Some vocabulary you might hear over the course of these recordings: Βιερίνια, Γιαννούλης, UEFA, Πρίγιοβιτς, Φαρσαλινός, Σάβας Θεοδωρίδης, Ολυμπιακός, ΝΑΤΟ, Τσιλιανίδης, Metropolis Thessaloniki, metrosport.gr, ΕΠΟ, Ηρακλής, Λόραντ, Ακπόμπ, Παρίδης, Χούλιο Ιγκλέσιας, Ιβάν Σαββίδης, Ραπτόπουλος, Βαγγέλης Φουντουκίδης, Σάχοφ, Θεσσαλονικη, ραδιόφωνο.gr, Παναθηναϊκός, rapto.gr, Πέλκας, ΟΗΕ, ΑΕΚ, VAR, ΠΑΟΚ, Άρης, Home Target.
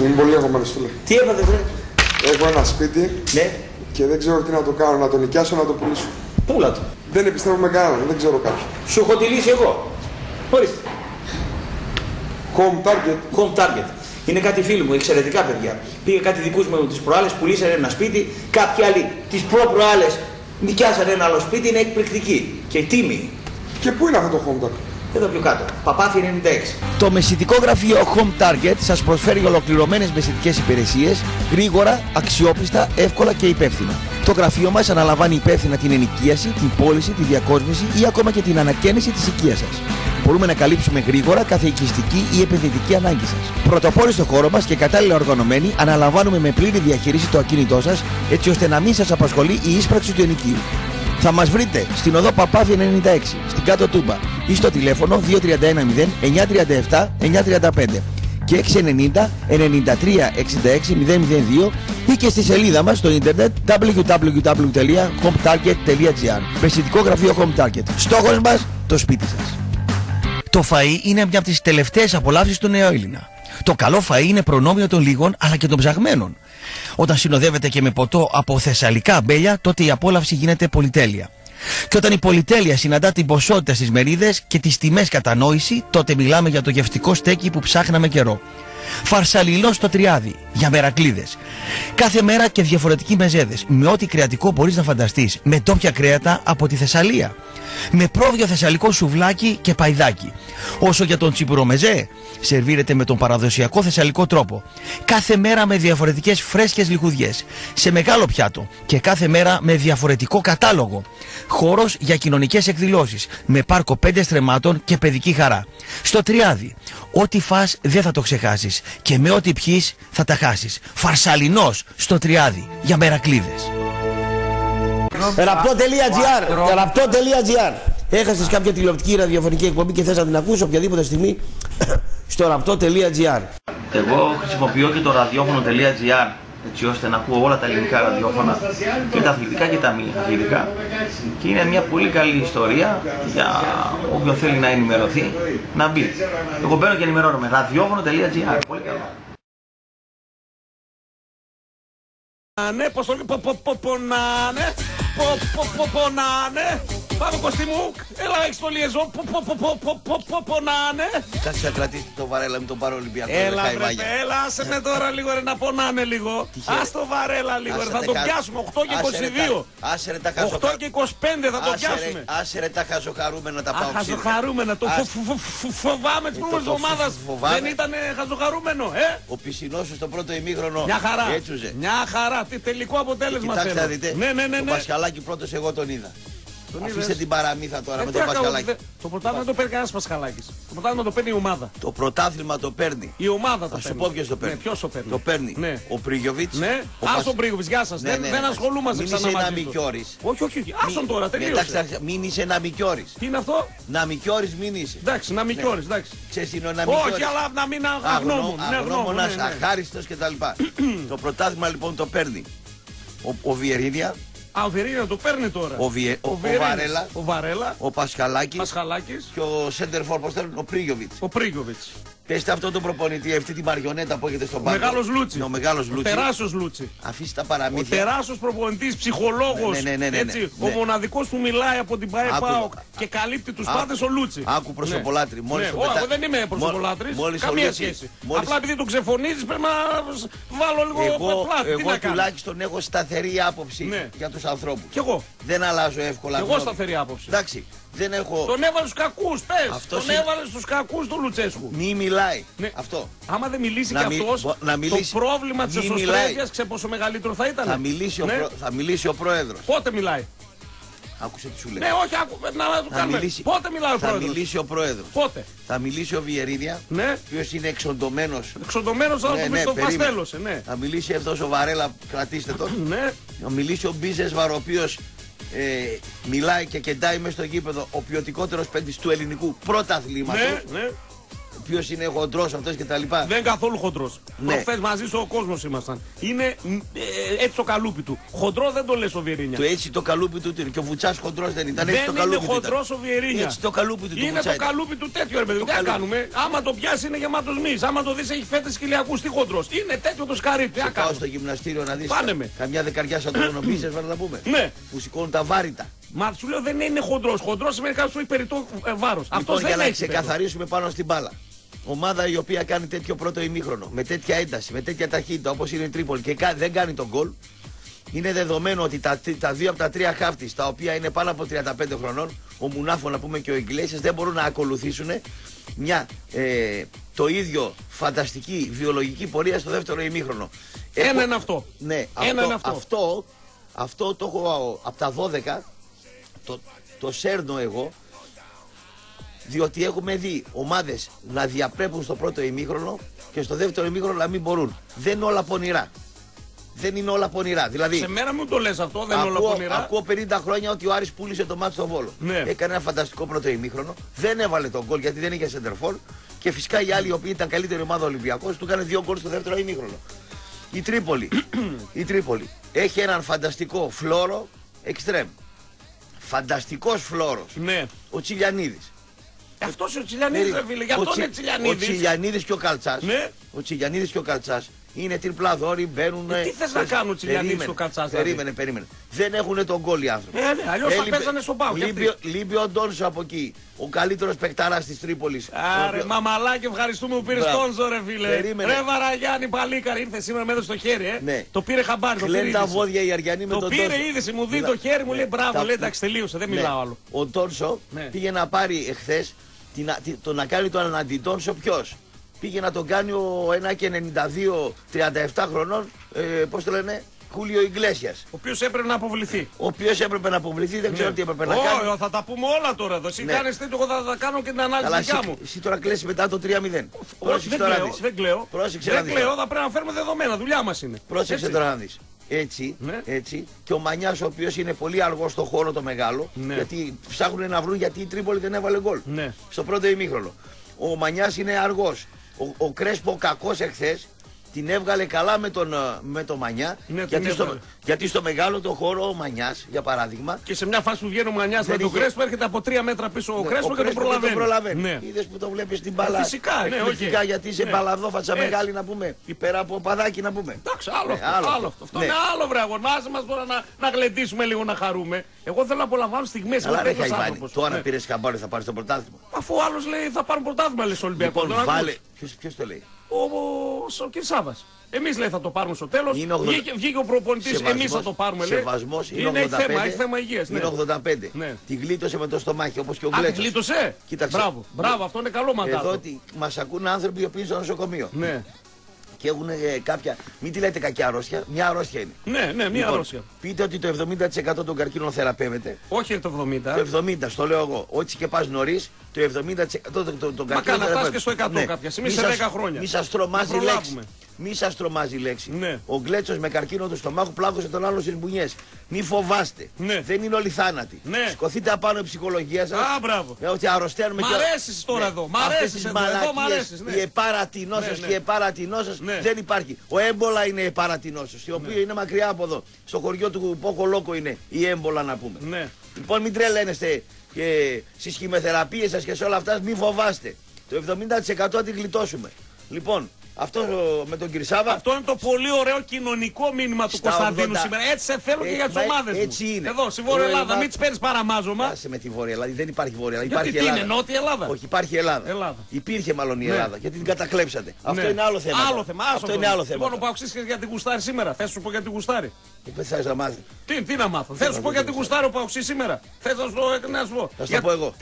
Είμαι πολύ αγχωμένος, φίλε. Τι έπατε, βρε? Έχω ένα σπίτι, ναι, και δεν ξέρω τι να το κάνω, να το νοικιάσω, να το πουλήσω. Πούλα το. Δεν επιστρέφω με κανέναν, δεν ξέρω κάποιον. Σου έχω τη λύση εγώ. Ορίστε. Home Target. Home Target. Είναι κάτι φίλοι μου, εξαιρετικά παιδιά. Πήγε κάτι δικούς μου τις προάλλες, πουλήσανε ένα σπίτι, κάποιοι άλλοι τις προ-προάλλες νοικιάσανε ένα άλλο σπίτι, είναι εκπληκτική και τίμη. Και πού είναι αυτό το Home Target? Εδώ πιο κάτω. Παπάθη 96. Το μεσητικό γραφείο Home Target σας προσφέρει ολοκληρωμένες μεσητικές υπηρεσίες, γρήγορα, αξιόπιστα, εύκολα και υπεύθυνα. Το γραφείο μας αναλαμβάνει υπεύθυνα την ενοικίαση, την πώληση, τη διακόσμηση ή ακόμα και την ανακαίνιση της οικίας σας. Μπορούμε να καλύψουμε γρήγορα κάθε οικιστική ή επενδυτική ανάγκη σας. Πρωτοπόροι στο χώρο μας και κατάλληλα οργανωμένοι, αναλαμβάνουμε με πλήρη διαχείριση το ακίνητό σας, έτσι ώστε να μην σας απασχολεί η ίσπραξη του ενοικίου. Θα μας βρείτε στην οδό Παπάθη 96, στην Κάτω Τούμπα ή στο τηλέφωνο 2310-937-935 και 690-93-66-002 ή και στη σελίδα μας στο ίντερνετ www.hometarget.gr. Μεσητικό γραφείο Home Target. Στόχος μας, το σπίτι σας. Το φαΐ είναι μια από τις τελευταίες απολαύσεις του νέου Έλληνα. Το καλό φαΐ είναι προνόμιο των λίγων αλλά και των ψαγμένων. Όταν συνοδεύεται και με ποτό από θεσσαλικά αμπέλια, τότε η απόλαυση γίνεται πολυτέλεια. Και όταν η πολυτέλεια συναντά την ποσότητα στις μερίδες και τις τιμές κατανόηση, τότε μιλάμε για το γευστικό στέκι που ψάχναμε καιρό. Φαρσαλινό στο τριάδι, για μερακλίδες. Κάθε μέρα και διαφορετικοί μεζέδες, με ό,τι κρεατικό μπορείς να φανταστείς, με τόπια κρέατα από τη Θεσσαλία. Με πρόβιο θεσσαλικό σουβλάκι και παϊδάκι. Όσο για τον τσιμπουρομεζέ, σερβίρεται με τον παραδοσιακό θεσσαλικό τρόπο. Κάθε μέρα με διαφορετικές φρέσκες λιχουδιές, σε μεγάλο πιάτο και κάθε μέρα με διαφορετικό κατάλογο. Χώρος για κοινωνικές εκδηλώσεις, με πάρκο 5 στρεμμάτων και παιδική χαρά. Στο τριάδι, ό,τι φας δεν θα το ξεχάσεις και με ό,τι πιείς θα τα χάσεις. Φαρσαλινός στο τριάδι, για μερακλίδες. Rapto.gr. Έχασες κάποια τηλεοπτική ή ραδιοφωνική εκπομπή και θες να την ακούσεις οποιαδήποτε στιγμή στο rapto.gr. Εγώ χρησιμοποιώ και το ραδιόφωνο.gr έτσι ώστε να ακούω όλα τα ελληνικά ραδιόφωνα και τα αθλητικά και τα μη αθλητικά και είναι μια πολύ καλή ιστορία για όποιον θέλει να ενημερωθεί να μπει. Εγώ μπαίνω και ενημερώνομαι. Ραδιόφωνο.gr. Πολύ καλό. Ναι, πως το ποποπονάνε, ποποποπονάνε, πάμε Κωστή μου, έλα έξω το λιεζό, ποποποποποποποποποπονάνε. Κάτσε να κρατήσει το Βαρέλα, μην τον πάρω Ολυμπιακό, έλα ρε, έλα, άσε με τώρα λίγο ρε να πονάνε λίγο, ας το Βαρέλα λίγο ρε, θα το πιάσουμε, 8 και 22, 8 και 25 θα το πιάσουμε. Άσε ρε τα χαζοχαρούμενα τα πάω ξύλινα. Χαζοχαρούμενα, το φοβάμαι της πρώτης ομάδας, δεν ήταν χαζοχαρούμενο, ε. Ο Πισινός στο πρώτο ημίχρονο έτσουζε. Μια χαρά. Τελικό αποτέλεσμα θέλω. Κοιτάξτε να δείτε, ναι. Το Πασχαλάκι πρώτος εγώ τον είδα. Αφήστε την παραμύθα τώρα με τον Πασχαλάκι. Το πρωτάθλημα το παίρνει κανένας Πασχαλάκης. Το πρωτάθλημα το παίρνει η ομάδα. Το πρωτάθλημα το παίρνει η ομάδα. Θα σου πω ποιος το παίρνει. Ποιος το παίρνει? Το παίρνει ο Πρίγιοβιτς. Ναι, άσον Πρίγιοβιτς, γεια σας. Δεν ασχολούμαστε ξανά μαζί του. Μην είσαι ένα Μικιόρης. Όχι, άσον τώρα, τελείωσε. Μην είσαι ένα Μικιόρης. Τι είναι αυτό? Να Μικιόρης μην είσαι. Εντάξει, να Μικιόρης, εντάξει. Όχι, αλλά να μην αγνώμονας, αχάριστος κτλ. Το πρωτάθλημα λοιπόν το παίρνει ο Βιερίνια. Ο Βιερίνια το παίρνει τώρα. Ο Βαρέλα, ο Πασχαλάκης και ο Σέντερφορ, πώς θέλουν, ο Πρίγιοβιτς. Πέστε αυτόν τον προπονητή, αυτή τη μαριονέτα που έχετε στον πάγκο. Μεγάλος Λούτσι. Ο μεγάλος Λούτσι. Τεράστιος Λούτσι. Αφήστε τα παραμύθια. Ο τεράστιος προπονητής, ψυχολόγος. Ναι. Ο μοναδικός που μιλάει από την ΠΑΟΚ και καλύπτει τους πάντες, ο Λούτσι. Άκου προσωπολάτρη. Εγώ δεν είμαι προσωπολάτρης. Καμία σχέση. Απλά επειδή τον ξεφωνίζεις πρέπει να βάλω λίγο πλάτη. Εγώ τουλάχιστον έχω σταθερή άποψη για τους ανθρώπους. Κι εγώ. Δεν αλλάζω εύκολα. Εγώ σταθερή άποψη. Δεν έχω... Τον έβαλε στους κακούς, πες! Έβαλε στους κακούς του Λουτσέσκου. Μη μιλάει. Ναι. Αυτό. Άμα δεν μιλήσει κι αυτός, το πρόβλημα της εσωστρέφειας ξέρει πόσο μεγαλύτερο θα ήταν. Θα μιλήσει, ναι. Θα μιλήσει ο πρόεδρος. Πότε μιλάει? Άκουσε τι σου λέει. Ναι, όχι, να το κάνουμε. Πότε μιλάει ο πρόεδρος? Θα μιλήσει ο πρόεδρος. Πότε? Θα μιλήσει ο Βιερίνια, ναι, ποιος είναι εξοντωμένος. Εξοντωμένος, αλλά ναι, το παστέλωσε, ναι. Θα μιλήσει αυτός ο Βαρέλα, κρατήστε τον. Θα μιλήσει ο Μπίζεσβαρ, ο οποίος μιλάει και κεντάει μέσα στο γήπεδο, ο ποιοτικότερος παίκτης του ελληνικού πρωταθλήματος. ποιος είναι χοντρός αυτός κτλ. Δεν είναι καθόλου χοντρός. Ναι. Προχθές μαζί σου ο κόσμος ήμασταν. Είναι έτσι το καλούπι του. Χοντρό δεν το λες ο Βιερίνια. Το έτσι το καλούπι του και ο Βουτσάς χοντρός δεν ήταν. Δεν είναι χοντρός ο Βιερίνια. Έτσι το καλούπι του είναι Βουτσά. Το καλούπι του τέτοιο ρε παιδί. Τι κάνουμε. Άμα το πιάσει είναι γεμάτος μυς. Άμα το δεις έχει φέτες χιλιακούς τι χοντρός. Είναι τέτοιο το σκαρίτι. Θα πάω στο γυμναστήριο να δεις. Καμιά δεκαριά σαν τον ονομίζεις να τα πούμε. Που σηκώνουν τα βάρητα. Μα σου λέω δεν είναι χοντρός. Χοντρός σημαίνει κάποιος που έχει περιττό βάρος. Λοιπόν, αυτός για να ξεκαθαρίσουμε πάνω στην μπάλα. Ομάδα η οποία κάνει τέτοιο πρώτο ημίχρονο, με τέτοια ένταση, με τέτοια ταχύτητα όπως είναι η Τρίπολη και δεν κάνει τον γκολ, είναι δεδομένο ότι τα δύο από τα τρία χαφ της, τα οποία είναι πάνω από 35 χρονών, ο Μουνάφο να πούμε και ο Ιγκλέσιας, δεν μπορούν να ακολουθήσουν μια το ίδιο φανταστική βιολογική πορεία στο δεύτερο ημίχρονο. Ένα είναι αυτό. Ναι, αυτό το έχω από τα 12. Το σέρνω εγώ, διότι έχουμε δει ομάδες να διαπρέπουν στο πρώτο ημίχρονο και στο δεύτερο ημίχρονο να μην μπορούν. Δεν είναι όλα πονηρά. Δεν είναι όλα πονηρά. Δηλαδή, σε μέρα μου το λες αυτό, δεν είναι όλα πονηρά. Ακούω 50 χρόνια ότι ο Άρης πούλησε το μάτι στο Βόλο. Ναι. Έκανε ένα φανταστικό πρώτο ημίχρονο, δεν έβαλε τον γκολ γιατί δεν είχε σεντερφόρ και φυσικά οι άλλοι, οι οποίοι ήταν καλύτερη ομάδα Ολυμπιακός, του έκανε δύο γκολ στο δεύτερο ημίχρονο. Η Τρίπολη έχει έναν φανταστικό φλόρο εξτρέμ. Φανταστικός φλόρος. Ναι. Ο Τσιλιανίδης. Αυτός ο Τσιλιανίδης, ναι, φίλε, είναι Τσιλιανίδης. Ο Τσιλιανίδης και ο Καλτσάς. Ναι. Ο Τσιλιανίδης και ο Καλτσάς είναι τριπλαδόροι, μπαίνουν. Τι θες να κάνουν ο Τσιλιανίδης και ο Καλτσάς, δηλαδή. Περίμενε. Δεν έχουν τον γκολ οι άνθρωποι. Ναι, αλλιώς θα πέσανε στον ΠΑΟΚ. Λείπει ο Ντόνσο από εκεί. Ο καλύτερος παικταράς της Τρίπολης. Άρε, μαμαλάκι, ευχαριστούμε που πήρε Ντόνσο, ρε φίλε. Ρε Βαραγιάννη, παλίκαρη, ήρθε σήμερα με έδωσε το χέρι, Το πήρε χαμπάρι. Κλαίνουν τα βόδια οι Αριανοί με τον Ντόνσο. Το πήρε είδηση, μου δει το χέρι, μου λέει μπράβο, λέει εντάξει, τελείωσε, δεν μιλάω άλλο. Ο Ντόνσο πήγε να πάρει εχθές το να κάνει τον αντιτόνσο ποιο. Πήγε να τον κάνει ο 1,92 37 χρονών, πώς το λένε, Χούλιο Ιγκλέσιας. Ο οποίος έπρεπε να αποβληθεί. Δεν ξέρω τι έπρεπε να κάνει. Όχι, θα τα πούμε όλα τώρα εδώ. Εσύ κάνεις τέτοιο, εγώ θα τα κάνω και την ανάλυση δικιά μου. Εσύ τώρα κλαις μετά το 3-0. Δεν κλαίω, θα πρέπει να φέρουμε δεδομένα. Δουλειά μας είναι. Πρόσεξε τώρα να δεις. Έτσι. Και ο Μανιάς, ο οποίος είναι πολύ αργός στο χώρο το μεγάλο, γιατί ψάχνουν να βρουν γιατί η Τρίπολη δεν έβαλε γκολ. Στο πρώτο ημίχρονο. Ο Μανιάς είναι αργός. Ο Κρέσπο κακός εχθές την έβγαλε καλά με τον Μανιά, γιατί στο μεγάλο το χώρο ο Μανιάς, για παράδειγμα. Και σε μια φάση που βγαίνει ο Μανιάς με τον Κρέσπο, έρχεται από 3 μέτρα πίσω ο Κρέσπο και τον προλαβαίνει. Είδες που το βλέπεις την μπάλα. Φυσικά, γιατί είσαι μπαλαδόφατσα μεγάλη να πούμε. Πέρα από παδάκι να πούμε. Εντάξει, άλλο αυτό. Αυτό είναι άλλο βραγό. Μας τώρα να γλεντήσουμε λίγο, να χαρούμε. Εγώ θέλω να απολαμβάνω στιγμές που δεν ξέρω. Τώρα πήρε χαμπάρι, θα πάρει το πρωτάθλημα. Αφού άλλο λέει θα πάρουν πρωτάθλημα, λε Ολυμπιακό. Ποιο το λέει. Ο κ. Σάβας. Εμείς λέει θα το πάρουμε στο τέλος. Βγήκε ο προπονητής, εμείς θα το πάρουμε. Σεβασμός, είναι 85, θέμα υγείας. Είναι 85. Ναι. Τη γλίτωσε με το στομάχι όπως και ο Γκλέτσος. Τη γλίτωσε. Κοίταξε. Μπράβο, αυτό είναι καλό μαντάτο. Εδώ μας ακούν άνθρωποι οι οποίοι είναι στο νοσοκομείο. Ναι. Και έχουν κάποια. Μην τη λέτε κακιά αρρώστια, μια αρρώστια είναι. Μια αρρώστια. Πείτε ότι το 70% των καρκίνων θεραπεύεται. Όχι το 70%. Το 70%, στο λέω εγώ. Ό,τι και πας νωρίς, το 70% των καρκίνων. Μα καταφτάσει και στο 100% κάποια στιγμή σε 10 χρόνια. Μη σας τρομάζει η λέξη. Ναι. Ο Γκλέτσος με καρκίνο του στομάχου πλάκωσε τον άλλο στις μπουνιές. Μη φοβάστε. Ναι. Δεν είναι όλοι θάνατοι. Ναι. Σκοθείτε απάνω η ψυχολογία σας. Μπράβο. Ότι αρρωσταίνουμε και. Μ' αρέσεις τώρα εδώ. Η επαρατηνόσος και η επαρατηνόσος δεν υπάρχει. Ο έμπολα είναι η επαρατηνόσος, η οποία είναι μακριά από εδώ. Στο χωριό του Πόκολόκο είναι η έμπολα να πούμε. Ναι. Λοιπόν, μην τρελαίνεστε στις χημεθεραπείες σας και σε όλα αυτά. Μη φοβάστε. Το 70% θα την γλιτώσουμε. Λοιπόν. Αυτό με τον Κυρσάβα. Αυτό είναι το πολύ ωραίο κοινωνικό μήνυμα του Κωνσταντίνου σήμερα. Έτσι σε θέλω και για τις ομάδες. Έτσι είναι. Εδώ στη Βόρεια Ελλάδα, μην τις παίρνεις παραμάζωμα. Άσε με τη Βόρεια Ελλάδα. Δεν υπάρχει Βόρεια Ελλάδα. Γιατί υπάρχει Ελλάδα. Νότια Ελλάδα. Όχι, υπάρχει Ελλάδα. Υπήρχε μάλλον η Ελλάδα. Γιατί την κατακλέψατε. Αυτό είναι άλλο θέμα. Αυτό είναι άλλο θέμα. Μόνο που αξίζει για την κουστάρι σήμερα. Θες σου πω για την κουστάρι. Θες να μάθεις. Τι να μάθω. Θες σου πω για την κουστάρι που αξίζει σήμερα. Θες να σου πω. Θα σου πω εγώ.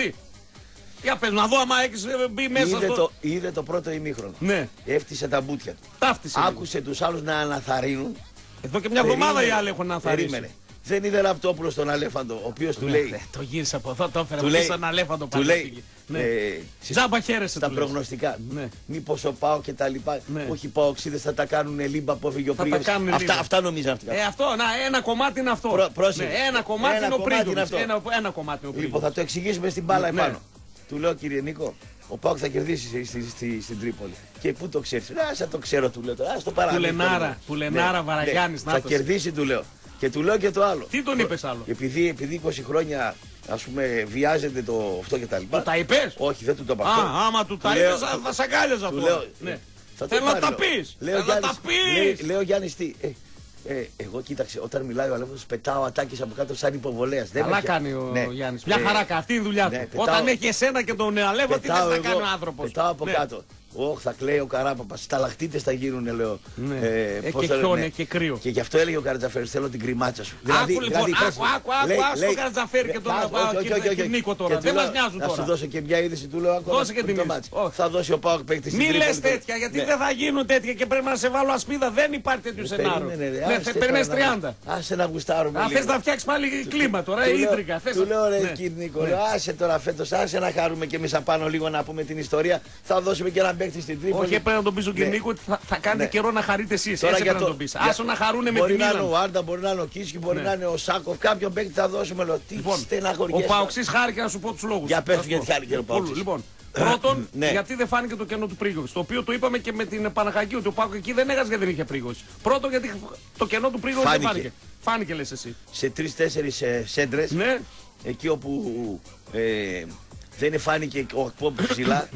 Για πες, να δω άμα έχεις μπει μέσα στο... Είδε το πρώτο ημίχρονο. Ναι. Έφτιασε τα μπουτια του. Άκουσε τους άλλους να αναθαρρύνουν. Εδώ και μια εβδομάδα οι άλλοι έχουν αναθαρρύνει. Περίμενε. Δεν είδε Ραπτόπουλο τον Αλέφαντο, ο οποίος του λέει... Το γύρισε από εδώ, το έφερε στον Αλέφαντο πάνω. Του λέει... Τζάμπα χαίρεσε. Τα προγνωστικά. Μήπως πάω και τα λοιπά. Όχι παοξίδες θα τα κάνουν λίμπα που έφυγε ο Πρίγιος. Αυτά νομίζαν αυτοί. Αυτό, ένα κομμάτι είναι αυτό. Ένα κομμάτι είναι ο Πρίγιος. Λοιπόν, θα το εξηγήσουμε στην μπάλα επάνω. Του λέω κύριε Νίκο, ο ο ΠΑΟΚ θα κερδίσει στην Τρίπολη. Και πού το ξέρεις? Άσε το ξέρω, του λέω τώρα. Άσε το παράδειγμα. Πουλενάρα, ναι, Βαραγιάννης, ναι. Θα κερδίσει, του λέω. Και του λέω και το άλλο. Τι τον είπες άλλο? Επειδή 20 χρόνια, ας πούμε, βιάζεται το αυτό και τα λοιπά. Του τα είπες? Όχι, δεν του το είπα. Άμα του τα είπες, θα σε αγκάλιαζα τώρα. Θέλω να τα πεις. Λέω Γιάννη, τι. Εγώ κοίταξε, όταν μιλάει ο Αλέφος πετάω ατάκες από κάτω σαν υποβολέας. Καλά κάνει ο Γιάννης. Μια χαρά, αυτή η δουλειά του. Όταν έχει εσένα και τον Αλέφο, τι θες να κάνει ο άνθρωπος? Πετάω από κάτω. Όχι, θα κλαίει ο Καράπαπας. Σταλακτίτες θα γίνουνε, λέω. Ναι. Και χιόνε και κρύο. Και γι' αυτό έλεγε ο Καρατζαφέρης: θέλω την κρυμάτσα σου. Άκου τον Καρατζαφέρη και τον Νίκο τώρα. Δεν μας νοιάζουν τώρα. Θα σου δώσω και μια είδηση, του λέω. Δώσε και την είδηση. Θα δώσει ο ΠΑΟΚ παίκτη στην Τρίπολη. Μη λες τέτοια, γιατί δεν θα γίνουν τέτοια και πρέπει να σε βάλω ασπίδα. Δεν υπάρχει τέτοιο σενάριο. Περνές 30. Άσε να γουστάρουμε. Αν θες να φτιάξεις πάλι κλίμα τώρα, ήτρικα. Του λέω ρε κύριε Νίκο, άσε τώρα φέτος, άσε να χαρούμε και εμεί απάνω λίγο να πούμε την ιστορία. Θα δώσουμε και ένα. Όχι, έπρεπε να τον πεις ο Κυρνίκο ότι θα κάνετε καιρό να χαρείτε εσείς. Έτσι πρέπει να τον πεις. Άσο να χαρούνε με την Μίλαν. Μπορεί να είναι ο Άρντα, μπορεί να είναι ο Κίσκι, μπορεί να είναι ο Σάκοφ. Κάποιον παίκτη θα δώσουμε. Λοιπόν, ο Παοξής χάρηκε, να σου πω τους λόγους. Για πες γιατί χάρηκε ο Παοξής. Λοιπόν, πρώτον, γιατί δεν φάνηκε το κενό του Πρίγοβιτς. Το οποίο το είπαμε και με την Παναχαϊκή, ότι ο Παοξής εκεί δεν έχασε γιατί δεν είχε Πρίγοβιτς. Πρώτον, γιατί το κενό του Πρίγοβιτς δεν φάνηκε. Φάνηκε, λες εσύ. Σε 3-4 σέντρες, εκεί όπου. Δεν φάνηκε ο Ακπόμπ ψηλά.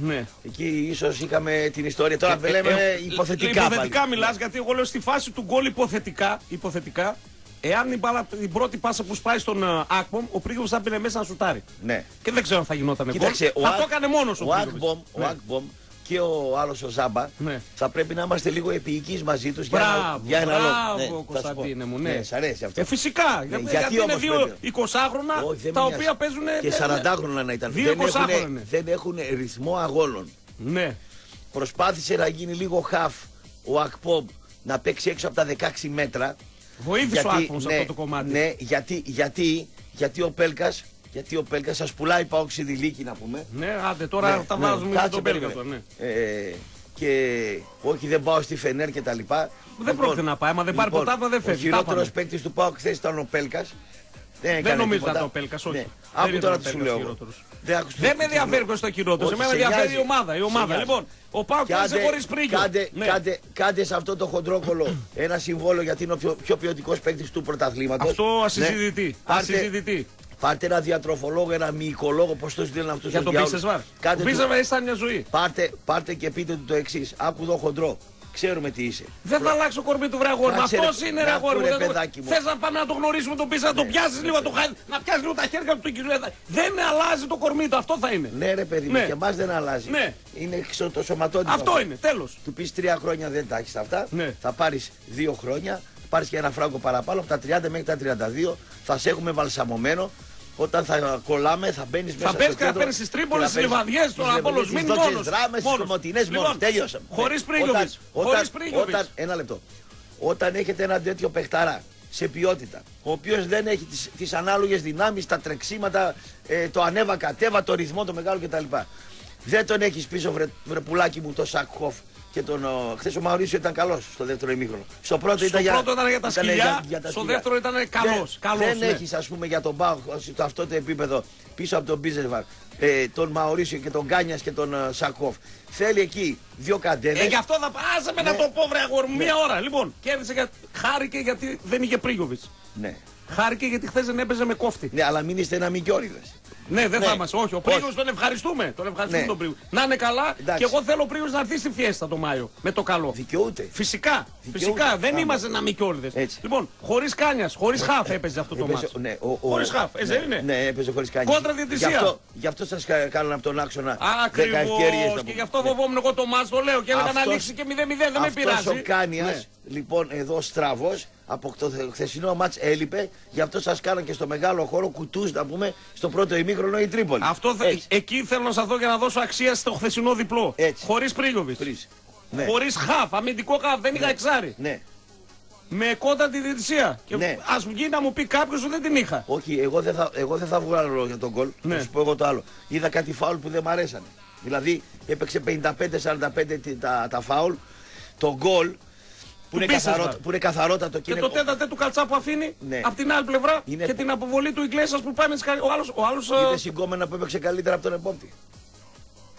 Εκεί ίσως είχαμε την ιστορία. Τώρα λέμε υποθετικά. Υποθετικά μιλάς, γιατί εγώ λέω στη φάση του γκολ υποθετικά. Εάν την πρώτη πάσα που σπάει στον Ακπόμπ, ο Πρίγοβιτς θα μπει μέσα να σουτάρει. Και δεν ξέρω αν θα γινόταν γκολ. Θα το έκανε μόνος ο Πρίγοβιτς. Ο Ακπόμπ και ο άλλος ο Ζάμπα θα πρέπει να είμαστε λίγο επίοικοι μαζί τους για ένα λόγο. Κωνσταντίνε μου, ναι. Σ' αρέσει αυτό. Φυσικά. Γιατί είναι δύο 20χρονα τα οποία παίζουν. Και 40χρονα να ήταν. Δεν έχουν ρυθμό αγώνων. Προσπάθησε να γίνει λίγο χαφ ο Ακπόμπ, να παίξει έξω από τα 16 μέτρα. Βοήθησε ο Ακπόμπ σε αυτό το κομμάτι. Ναι, γιατί ο Πέλκας. Γιατί ο Πέλκα σας πουλάει πάω ξυδηλίκι να πούμε. Ναι, άντε τώρα τα βάζουμε για τον Πέλκα τώρα. Και όχι δεν πάω στη Φενέρ και τα λοιπά. Δεν πρόκειται να πάει, μα δεν πάρει ποτά, δεν φεύγει. Ο χειρότερος παίκτης του ΠΑΟΚ χθες ήταν ο Πέλκας. Δεν νομίζω να ήταν ο Πέλκας, όχι. Άκου τώρα τι σου λέω. Δεν με ενδιαφέρει ποιος ήταν χειρότερος, εμένα ενδιαφέρει η ομάδα. Λοιπόν, ο ΠΑΟΚ χθες χωρίς Πρίγκο. Κάντε σε αυτό το χοντρόκολο ένα συμβόλαιο, γιατί είναι ο πιο ποιοτικός παίκτης του πρωταθλήματος. Αυτό ασυζητητή. Πάρτε ένα διατροφολόγο, ένα μυϊκολόγο, πώς τους λένε αυτούς τους διάολους. Για τον Πίσεσβάρ. Ο Πίσεσβάρ ήταν μια ζωή. Πάρτε και πείτε του το εξής. Άκου εδώ χοντρό. Ξέρουμε τι είσαι. Δεν θα αλλάξω κορμί του βραγόρου. Αυτός είναι ραγόρου. Θες να πάμε να το γνωρίσουμε τον Πίσεσβάρ, να το πιάσεις λίγο, να πιάσεις λίγο τα χέρια του κυρίου. Δεν αλλάζει το κορμί του, αυτό θα είναι. Ναι ρε παιδί μου, και εμάς δεν αλλάζει. Είναι εξω το σωματότυπο. Αυτό είναι, τέλος. Του πεις 3 χρόνια δεν τα έχεις αυτά, θα πάρεις 2 χρόνια. Πάρεις και ένα φράγκο παραπάνω από τα 30 μέχρι τα 32, θα σε έχουμε βαλσαμωμένο. Όταν θα κολλάμε, θα μπαίνεις μέσα στο κέντρο. Θα παίρνεις στις Τρίπολες, στις Λιβαδιές, στον Απόλλωνα. Μην μόνος. Λοιπόν, τέλειωσαμε. Χωρίς Πρίγοβιτς. Ένα λεπτό. Όταν έχετε ένα τέτοιο παιχταρά σε ποιότητα, ο οποίος δεν έχει τις ανάλογες δυνάμεις, τα τρεξίματα, το ανέβα-κατέβα, το ρυθμό, το μεγάλο κτλ. Δεν τον έχεις πίσω, βρε πουλάκι μου, το Σακχόφ. Χθες ο Μαουρίσιο ήταν καλός στο δεύτερο ημίχρονο. Στο πρώτο ήταν για τα σκυλιά, στο δεύτερο ήταν καλός. Δεν έχεις ας πούμε για τον Πάο στο αυτό το επίπεδο πίσω από τον Μπίζεσβαρ, τον Μαουρίσιο και τον Κάνιας και τον Σακόφ. Θέλει εκεί δύο καντέδες. Γι' αυτό θα πάσε με να το πω βρε αγόρι μου, μία ώρα. Λοιπόν, κέρδισε, χάρηκε γιατί δεν είχε Πρίγοβιτς. Ναι. Χάρηκε γιατί χθες δεν έπαιζε με κόφτη. Ναι, αλλά μην είστε ένα μικιόριδες. Ναι, δεν θα μας. Όχι, ο Πρίγος τον ευχαριστούμε. Τον ευχαριστούμε τον Πρίγο. Να είναι καλά. Εντάξει. Και εγώ θέλω ο Πρίγος να έρθει στη Φιέστα το Μάιο. Με το καλό. Δικαιούται. Φυσικά. Δεν είμαστε να μικιόλιδες. Λοιπόν, χωρίς Κάνιας, χωρίς Χαφ έπαιζε αυτό το μάτσο. Χωρίς Χαφ, έτσι είναι. Ναι, έπαιζε χωρίς Κάνιας. Κόντρα διαιτησία. Γι' αυτό σας κάνανε από τον άξονα. Ακριβώς. Και γι' αυτό φοβόμουν εγώ το μάτσο, το λέω. Και έλεγα να ανοίξει και 0-0. Δεν με πειράζει. Ο Κάνιας, λοιπόν, εδώ στραβός. Από το χθεσινό μάτς έλειπε, γι' αυτό σας κάναν και στο μεγάλο χώρο κουτούς, να πούμε, στο πρώτο ημίχρονο η Τρίπολη. Εκεί θέλω να σας δω για να δώσω αξία στο χθεσινό διπλό. Έτσι. Χωρίς Πρίγοβιτς. Ναι. Χωρίς Χαφ, αμυντικό Χαφ, δεν είχα εξάρι. Ναι. Με κόντρα τη διαιτησία. Ας βγει να μου πει κάποιος ότι δεν την είχα. Όχι, εγώ δεν θα βγάλω για τον γκολ. Ναι. Θα σου πω εγώ το άλλο. Είδα κάτι φάουλ που δεν μ' αρέσανε. Δηλαδή έπαιξε 55-45 τα φάουλ. Το γκολ. Που είναι καθαρότατο και το τέταρτε του Καλτσά που αφήνει από την άλλη πλευρά και την αποβολή του Ιγκλέσιας που πάει με τις καρδιές. Ο άλλος. Είναι συγκόμενα που έπαιξε καλύτερα από τον επόπτη.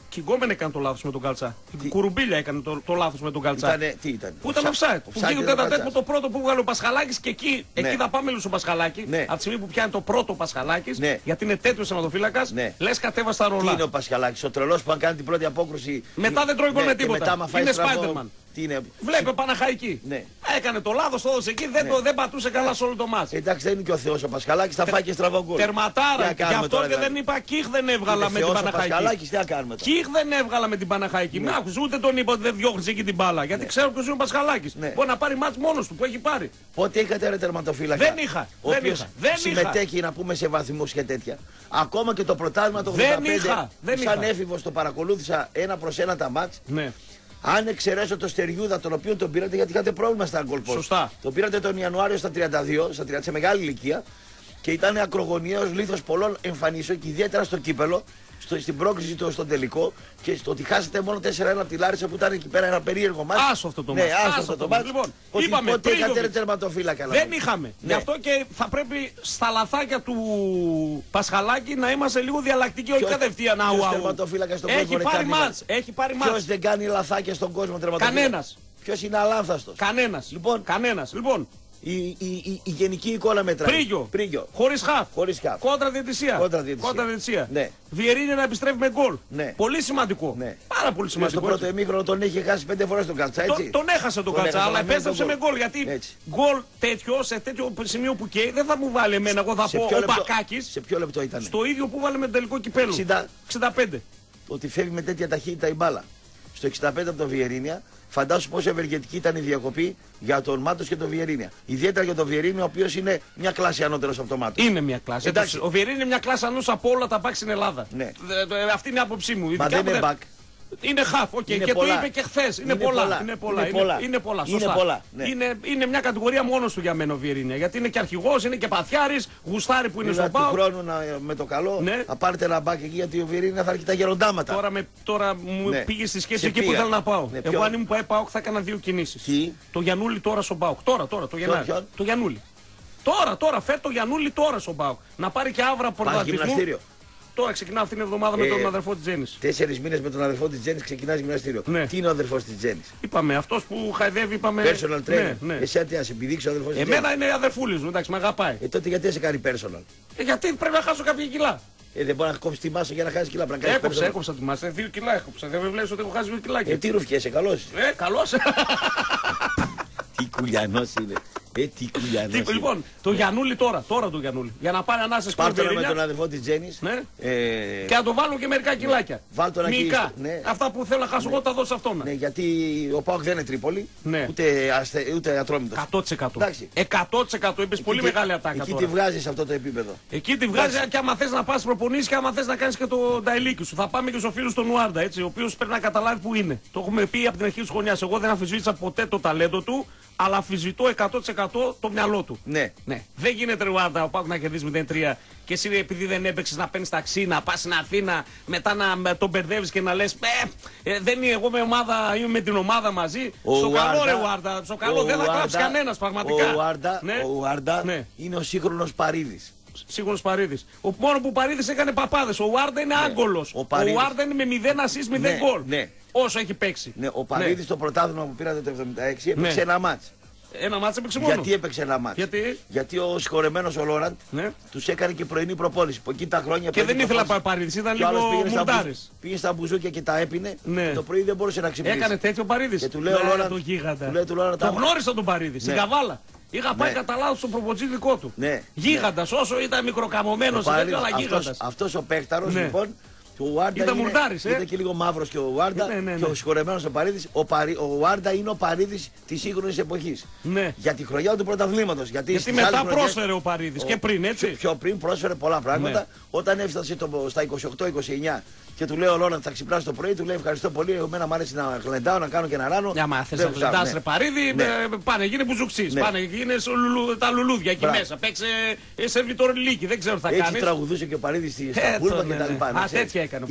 Και οι Γκόμεν έκανε το λάθος με τον Καλτσά. Η Κουρουμπίλια έκανε το λάθος με τον Καλτσά. Ήτανε, τι ήταν. Πού ήταν offside. Που βγήκε το 4ο το πρώτο που βγάλε ο Πασχαλάκης και εκεί, ναι. Εκεί θα πάμε λίγο στον Πασχαλάκη. Ναι. Από τη στιγμή που πιάνει το πρώτο Πασχαλάκης, ναι. Γιατί είναι τέτοιο θεματοφύλακα, ναι. Λες κατέβα στα ρολά. Τι είναι ο Πασχαλάκης, ο τρελός που αν κάνει την πρώτη απόκρουση. Μετά δεν τρώει γκολ, ναι, με τίποτα. Μετά, είναι Spider-Man. Είναι... Βλέπε Παναχαϊκή. Ναι. Έκανε το λάθος, το έδωσε εκεί, δεν πατούσε καλά σε όλο το μάτς. Εντάξει, δεν είναι και ο Θεός ο Πασχαλάκης, θα φάει και στραβό γκολ. Τερματάρα, γι' αυτό και δεν είπα Κιχ δεν έβγαλα με την Παναχαϊκή. Κιχ δεν έβγαλα με την Παναχαϊκή. Μ' άκουσε, ούτε τον είπα ότι δεν διώχνει εκεί την μπάλα. Γιατί ξέρω ποιος είναι ο Πασχαλάκης. Μπορεί να πάρει μάτς μόνος του που έχει πάρει. Πότε είχατε ρε τερματοφύλακα. Δεν είχα. Ο οποίος συμμετέχει να πούμε σε βαθμούς και τέτοια. Ακόμα και το πρωτάθλημα το 85. Σαν έφηβος το παρακολούθησα ένα προς ένα τα μάτς. Αν εξαιρέσω το Στεριούδα, τον οποίο τον πήρατε γιατί είχατε πρόβλημα στα γκολπόστ. Σωστά. Τον πήρατε τον Ιανουάριο στα 32, σε μεγάλη ηλικία και ήταν ακρογωνιαίος λίθος πολλών εμφανίσεων και ιδιαίτερα στο κύπελο, στην πρόκριση του στον τελικό και στο ότι χάσατε μόνο 4-1 από τη Λάρισα που ήταν εκεί πέρα ένα περίεργο μάτι. Άσο αυτό το μάτι. Ναι, άσο το μάτι. Λοιπόν, είπαμε ότι είχατε τερματοφύλακα. Δεν είχαμε. Γι' αυτό και θα πρέπει στα λαθάκια του Πασχαλάκη να είμαστε λίγο διαλλακτικοί. Όχι κατευθείαν αουάου. Έχει πάρει μάτς. Ποιος δεν κάνει λαθάκια στον κόσμο τερματοφύλακα. Κανένας. Ποιος είναι αλάνθαστος. Κανένας. Λοιπόν. Η γενική εικόνα μετράει. Πρίγιο. Χωρίς χαφ. Κόντρα διαιτησία. Ναι. Βιερίνια να επιστρέφει με γκολ. Ναι. Πολύ σημαντικό. Ναι. Πάρα πολύ σημαντικό. Στον πρώτο εμίχρονο τον είχε χάσει 5 φορές τον Καλτσά. Τον έχασε τον Καλτσά, αλλά επέστρεψε με γκολ. Γιατί γκολ τέτοιο, σε τέτοιο σημείο που καίει, δεν θα μου βάλει εμένα. Εγώ θα πω ο Μπακάκης. Σε ποιο λεπτό ήταν. Στο ίδιο που βάλε με τον τελικό κυπέλλου. 65. Ότι φεύγει με τέτοια ταχύτητα η μπάλα. Στο 65 από τον Βιερίνια. Φαντάσου πόσο ευεργετική ήταν η διακοπή για τον Μάτος και τον Βιερίνια. Ιδιαίτερα για τον Βιερίνια, ο οποίος είναι μια κλάση ανώτερος από τον Μάτος. Είναι μια κλάση. Εντάξει. Ο Βιερίνια είναι μια κλάση ανώτερος από όλα τα μπακ στην Ελλάδα. Ναι. Αυτή είναι η άποψή μου. Μα δεν είναι μπακ. Είναι χαφ, okay. Και πολλά. Το είπε και χθες. Είναι πολλά. Ναι. Είναι μια κατηγορία μόνος του για μένα ο Βιερίνια. Γιατί είναι και αρχηγός, είναι και παθιάρης, γουστάρι που είναι στον ΠΑΟΚ. Του χρόνου με το καλό, ναι. Να πάρετε ένα μπάκι εκεί γιατί ο Βιερίνια θα έρχεται τα γεροντάματα. Τώρα μου ναι. Πήγε στη σχέση εκεί που ήθελα να πάω. Ναι, εγώ αν ήμουν ΠΑΟΚ θα έκανα 2 κινήσεις. Τι? Το Γιαννούλη τώρα στον ΠΑΟΚ. Τώρα, το Γενάρη. Το Γιαννούλη. Τώρα, φέρ το Γιαννούλη τώρα στον ΠΑΟΚ. Να πάρει και αύριο πρωταθλητισμό. Τώρα ξεκινά αυτήν την εβδομάδα με τον αδερφό της Τζένης. 4 μήνες με τον αδερφό της Τζένης ξεκινάς γυμναστήριο. Ναι. Τι είναι ο αδερφός της Τζένης. Είπαμε, αυτός που χαϊδεύει, είπαμε. Personal trainer. Ναι. Εσύ τι να σε επιδείξει ο αδερφός της Τζένης. Εμένα είναι αδερφούλης μου, εντάξει, με αγαπάει. Τότε γιατί σε κάνει personal. Γιατί πρέπει να χάσω κάποια κιλά. Δεν μπορεί να κόψει τη μάσα για να χάσει κιλά. Έκοψα τη μάσα. 2 κιλά έκοψα. Δεν με βλέπει ότι έχω χάσει 2 κιλά. Τι ρουφιέσαι, καλός. Καλός. Τι Κουλιανός είναι. Τι Κουλιανός. Λοιπόν, το Γιαννούλη τώρα το Γιαννούλη. Για να πάρει ανάσες πάνω. Πάρτονα με τον αδερφό της Τζένης. Ναι. Και να το βάλω και μερικά κιλάκια. Βάλτο να κυλικά. Ναι. Αυτά που θέλω να χάσω εγώ τα δώσω αυτόν. Ναι, γιατί ο ΠΑΟΚ δεν είναι Τρίπολη. Ναι. Ούτε Ατρόμητος. 100%. Εντάξει. 100% είπες πολύ μεγάλη ατάκα. Εκεί τη βγάζεις αυτό το επίπεδο. Εκεί τη βγάζεις και άμα θες να πας προπονήσεις και άμα θες να κάνεις και το νταηλίκι σου. Θα πάμε και στο φίλο στον Ουάρντα, έτσι, ο οποίος πρέπει να καταλάβει που είναι. Το έχουμε πει από την αρχή της χρονιάς. Εγώ δεν αμφισβήτησα ποτέ το ταλέντο του. Αλλά αμφισβητώ 100% το μυαλό του. Ναι. Δεν γίνεται Ρουάντα ο ΠΑΟΚ να κερδίσει 0-3 και εσύ επειδή δεν έπαιξες να παίρνεις ταξί, να πας στην Αθήνα, μετά να τον μπερδεύεις και να λες δεν είμαι εγώ με την ομάδα μαζί. Στο καλό ρε Ρουάντα, στο καλό δεν θα κλάψει κανένας πραγματικά. Ο Ρουάντα είναι ο σύγχρονος Παρίδης. Ο μόνο που ο Παρίδης έκανε παπάδες. Ο Ρουάντα είναι άγκολος. Ο Ρουάντα είναι με 0 assist 0 goal. Όσο έχει παίξει. Ναι, ο Παρίδης στο πρωτάθλημα που πήρατε το 76 έπαιξε ένα μάτς. Ένα μάτς έπαιξε μόνο. Γιατί έπαιξε ένα μάτς. Γιατί ο συγχωρεμένος ο Λόραντ τους έκανε και πρωινή προπόνηση. Που εκεί τα χρόνια και δεν ήθελα να Παρίδης, ήταν λίγο μουντάρης. Πήγε στα μπουζούκια και τα έπινε. Ναι. Το πρωί δεν μπορούσε να ξυπνήσει. Έκανε τέτοιο Παρίδης. Και του λέει ο Λόραντ. Τον γνώρισα τον Παρίδη στην Καβάλα. Είχα πάει κατά λάθος στον προπονητή δικό του. Γίγαντας, όσο ήταν μικροκαμωμένος, αλλά γίγαντας. Αυτός ο παίκταρος λοιπόν. Ήταν μουρτάρης, ήταν και λίγο μαύρος και ο Ουάρντα και ο συγχωρεμένος ο Παρίδης. Ο Ουάρντα είναι ο Παρίδης της σύγχρονης εποχής. Ναι. Για τη χρονιά του πρωταθλήματος. Γιατί μετά χρονιές, πρόσφερε ο Παρίδης και πριν, έτσι. Πιο πριν πρόσφερε πολλά πράγματα. Ναι. Όταν έφτασε στα 28-29 και του λέω Λόραντ θα ξυπνάς το πρωί, του λέει ευχαριστώ πολύ. Εμένα μου αρέσει να γλεντάω, να κάνω και να ράνω. Για μα θες να γλεντάς ρε Παρίδη, πάνε γίνε μπουζουξής. Πάνε γίνε τα λουλούδια εκεί μέσα. Παίξε σερβιτόρ λίκι, δεν ξέρω τι θα κάνεις. Έτσι τραγουδούσε και ο Παρίδης στα Βούρβα και τα λοιπά.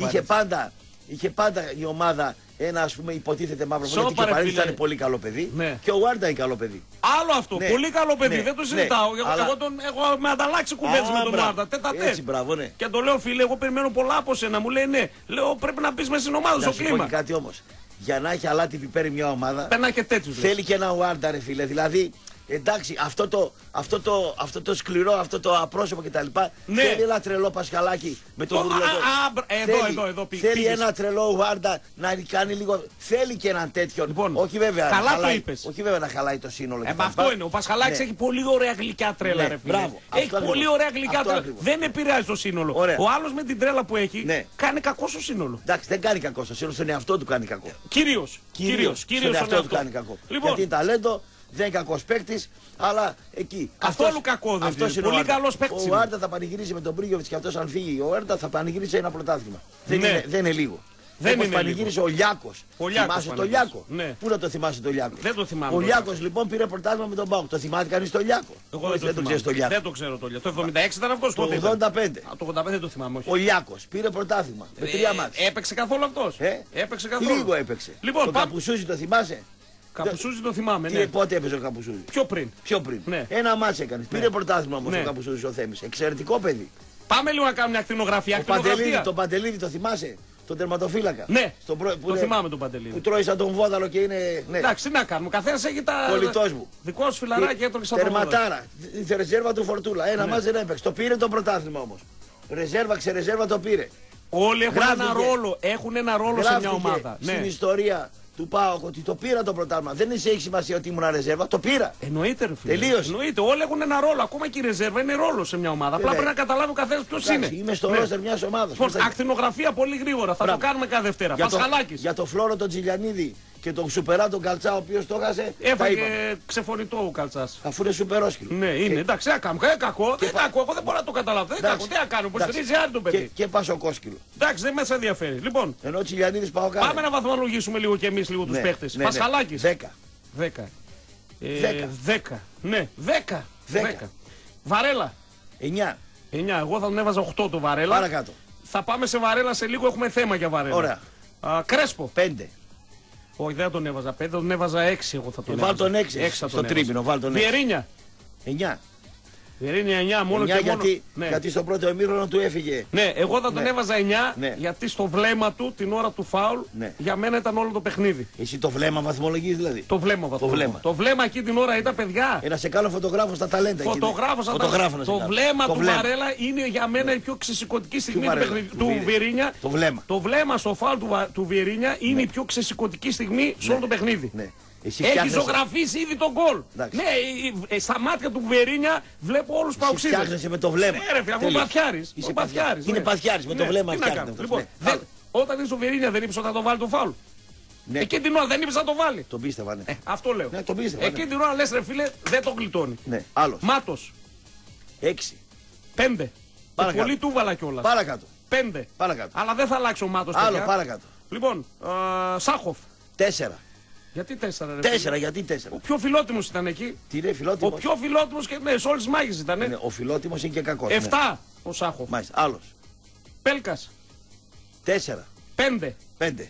Είχε πάντα είχε πάντα η ομάδα ένα, ας πούμε, υποτίθεται μαύρο φωνάκι. Και ο Παρέλης ήταν πολύ καλό παιδί. Ναι. Και ο Γουάρντα είναι καλό παιδί. Άλλο αυτό. Ναι. Πολύ καλό παιδί. Ναι. Δεν το συζητάω. Ναι. Αλλά... Εγώ με ανταλλάξει κουβέντες με τον Γουάρντα. Τέτα-τέτ. Ναι. Και το λέω, φίλε, εγώ περιμένω πολλά από σένα. Μου λέει ναι. Λέω πρέπει να μπει μέσα στην ομάδα στο κλίμα. Κάτι όμως. Για να έχει αλάτι πιπέρι μια ομάδα. Περνάει και τέτοιου. Θέλει και ένα Γουάρντα, ρε φίλε. Δηλαδή. Εντάξει, αυτό το σκληρό, αυτό το απρόσωπο κτλ. Ναι. Θέλει ένα τρελό Πασχαλάκι με το γουρλό. Εδώ πήγε. Θέλει ένα τρελό Γουάρντα να κάνει λίγο. Θέλει και έναν τέτοιο. Λοιπόν, όχι βέβαια. Καλά χαλάει, το είπες. Όχι βέβαια να χαλάει το σύνολο. Αυτό είναι. Ο Πασχαλάκης ναι. έχει πολύ ωραία γλυκιά τρέλα. Ναι, ρε φίλε. Μπράβο, έχει πολύ ακριβώς. ωραία γλυκιά αυτό τρέλα. Ακριβώς. Δεν επηρεάζει το σύνολο. Ωραία. Ο άλλος με την τρέλα που έχει ναι. κάνει κακό στο σύνολο. Εντάξει, δεν κάνει κακό στο σύνολο. Στον εαυτό του κάνει κακό. Κυρίως. Στον εαυτό του κάνει κακό. Γιατί ταλέντο. Δεν είναι κακός παίκτης, αλλά εκεί. Καθόλου κακό δεν είναι. Πολύ καλός παίκτης. Ο Άρτα θα πανηγυρίζει με τον Μπρίγκοβιτς και αυτός αν φύγει. Ο Άρτα θα πανηγυρίζει ένα πρωτάθλημα. Ναι. Δεν είναι λίγο. Δεν είναι πανηγύρισε ο Λιάκος. Θυμάσαι τον Λιάκο. Ναι. Πού να το θυμάσαι τον Λιάκο. Δεν το θυμάμαι. Ο Λιάκος λοιπόν πήρε πρωτάθλημα με τον ΠΑΟΚ. Το θυμάται κανείς τον Λιάκο. Εγώ δεν το ξέρω τον Λιάκο. Δεν το ξέρω τον Λιάκο. Το 76 ήταν αυτός. Το 85. Το 85 δεν το θυμάμαι. Ο Λιάκος πήρε πρωτάθλημα με 3 μάτς. Έπαιξε καθόλου αυτός. Έπαιξε καθόλου. Λίγο έπαιξε. Το Καπουσούζι το θυμάσαι. Καπουσούζι το θυμάμαι, ναι. Πότε έπαιζε ο Καπουσούζι. Πιο πριν. Ναι. Ένα μάτς έκανε. Ναι. Πήρε πρωτάθλημα όμως ναι. ο Καπουσούζι ο Θέμης. Εξαιρετικό παιδί. Πάμε λίγο να κάνουμε μια ακτινογραφία. Το Παντελίδη το θυμάσαι. Τον τερματοφύλακα. Ναι. Το θυμάμαι τον Παντελίδη. Που τρώει σαν τον βόδαλο και είναι. Ναι. Εντάξει, τι να κάνουμε. Καθένας έχει τα. Πολιτός μου. Δικό σου φιλαράκι έτρωγε σαν τον βόδαλο. Τερματάρα. Τη ρεζέρβα του Φορτούλα. Ένα μάτς δεν έπαιξε. Το πήρε το πρωτάθλημα όμως. Ρεζέρβα ξερεζέρβα το πήρε. Όλοι έχουν ένα ρόλο σε μια ομάδα. Στην ιστορία. Του ΠΑΟΚ ότι το πήρα το πρωτάθλημα. Δεν έχει σημασία ότι ήμουν ρεζέρβα, το πήρα. Εννοείται, ρε φίλε. Τελείωσε. Εννοείται. Όλοι έχουν ένα ρόλο. Ακόμα και η ρεζέρβα είναι ρόλο σε μια ομάδα. Απλά πρέπει να καταλάβει ο καθένας ποιος είναι. Είμαι στο ρόστερ μιας ομάδας. Ακτινογραφία πολύ γρήγορα. Θα το κάνουμε κάθε Δευτέρα. Πασχαλάκης. Για το Φλόρο τον Τζιλιανίδη και τον Σουπερά τον Καλτσά, ο οποίος το έχασε. Έφαγε ξεφωνητό ο Καλτσάς. Αφού είναι σουπερόσκυλο. Ναι, είναι. Εντάξει, έκαμε. Κακό. Δεν κακό. Εγώ δεν μπορώ να το καταλάβω. Δεν κακό. Τι να κάνω. Υποστηρίζει άλλο το παιδί. Και πασοκόσκυλο. Εντάξει, δεν μέσα ενδιαφέρει. Λοιπόν. Ενώ ο Τσιλιανίδης πάω κάτω. Πάμε να βαθμολογήσουμε λίγο κι εμείς λίγο τους παίχτες. Πασχαλάκης. 10. Ναι, 10. Βαρέλα. 9. Εγώ θα τον έβαζα 8 το Βαρέλα. Παρακάτω. Θα πάμε σε Βαρέλα σε λίγο, έχουμε θέμα για Βαρέλα. Ωραία. Κρέσπο. 5. Όχι, δεν θα τον έβαζα 5, τον έβαζα 6. Εγώ θα τον έβαζα. Βάλ τον 6 στο τρίμηνο, βάλ τον 6. Βιερίνια. 9. Βιερίνια 9, μόνο 9 και γιατί, μόνο. Γιατί στον πρώτο ημίχρονο του έφυγε. Ναι, εγώ θα τον έβαζα 9, γιατί στο βλέμμα του, την ώρα του φάουλ, για μένα ήταν όλο το παιχνίδι. Εσύ το βλέμμα βαθμολογείς δηλαδή. Το βλέμμα βαθμολογείς. Το βλέμμα εκεί την ώρα ήταν παιδιά. Ένα σε κάνω φωτογράφο στα ταλέντα. Φωτογράφο στα ταλέντα. Το βλέμμα του Βαρέλα είναι για μένα η πιο ξεσηκωτική στιγμή του Βιερίνια. Το βλέμμα στο φάουλ του Βιερίνια είναι η πιο ξεσηκωτική στιγμή σε όλο το παιχνίδι. Έχει ζωγραφίσει ήδη τον γκολ. Ναι, στα μάτια του Βιερίνια βλέπω όλους τους παοξίδες. Φτιάχνεσαι με το βλέμμα. Ναι, ρε φίλε, αφού παθιάρεις. Είσαι παθιάρης. Είναι παθιάρης, με το βλέμμα φτιάχνεται. Λοιπόν, όταν είσαι ο Βιερίνια δεν είπες όταν το βάλει το φάουλ. Εκείνη την ώρα δεν είπες να το βάλει. Τον πίστευα, ναι. Αυτό λέω. Εκείνη την ώρα λες, ρε φίλε, δεν τον γλιτώνει. Ναι, άλλος. Μάτος. 6. 5. Πολύ τούβαλα κιόλας. Παρακάτω. 5. Αλλά δεν θα αλλάξει ο Μάτος. Άλλο, παρακάτω. Λοιπόν, Σάχοφ. 4. Γιατί 4, ρε. 4, γιατί 4. Ο πιο φιλότιμος ήταν εκεί. Τι είναι φιλότιμος. Ο πιο φιλότιμος και ναι, σε όλες τις μάχες ήταν. Ναι, ο φιλότιμος είναι και κακός. 7 ο Σάχοφ. Μάλιστα, άλλος. Πέλκας. 4. 5.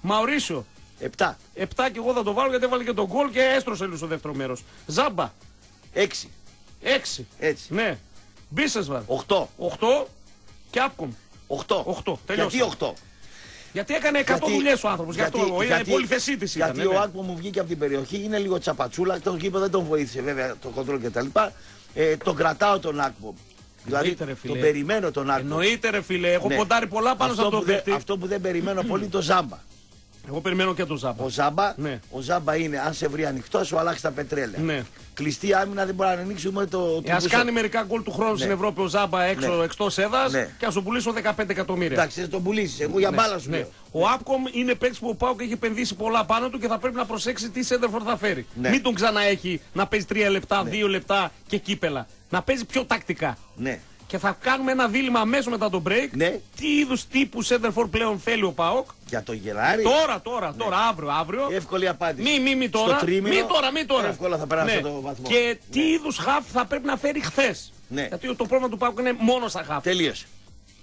Μαουρίσιο. 7. 7 και εγώ θα το βάλω γιατί έβαλε και τον γκολ και έστρωσε λίγο στο δεύτερο μέρος. Ζάμπα. 6. 6. Έτσι. Ναι. Μπίσεσβαρ. 8. 8 και Άπκομ. 8. Τελειώσε. Γιατί 8. Γιατί έκανε 100 δουλειές ο άνθρωπος, γι' αυτό είναι πολυθεσίτης. Γιατί ο Άκπο μου βγήκε από την περιοχή, είναι λίγο τσαπατσούλα, το γήπεδο δεν τον βοήθησε βέβαια το κοντρόλ κτλ. Τον κρατάω τον Άκπο. Δηλαδή τον περιμένω τον Άκπο. Εννοείται, ρε φίλε, έχω ποντάρει πολλά πάνω στον Άκπο. Αυτό που δεν περιμένω πολύ το Ζάμπα. Εγώ περιμένω και τον Ζάμπα. Ο Ζάμπα είναι, αν σε βρει ανοιχτό, σου αλλάξει τα πετρέλαια. Ναι. Κλειστή άμυνα δεν μπορεί να ανοίξει ούτε το. Ας κάνει μερικά γκολ του χρόνου στην Ευρώπη ο Ζάμπα εκτός έδρας και ας τον πουλήσω 15 εκατομμύρια. Εντάξει, θα τον πουλήσει. Εγώ για μπάλα σου λέω. Ο Άπκομ είναι παίκτης που ο ΠΑΟΚ έχει επενδύσει πολλά πάνω του και θα πρέπει να προσέξει τι σέντερφορ θα φέρει. Ναι. Μην τον ξαναέχει να παίζει 3 λεπτά, 2 λεπτά και κύπελα. Να παίζει πιο τακτικά. Ναι. Και θα κάνουμε ένα δίλημα αμέσως μετά τον break. Ναι. Τι είδους τύπου σέντερφορ πλέον θέλει ο ΠΑΟΚ. Για το Γενάρη. Τώρα, αύριο. Εύκολη απάντηση. Μη τώρα. Εύκολα θα περάσω το βαθμό. Και τι είδους χαφ θα πρέπει να φέρει χθες. Ναι. Γιατί το πρόβλημα του ΠΑΟΚ είναι μόνο στα χαφ. Τελείωσε.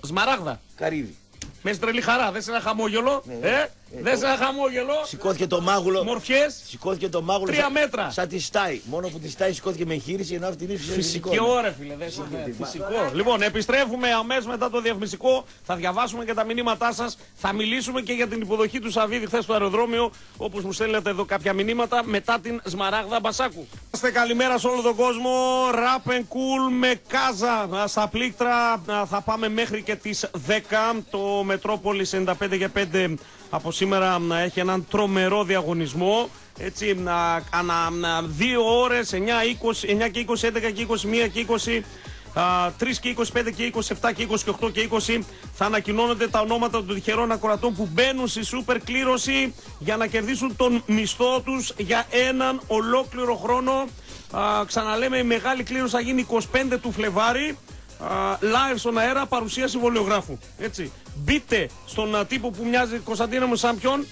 Σμαράγδα. Καρύδι. με στρελή χαρά, δες ένα χαμόγελο. Δες ένα χαμόγελο. Σηκώθηκε το μάγουλο. Μορφιές. Σηκώθηκε το μάγουλο. 3 μέτρα. Σαν τη στάι. Μόνο που τη στάι σηκώθηκε με εγχείρηση ενώ αυτή είναι φυσικό. Φυσική ώρα, φίλε. Φυσικό. Λοιπόν, επιστρέφουμε αμέσως μετά το διαφημιστικό. Θα διαβάσουμε και τα μηνύματά σας. Θα μιλήσουμε και για την υποδοχή του Σαββίδη χθες στο αεροδρόμιο. Όπως μου στέλνετε εδώ κάποια μηνύματα μετά την Σμαράγδα Μπασάκου. Είστε καλημέρα σε όλο τον κόσμο. Rap and cool με κάζα. Στα πλήκτρα θα πάμε μέχρι και τις 10. Το Metropolis 95 και 5. Από σήμερα έχει έναν τρομερό διαγωνισμό, έτσι, ανά 2 ώρες, 9 και 20, 11 και 21 και 20, 3 και 25 και 27 και 28 και 20 θα ανακοινώνονται τα ονόματα των τυχερών ακροατών που μπαίνουν στη σούπερ κλήρωση για να κερδίσουν τον μισθό τους για έναν ολόκληρο χρόνο. Ξαναλέμε, η μεγάλη κλήρωση θα γίνει 25 του Φλεβάρη. Live στον αέρα, παρουσία συμβολιογράφου. Έτσι. Μπείτε στον τύπο που μοιάζει Κωνσταντίνα μου σαν ποιον,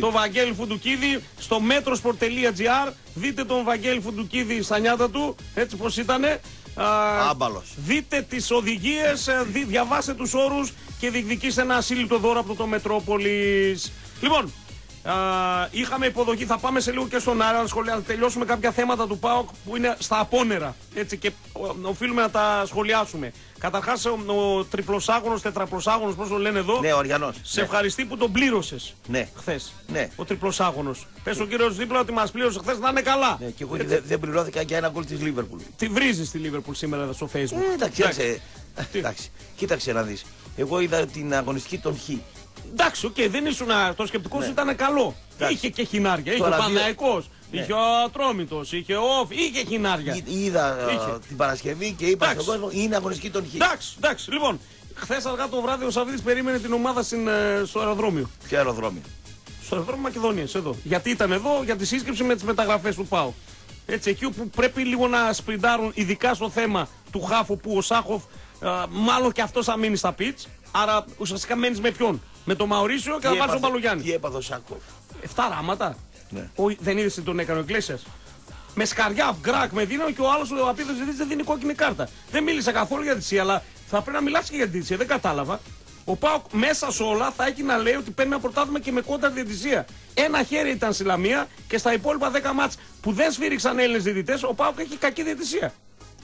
το Βαγγέλη Φουντουκίδη, στο metrosport.gr. Δείτε τον Βαγγέλη Φουντουκίδη στα νιάτα του, έτσι πως ήτανε. Άμπαλος. Δείτε τις οδηγίες, διαβάστε τους όρους και διεκδικήστε ένα ασύλληπτο δώρο από το Μετρόπολης. Λοιπόν, είχαμε υποδοχή, θα πάμε σε λίγο και στον αέρα να τελειώσουμε κάποια θέματα του ΠΑΟΚ που είναι στα απόνερα, έτσι, και οφείλουμε να τα σχολιάσουμε. Καταρχάς ο τριπλοσάγωνος, τετραπλοσάγωνος, πώς το λένε εδώ. Ναι, Οριανός. Σε ευχαριστεί που τον πλήρωσες. Ναι. Χθες. Ναι. Ο τριπλοσάγωνος. Πες ο κύριος δίπλα ότι μας πλήρωσε χθες, να είναι καλά. Ναι, και εγώ δεν πληρώθηκα για ένα γκολ της Λίβερπουλ. Τι βρίζεις τη Λίβερπουλ σήμερα στο Facebook. Εντάξει, κοίταξε να δεις. Εγώ είδα την αγωνιστική των Χ. Εντάξει, okay, δεν ήσουν, το σκεπτικό σου ήταν καλό. Εντάξει. Είχε και χινάρια. Είχε ο Παναθηναϊκός, είχε ο Ατρόμητος, είχε ο ΟΦ, είχε χινάρια. Είδα την Παρασκευή και είπα στον κόσμο: είναι αγωνιστική των Χ. Εντάξει, λοιπόν, χθες αργά το βράδυ ο Σαββίδης περίμενε την ομάδα στο αεροδρόμιο. Ποιο αεροδρόμιο? Στο αεροδρόμιο Μακεδονίας, εδώ. Γιατί ήταν εδώ για τη σύσκεψη με τις μεταγραφές του ΠΑΟ. Έτσι, εκεί που πρέπει λίγο να σπριντάρουν, ειδικά στο θέμα του χάφου που ο Σάχοφ μάλλον και αυτό θα μείνει στα πιτς. Άρα ουσιαστικά μένεις με ποιον? Με τον Μαουρίσιο και θα πάρεις τον Παλουγιάννη. Τι έπαθε ο Σάκοφ? 7 ράματα. Ναι. Δεν είδες τι τον έκανε ο Εγκλέσιας? Με σκαριά, γκρακ, με δύναμη, και ο άλλος ο απίδος δεν δίνει κόκκινη κάρτα. Δεν μίλησα καθόλου για τη ΣΥ, αλλά θα πρέπει να μιλάς και για τη ΣΥ. Δεν κατάλαβα. Ο ΠΑΟΚ μέσα σε όλα θα έχει να λέει ότι παίρνει ένα πρωτάθλημα και με κόντρα διαιτησία. Ένα χέρι ήταν στη Λαμία και στα υπόλοιπα 10 μάτς που δεν σφύριξαν Έλληνες διαιτητές, ο ΠΑΟΚ έχει κακή διαιτησία.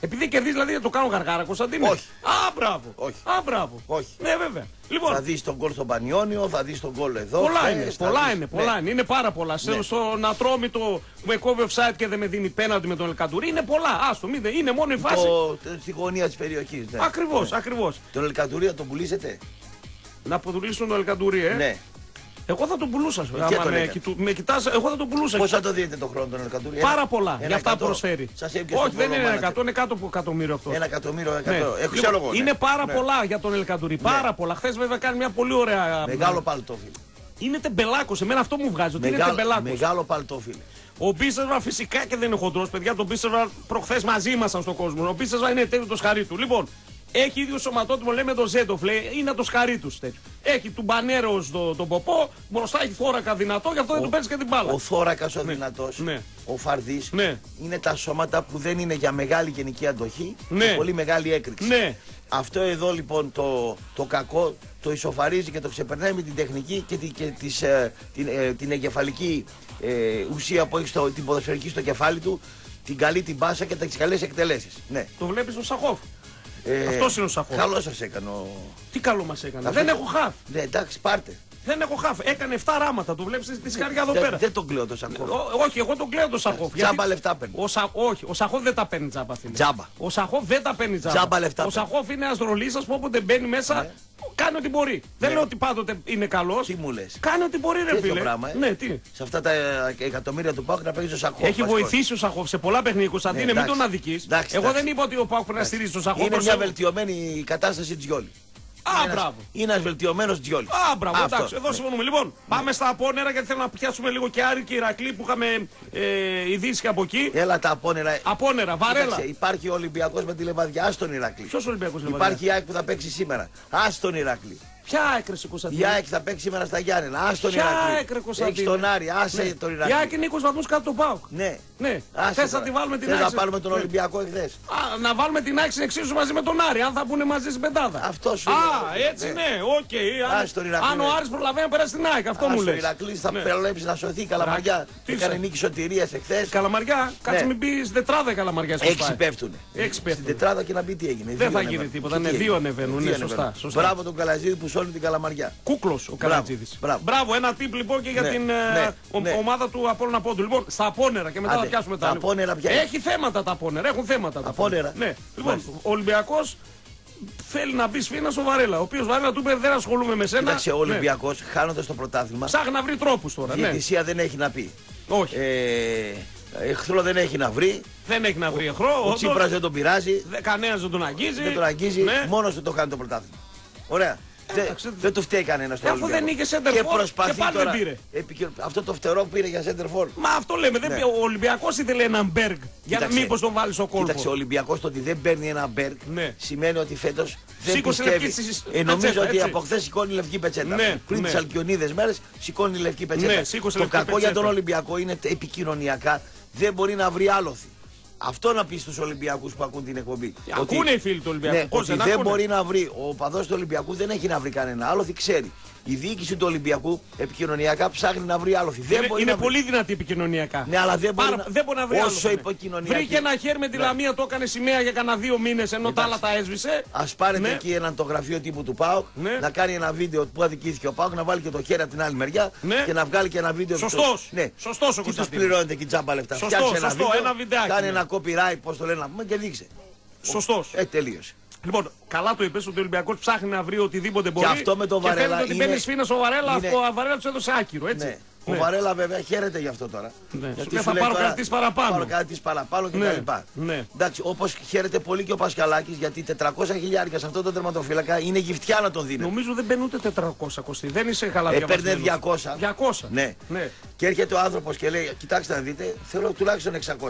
Επειδή κερδίζει, δηλαδή δεν το κάνω γαργάρα, Κωνσταντίνε. Όχι. Αμπράβο. Όχι. Αμπράβο. Όχι. Ναι, βέβαια. Λοιπόν, θα δεις τον γκολ στον Πανιόνιο, θα δεις τον γκολ εδώ. Πολλά είναι. Είναι πάρα πολλά. Ναι. Στον Ατρόμητο με κόβει offside και δεν με δίνει πέναντι με τον Ελκαντουρί. Είναι πολλά. Άστο, μην είναι μόνο η φάση. Στη γωνία της περιοχής. Ναι. Ακριβώς, ναι. Ακριβώς. Τον Ελκαντουρί θα τον πουλήσετε? Να πουλήσουν τον Ελκαντουρί, Ναι. Εγώ θα τον πουλούσα. Με κοιτάς, εγώ θα τον πουλούσα. Πώς θα το δείτε τον χρόνο τον Ελκαντουρί? Πάρα πολλά για αυτά που προσφέρει. Όχι, δεν είναι 100, είναι κάτω από εκατομμύριο αυτό. 1 εκατομμύριο. Είναι πάρα πολλά για τον Ελκαντουρί. Πάρα πολλά. Χθες βέβαια κάνει μια πολύ ωραία. Μεγάλο παλτόφιλ. Είναι τεμπελάκος. Εμένα αυτό μου βγάζει. Ότι είναι τεμπελάκος. Μεγάλο παλτόφιλ. Ο Μπίσεσβαρ φυσικά και δεν είναι χοντρός, παιδιά. Τον Μπίσεσβαρ προχθές μαζί ήμασταν στον κόσμο. Ο Μπίσεσβαρ είναι τέτοιο το σχαρί του. Λοιπόν. Έχει ίδιο σωματότυπο, λέμε τον Ζέντοφ, λέει, είναι το σχαρί του τέτοιο. Έχει του Μπανέρο τον Ποπό, μπροστά έχει θώρακα δυνατό, γι' αυτό δεν του παίρνει και την μπάλα. Ο θώρακας ο δυνατός, ο φαρδής, είναι τα σώματα που δεν είναι για μεγάλη γενική αντοχή, και πολύ μεγάλη έκρηξη. Ναι. Αυτό εδώ λοιπόν το κακό το ισοφαρίζει και το ξεπερνάει με την τεχνική και την εγκεφαλική ουσία που έχει την ποδοσφαιρική στο κεφάλι του, την καλή την μπάσα και τις καλές εκτελέσεις. Ναι. Το βλέπει στον Σαχόφ. Αυτό είναι ο Σαχόφ. Καλό σας έκανε. Τι καλό μας έκανε? Δεν έχω χαφ. Ναι, εντάξει, πάρτε. Δεν έχω χαφ. Έκανε 7 ράματα. Το βλέπεις τη σκαριά εδώ πέρα. Δεν τον κλαίω το Σαχόφ. Όχι, εγώ τον κλαίω το Σαχόφ. Τζάμπα λεφτά παίρνει. Όχι, ο Σαχόφ δεν τα παίρνει τζάμπα. Ο Σαχόφ δεν τα παίρνει τζάμπα. Ο Σαχόφ είναι ένας ρολίσας που όποτε μπαίνει μέσα κάνει ό,τι μπορεί. Δεν λέω ότι πάντοτε είναι καλός. Τι μου λες? Κάνει ό,τι μπορεί, ρε φίλε. Σε αυτά τα εκατομμύρια του ΠΑΟΚ να παίζει ο Σαχόφ. Έχει βοηθήσει ο Σαχόφ σε πολλά παιχνίδια, Κωνσταντίνε, μην τον αδικείς. Εγώ δεν είπα ότι ο ΠΑΟΚ πρέπει να στηρίζει τον Σαχόφ. Είναι μια βελτιωμένη κατάσταση Τζιόλι. Είναι ένας βελτιωμένος Τζιόλι. Μπράβο, εντάξει, εδώ συμφωνούμε. Λοιπόν, πάμε στα απόνερα γιατί θέλω να πιάσουμε λίγο και Άρη και Ηρακλή που είχαμε ειδήσει από εκεί. Έλα τα απόνερα. Απόνερα, Βαρέλα. Υπάρχει ο Ολυμπιακός με τη Λεβαδιά, άστον Ηρακλή. Ποιος Ολυμπιακός Λεβαδιά? Υπάρχει η ΑΕΚ που θα παίξει σήμερα. Άστον Ηρακλή. Ποια άκρη σου κουσατή. Η ΑΕΚ θα παίξει σήμερα στα Γιάννενα. Α τον Ηρακλή. Έχει τον Άρη, άσε τον Ηρακλή. Η ΑΕΚ είναι 20 βαθμούς κάτω του ΠΑΟΚ. Ναι. Ναι. Θες να τη βάλουμε την ΑΕΚ. Θες να πάρουμε τον Ολυμπιακό εχθές. Να βάλουμε την ΑΕΚ εξίσου μαζί με τον Άρη. Αν θα πούνε μαζί στην πεντάδα. Αυτό σου λέει. Α, έτσι ναι. Οκ. Αν ο Άρης προλαβαίνει να περάσει την ΑΕΚ. Αυτό μου λέει. Ο Ηρακλής θα προλέψει να σωθεί. Καλαμαριά. Έκανε νίκη σωτηρίας εχθές. Καλαμαριά. Κάτσε μην πει στην τετράδα Καλαμαριά. Έξι πέφτουν. Στην τετράδα και να μπει τι έγινε. Δεν θα γίνει τίποτα. Δύο ανεβαίνουν. Μπράβο τον Καλαζίδη που όλη την Καλαμαριά. Κούκλος ο Καλατζίδης. Μπράβο, ένα τύπ λοιπόν και για την ομάδα του Απόλλωνα Πόντου. Λοιπόν, στα πόνερα και μετά θα πιάσουμε τα πόνερα. Έχει θέματα τα πόνερα, έχουν θέματα τα πόνερα. Ναι. Λοιπόν, ο Ολυμπιακός θέλει να μπει σφήνα στο Βαρέλα. Ο οποίος Βαρέλα του είπε δεν ασχολούμαι με σένα. Κοίταξε, ο Ολυμπιακός χάνοντας το πρωτάθλημα. Ψάχνει να βρει τρόπους τώρα. Η διαιτησία δεν έχει να πει. Όχι. Εχθρό δεν έχει να βρει. Δεν έχει να βρει εχθρό. Ο Τσίπρας δεν τον πειράζει. Κανένας δεν τον αγγίζει. Δεν τον αγγίζει. Μόνος του το κάνει το πρωτάθλημα. Ωραία. Δεν το φταίει κανένα τώρα. Αφού δεν είχε center forward και πάλι δεν πήρε. Αυτό το φτερό πήρε για center forward. Μα αυτό λέμε. Ναι. Ο Ολυμπιακός ήθελε έναν Μπέργκ. Για μήπως τον βάλει στο κόλπο. Κοίταξε, ο Ολυμπιακός το ότι δεν παίρνει έναν Μπέργκ σημαίνει ότι φέτος δεν πιστεύει. Νομίζω ότι από χθες σηκώνει λευκή πετσέτα. Ναι. Πριν τις Αλκιονίδες μέρες σηκώνει λευκή πετσέτα. Ναι. Το κακό για τον Ολυμπιακό είναι επικοινωνιακά δεν μπορεί να βρει άλοθη. Αυτό να πει στους Ολυμπιακούς που ακούν την εκπομπή. Ακούνε ότι, οι φίλοι του Ολυμπιακού. Ναι, ότι δεν μπορεί να βρει. Ο οπαδός του Ολυμπιακού δεν έχει να βρει κανένα άλλοθι, ξέρει. Η διοίκηση του Ολυμπιακού επικοινωνιακά ψάχνει να βρει άλλοθι. Είναι πολύ δυνατή επικοινωνιακά. Ναι, αλλά δεν μπορεί να βρει άλλοθι. Όσο επικοινωνιακή. Βρήκε ένα χέρι με τη Λαμία, το έκανε σημαία για κανένα 2 μήνες ενώ τα άλλα τα έσβησε. Ας πάρετε εκεί έναν το γραφείο τύπου του ΠΑΟΚ, να κάνει ένα βίντεο που αδικήθηκε ο ΠΑΟΚ, να βάλει και το χέρι από την άλλη μεριά και να βγάλει και ένα βίντεο. Σωστό ο Κωνσταντίνος. Τι πληρώνεται και τζάμπα λεφτά. Σωστό, ένα βιντεάκι. Κάνει ένα copyright, πώς το λένε να πούμε και δείξε. Σωστό. Τελείωσε. Λοιπόν, καλά το είπες ότι ο Ολυμπιακός ψάχνει να βρει οτιδήποτε μπορεί. Και αυτό με τον Βαρέλα. Και φαίνεται ότι μπαίνει σφήνα στο Βαρέλα, ο Βαρέλα του έδωσε άκυρο, έτσι. Ναι. Ο Βαρέλα βέβαια χαίρεται γι' αυτό τώρα. Ναι. Γιατί θα πάρω κάτι της παραπάνω. Πάρω κάτι της παραπάνω και τα λοιπά. Ναι. Εντάξει, όπως χαίρεται πολύ και ο Πασκαλάκης, γιατί 400 χιλιάρικα σε αυτό το τερματοφύλακα είναι γυφτιά να τον δίνει. Νομίζω δεν μπαίνουν ούτε 400 κοστί. Δεν είσαι καλά διαβασμένος. Έπαιρνε 200. Ναι. Και έρχεται ο άνθρωπος και λέει, κοιτάξτε να δείτε, θέλω τουλάχιστον 600.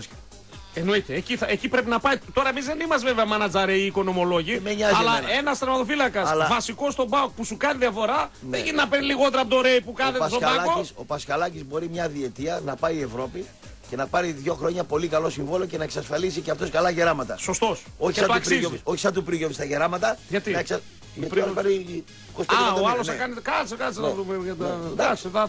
Εννοείται, εκεί πρέπει να πάει. Τώρα εμείς δεν είμαστε βέβαια μάνατζαροι ή οικονομολόγοι. Αλλά ένας τερματοφύλακας βασικός στον ΠΑΟΚ που σου κάνει διαφορά, δεν γίνει να παίρνει λιγότερα από το Ρέι που κάθεται στον πάγκο. Ο Πασκαλάκης μπορεί μια διετία να πάει η Ευρώπη και να πάρει 2 χρόνια πολύ καλό συμβόλαιο και να εξασφαλίσει και αυτός καλά γεράματα. Σωστός. Όχι σαν του Πρίγιοβι στα γεράματα. Γιατί? Ο άλλος θα κάνει. Κάτσε να δούμε.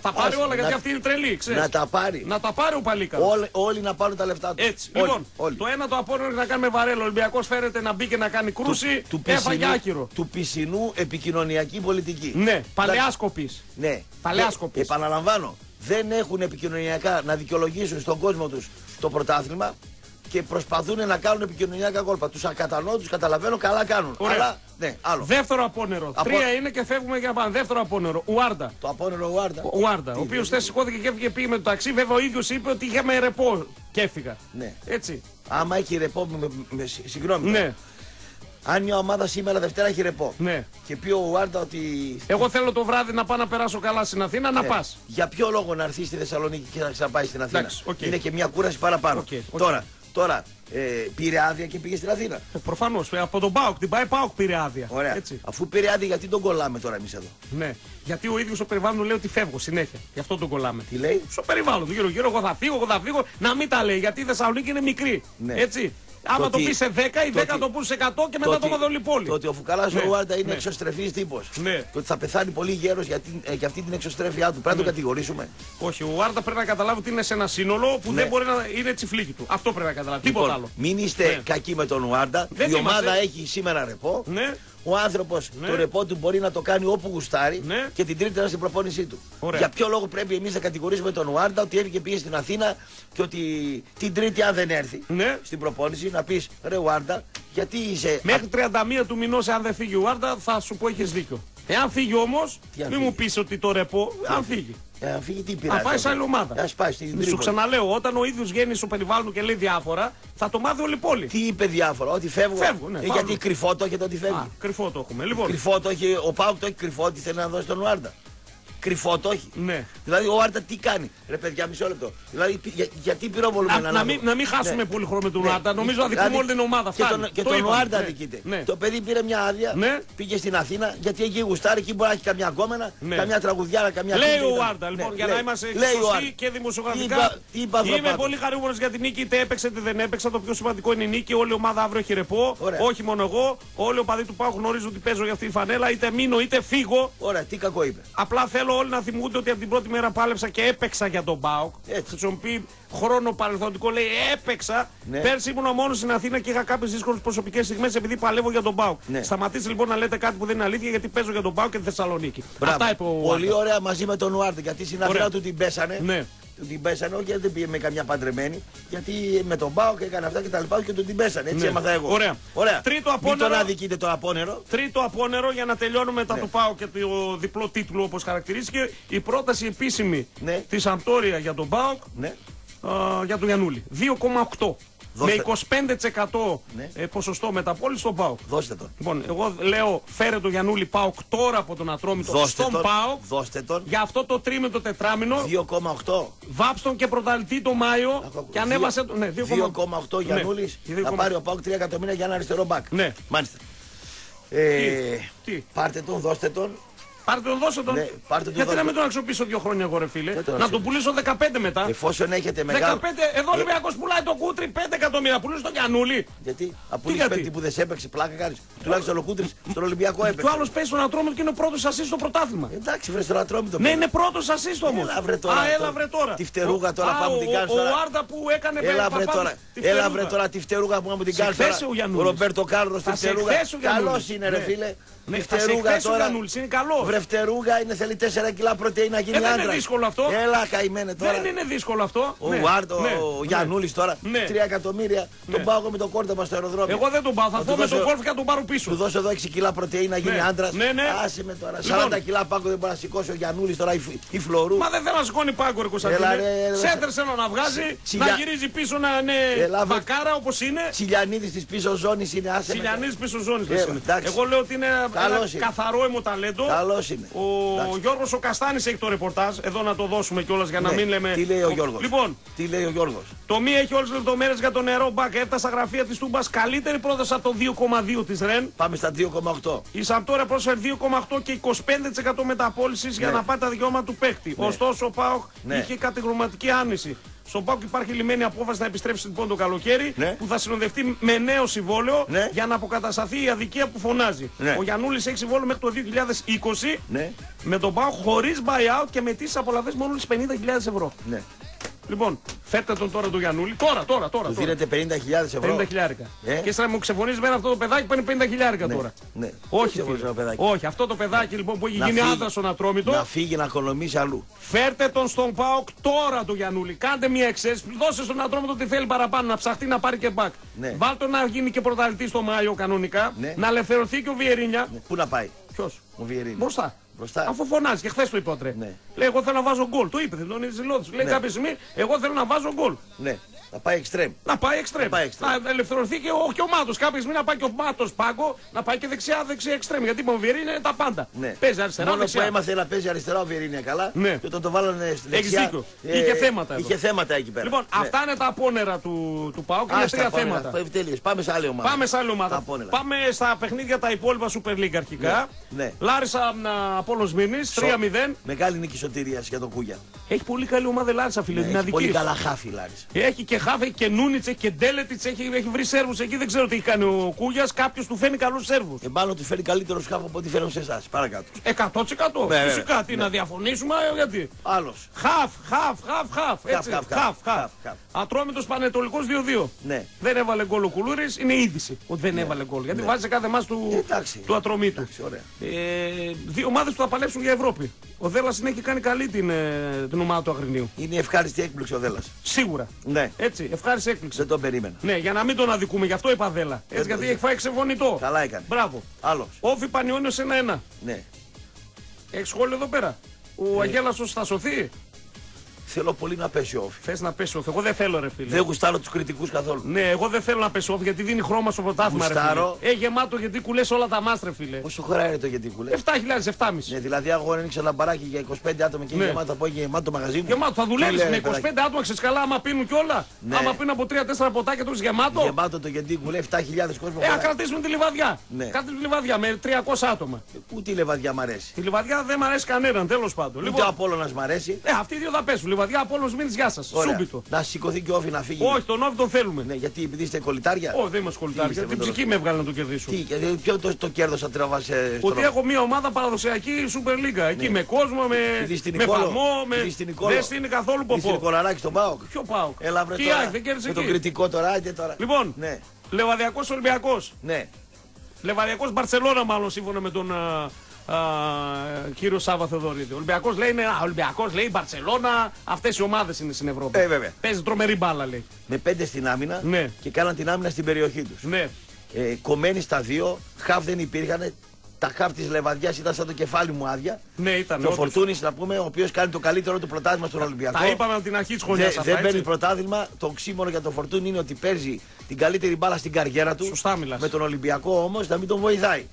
Θα πάρει όλα γιατί αυτή είναι τρελή. Να τα πάρει. Να τα πάρει ο Παλίκας. Όλοι να πάρουν τα λεφτά του. Έτσι. Λοιπόν, το ένα το απόρριο να κάνει με Βαρέλα. Ο Ολυμπιακός φέρεται να μπει και να κάνει κρούση. Έφαγε άκυρο. Του πισινού επικοινωνιακή πολιτική. Ναι. Παλαιάσκοπης. Ναι. Επαναλαμβάνω. Δεν έχουν επικοινωνιακά να δικαιολογήσουν στον κόσμο τους το πρωτάθλημα και προσπαθούν να κάνουν επικοινωνιακά κόλπα. Τους ακατανοώ, τους καταλαβαίνω, καλά κάνουν. Αλλά, άλλο. Δεύτερο απόνερο. 3 είναι και φεύγουμε για να πάμε. Δεύτερο απόνερο. Ουάρντα. Το απόνερο Ουάρντα. Ο οποίος χθες σηκώθηκε και έφυγε πήγε με το ταξί. Βέβαια ο ίδιος είπε ότι είχαμε ρεπό και έφυγα. Ναι. Έτσι. Άμα έχει ρεπό. Συγγνώμη. Ναι. Αν μια ομάδα σήμερα Δευτέρα έχει ρεπό και πει ο Ουάρντα ότι. Εγώ θέλω το βράδυ να πάω να περάσω καλά στην Αθήνα, να πας. Για ποιο λόγο να έρθει στη Θεσσαλονίκη και να ξαναπάει στην Αθήνα. Εντάξει, είναι και μια κούραση παραπάνω. Τώρα πήρε άδεια και πήγε στην Αθήνα. Προφανώς. Από τον ΠΑΟΚ. Την ΠΑΟΚ πήρε άδεια. Ωραία. Έτσι. Αφού πήρε άδεια, γιατί τον κολλάμε τώρα εμείς εδώ. Ναι. Γιατί ο ίδιος ο περιβάλλον λέει ότι φεύγω συνέχεια. Γι' αυτό τον κολλάμε. Τι λέει? Στο περιβάλλον. Γύρω-γύρω, εγώ θα φύγω, Να μην τα λέει. Γιατί η Θεσσαλονίκη είναι μικρή. Ναι. Έτσι. Άμα το πει σε 10, οι 10 το πούν σε 100 και μετά το μαδολή πόλη. Το ότι ο Φουκαλάς ο Ουάρντα είναι εξωστρεφής τύπος. Το ότι θα πεθάνει πολύ γέρος για αυτή την εξωστρέφειά του. Πρέπει να τον κατηγορήσουμε. Όχι, ο Ουάρντα πρέπει να καταλάβει ότι είναι σε ένα σύνολο που δεν μπορεί να είναι τσιφλίκι του. Αυτό πρέπει να καταλάβει. Τίποτα άλλο. Μην είστε κακοί με τον Ουάρντα. Η ομάδα έχει σήμερα ρεπό. Ο άνθρωπος το ρεπό του μπορεί να το κάνει όπου γουστάρει και την τρίτη είναι στην προπόνησή του. Ωραία. Για ποιο λόγο πρέπει εμείς να κατηγορήσουμε τον Ουάρντα ότι έφυγε πήγε στην Αθήνα και ότι την τρίτη αν δεν έρθει στην προπόνηση να πεις ρε Ουάρντα γιατί είσαι... Μέχρι 31 του μηνός αν δεν φύγει ο Ουάρντα θα σου πω έχεις δίκιο. Εάν φύγει όμως μην μου πεις ότι το ρεπό αν φύγει. Αν φύγει τι πειράζει. Αν πάει σε άλλη ομάδα. Σου ξαναλέω, όταν ο ίδιος βγαίνει στο περιβάλλον και λέει διάφορα, θα το μάθει όλη η πόλη. Τι είπε διάφορα, ότι φεύγω. Γιατί κρυφό το έχετε ότι φεύγει. Κρυφό το έχουμε. Λοιπόν. Κρυφό το έχει, ο ΠΑΟΚ το έχει κρυφό ότι θέλει να δώσει τον Ουάρντα. κρυφό το έχει. Ναι. Δηλαδή ο Άρτα τι κάνει. Ρε παιδιά, μισό λεπτό. Δηλαδή γιατί πυροβολούμε έναν άνθρωπο. Να μην χάσουμε πολύ χρόνο με τον Άρτα. Νομίζω να δικούμε όλη την ομάδα. Και τον Άρτα δικείται. Το παιδί πήρε μια άδεια, πήγε στην Αθήνα γιατί εκεί γουστάρει, εκεί μπορεί να έχει καμιά γκόμενα, καμιά τραγουδιάρα, καμιά. Λέει ο Άρτα λοιπόν για να είμαστε σωστοί και δημοσιογραφικά. Είμαι πολύ χαρούμενο για την νίκη, είτε έπαιξε είτε δεν έπαιξα. Το πιο σημαντικό είναι η νίκη. Όλη η ομάδα αύριο έχει ρεπό. Όχι μόνο εγώ. Όλοι οι οπαδοί του ΠΑΟΚ γνωρίζουν ότι παίζω για αυτή τη φανέλα, είτε μείνω είτε φύγω. Ωραία, τι κακό είπε. Απλά θέλω όλοι να θυμούνται ότι από την πρώτη μέρα πάλεψα και έπαιξα για τον ΠΑΟΚ. Χρησιμοποιεί χρόνο παρελθοντικό, λέει έπαιξα. Ναι. Πέρσι ήμουν μόνο στην Αθήνα και είχα κάποιες δύσκολες προσωπικές στιγμές επειδή παλεύω για τον ΠΑΟΚ. Ναι. Σταματήστε λοιπόν να λέτε κάτι που δεν είναι αλήθεια γιατί παίζω για τον ΠΑΟΚ και τη Θεσσαλονίκη. Μπράβο. Αυτά είπε ο πολύ ωραία μαζί με τον Ουάρντε γιατί στην Αθήνα του την πέσανε. Ναι. Του την πέσανε, όχι γιατί δεν πήγε με καμιά παντρεμένη, γιατί με τον ΠΑΟΚ έκανε αυτά και τα λοιπά και του την πέσανε. Έτσι έμαθα εγώ. Ωραία. Τρίτο απόνερο. Μην τον αδικείτε το απόνερο. Τρίτο απόνερο για να τελειώνουμε μετά του ΠΑΟΚ και το διπλό τίτλο όπως χαρακτηρίστηκε. Η πρόταση επίσημη της Σαμπτόρια για τον ΠΑΟΚ για τον Γιαννούλη. 2,8. Με 25% ποσοστό μεταπόληση στον ΠΑΟΚ. Δώστε τον. Λοιπόν, εγώ λέω φέρε τον Γιαννούλη ΠΑΟΚ τώρα από τον Ατρόμητο στον ΠΑΟΚ. Για αυτό το τρίμηνο τετράμηνο. 2,8. Βάψτον και πρωταλητή το Μάιο. Και ανέβασε τον. 2,8 Γιαννούλης. Θα πάρει ο ΠΑΟΚ 3 εκατομμύρια για ένα αριστερό μπακ. Ναι. Μάλιστα. Πάρτε τον, δώστε τον. Πάρτε τον, δώσε τον. Ναι, πάρτε τον, γιατί να μην τον αξιοποιήσω 2 χρόνια εγώ, ρε φίλε. Να τον πουλήσω 15 μετά. Εφόσον έχετε μεγάλο. 15, εδώ ο Ολυμπιακός πουλάει το κούτρι 5 εκατομμύρια. Πουλήσει τον Γιαννούλη. Γιατί από την πέμπτη που δεν σε έπαιξε, πλάκα κάνει. Τουλάχιστον ο κούτρι στον Ολυμπιακό έπαιξε. Και ο άλλο παίζει στον Ατρόμητο και είναι ο πρώτος ασίστ στο πρωτάθλημα. Εντάξει, βρε στον Ατρόμητο. Ναι, είναι πρώτος ασίστ όμως. Έλα βρε τώρα. Τη φτερούγα τώρα πάμε την κάρτα. Ο Άρτα που έκανε πέρα. Έλα βρε τώρα τη φτερούγα που την κάρτα. Ο Ρομπέρτο Κάρλο τη φτερούγα. Καλό είναι, ρε φίλε. Με φτερούγα τώρα. Είναι καλό. Βρεφτερούγα είναι, θέλει 4 κιλά πρωτεΐνα να γίνει άντρα. Δεν είναι δύσκολο αυτό. Έλα, καημένε τώρα. Δεν είναι δύσκολο αυτό. Ο Βάρτο, ο Γιαννούλης τώρα. 3 εκατομμύρια. Τον πάω με το κόρτομα στο αεροδρόμιο. Εγώ δεν τον πάω. Θα δω με τον κόρφι και τον πάρω πίσω. Του δώσω εδώ 6 κιλά πρωτεΐνα να γίνει άντρα. Άσε με τώρα. 40 κιλά πάγκο δεν μπορεί να σηκώσει ο Γιαννούλης τώρα η φλωρού. Μα δεν θέλει να σηκώνει πάγκο ρε Κωνσταντίνε. Σέντερσε να βγάζει, να γυρίζει πίσω να είναι βακάρα όπω είναι. Τσιλιανίδη τη πίσω ζώνη είναι άσχημη. Τσιλιανίδη πίσω ζώνη. Εγώ λέω ότι είναι καθαρό αιμοταλέντο. Είναι. Ο Γιώργος ο Καστάνης έχει το ρεπορτάζ. Εδώ να το δώσουμε κιόλας για να μην λέμε. Τι λέει ο Γιώργος. Λοιπόν, τι λέει ο Γιώργος. Το ΜΗ έχει όλες τις λεπτομέρειες για το νερό μπακ. Έφτασα γραφεία της Τούμπας. Καλύτερη πρόταση από το 2,2 της ΡΕΝ. Πάμε στα 2,8. Η Σαμπτόρια πρόσφερε 2,8 και 25% μεταπώληση για να πάρει τα δικαιώματα του παίκτη. Ωστόσο, ο ΠΑΟΚ είχε κατηγορηματική άνηση. Στον ΠΑΟΚ υπάρχει λυμμένη απόφαση να επιστρέψει λοιπόν το καλοκαίρι που θα συνοδευτεί με νέο συμβόλαιο για να αποκατασταθεί η αδικία που φωνάζει. Ο Γιαννούλης έχει συμβόλαιο μέχρι το 2020 με τον ΠΑΟΚ χωρίς buyout και με τις απολαβές μόνο τις 50.000 ευρώ. Ναι. Λοιπόν, φέρτε τον τώρα τον Γιαννούλη. Τώρα. Του δίνετε 50.000 ευρώ. 50.000. Και σαν να μου ξεφωνείς με αυτό το παιδάκι που είναι 50.000 τώρα. Ναι. Όχι, όχι, αυτό το παιδάκι λοιπόν που έχει γίνει άντρα στον Ατρόμητο. Να φύγει να οικονομήσει αλλού. Φέρτε τον στον ΠΑΟΚ τώρα τον Γιαννούλη. Κάντε μια εξαίρεση. Δώσε στον Ατρόμητο τι θέλει παραπάνω. Να ψαχτεί να πάρει και μπακ. Ναι. Βάλτε να γίνει και πρωταθλητής στο Μάιο κανονικά. Ναι. Να ελευθερωθεί και ο Βιερίνια. Ναι. Πού να πάει. Ποιος. Ο Βιερίνια. Μπροστά. Αφού φωνάζει και χθες το είπε ο Τρέ. Ναι. Λέει εγώ θέλω να βάζω γκολ. Το είπε, δεν τον είδε Λόδης. Λέει κάποια στιγμή εγώ θέλω να βάζω γκολ. Ναι. Να πάει εξτρέμ. Να ελευθερωθεί και ο Μάτος. Κάποια στιγμή να πάει και ο Μάτος πάγκο, να πάει και δεξιά εξτρέμ. Γιατί με ο Βιερίνια είναι τα πάντα. Ναι. Παίζει αριστερά. Μόνο που έμαθε να παίζει αριστερά ο Βιερίνια καλά. Ναι. Και όταν το βάλανε στην δεξιά. Είχε θέματα. Εδώ. Είχε θέματα εκεί πέρα. Λοιπόν, αυτά είναι τα απόνερα του ΠΑΟΚ. Είναι 3 θέματα. Πάμε σε άλλη ομάδα. Πάμε στα παιχνίδια τα υπόλοιπα Super League αρχικά. Λάρισα Απόλλων Σμύρνης 3-0. Μεγάλη νίκη Σωτηρίας για τον Κούγια. Έχει πολύ καλή ομάδα Λάρισα, φίλε. Πολύ καλά χάφη Λάρισα. Έχει και Χάφε και Νούνιτσε και Ντέλετιτς έχει βρει Σέρβους εκεί. Δεν ξέρω τι έχει κάνει ο Κούγιας. Κάποιο του φαίνει καλούς Σέρβους. Μάλλον του φέρει καλύτερο Χάφο από ό,τι φέρνουν σε εσάς. Παρακάτω. 100%. Φυσικά. Τι να διαφωνήσουμε, γιατί. Άλλο. Χαφ. Ατρόμητος Πανετολικός 2-2. Δεν έβαλε γκολ ο Κουλούρης. Είναι είδηση ότι δεν έβαλε γκολ. Γιατί βάζει σε κάθε μάτς του Ατρομήτου. Δύο ομάδες που θα παλέψουν για Ευρώπη. Ο Δέλλας έχει κάνει καλή την ομάδα του Αγρινίου. Είναι ευχάριστη έκπληξη ο Δέλλας. Σίγουρα. Έτσι, ευχάριστη έκπληξη. Δεν τον περίμενα. Ναι, για να μην τον αδικούμε, γι' αυτό είπα Δέλλα. Έτσι, γιατί έχει φάει ξεφωνητό. Καλά έκανε. Μπράβο. Άλλος. Όφι Πανιώνιος 1-1. Ναι. Έχει σχόλιο εδώ πέρα. Ο Αγγέλας θα σωθεί. Θέλω πολύ να πέσει off. Θες να πέσει off. Εγώ δεν θέλω, ρε φίλε. Δεν γουστάρω τους κριτικούς καθόλου. Ναι, εγώ δεν θέλω να πέσει off γιατί δίνει χρώμα στο πρωτάθλημα. Γουστάρω. Γεμάτο γιατί κουλές όλα τα μάστρε, φίλε. Πόσο χωρά είναι το γιατί κουλές? 7.000, 7,5. Ναι, δηλαδή εγώ ανοίξα λαμπαράκι για 25 άτομα και γεμάτο θα πω γεμάτο μαγαζί μου. Γεμάτο, θα δουλεύεις με 25 άτομα ξεσκαλά άμα πίνουν κιόλα. Άμα πίνουν από 3-4 ποτάκια τους γεμάτο. Γεμάτο το γιατί κουλές 7.000 κόσμο. Κρατήσουμε τη λιβαδιά. Κρατήσουμε τη λιβαδιά με 300 άτομα. Ούτε η λιβαδιά μ' αρέσει. Τη λιβαδιά δεν μ' αρέσει κανέναν, τέλος πάντων. Ούτε ο Απόλλωνας μ' αρέσει. Αυτοί οι δύο θα πέσουν. Λιβαδιά, Απόλλωνας, μήνες, γεια σας. Σούμπιτο. Να σηκωθεί και όφι να φύγει. Όχι, τον όφι τον θέλουμε. Ναι, γιατί επειδή είστε κολλητάρια. Όχι, δεν είμαστε κολλητάρια. Την ψυχή με έβγαλε να το κερδίσω. Τι, ποιο το κέρδος θα τραβάσαι. Ότι έχω μια ομάδα παραδοσιακή Super League. Εκεί με κόσμο, με φαμό, με. Δεν είναι καθόλου ποπό. Με κολαράκι στον ΠΑΟΚ. Ποιο ΠΑΟΚ? Με τον κριτικό τώρα. Λοιπόν, Λεβαδιακός Ολυμπιακός. Λεβαδιακός Μπαρσελόνα, μάλλον σύμφωνα με τον κύριο Σάβα Θεοδωρίδη. Ολυμπιακός λέει, Ολυμπιακός λέει, Μπαρσελόνα, αυτές οι ομάδες είναι στην Ευρώπη. Βέβαια. Παίζει τρομερή μπάλα, λέει. Με 5 στην άμυνα και κάναν την άμυνα στην περιοχή τους. Ναι. Κομμένοι στα 2, χαφ δεν υπήρχαν. Τα χαφ της Λεβαδιάς ήταν σαν το κεφάλι μου άδεια. Ναι, ήταν. Το Φορτούνης, να πούμε, ο οποίος κάνει το καλύτερο του πρωτάθλημα στον Ολυμπιακό. Τα είπαμε από την αρχή της χρονιάς. Δεν παίρνει πρωτάθλημα. Το οξύμορο για τον Φορτούνη είναι ότι παίζει την καλύτερη μπάλα στην καριέρα του. Σωστά μιλάς. Με τον Ολυμπιακό όμως να μην τον βοηθάει.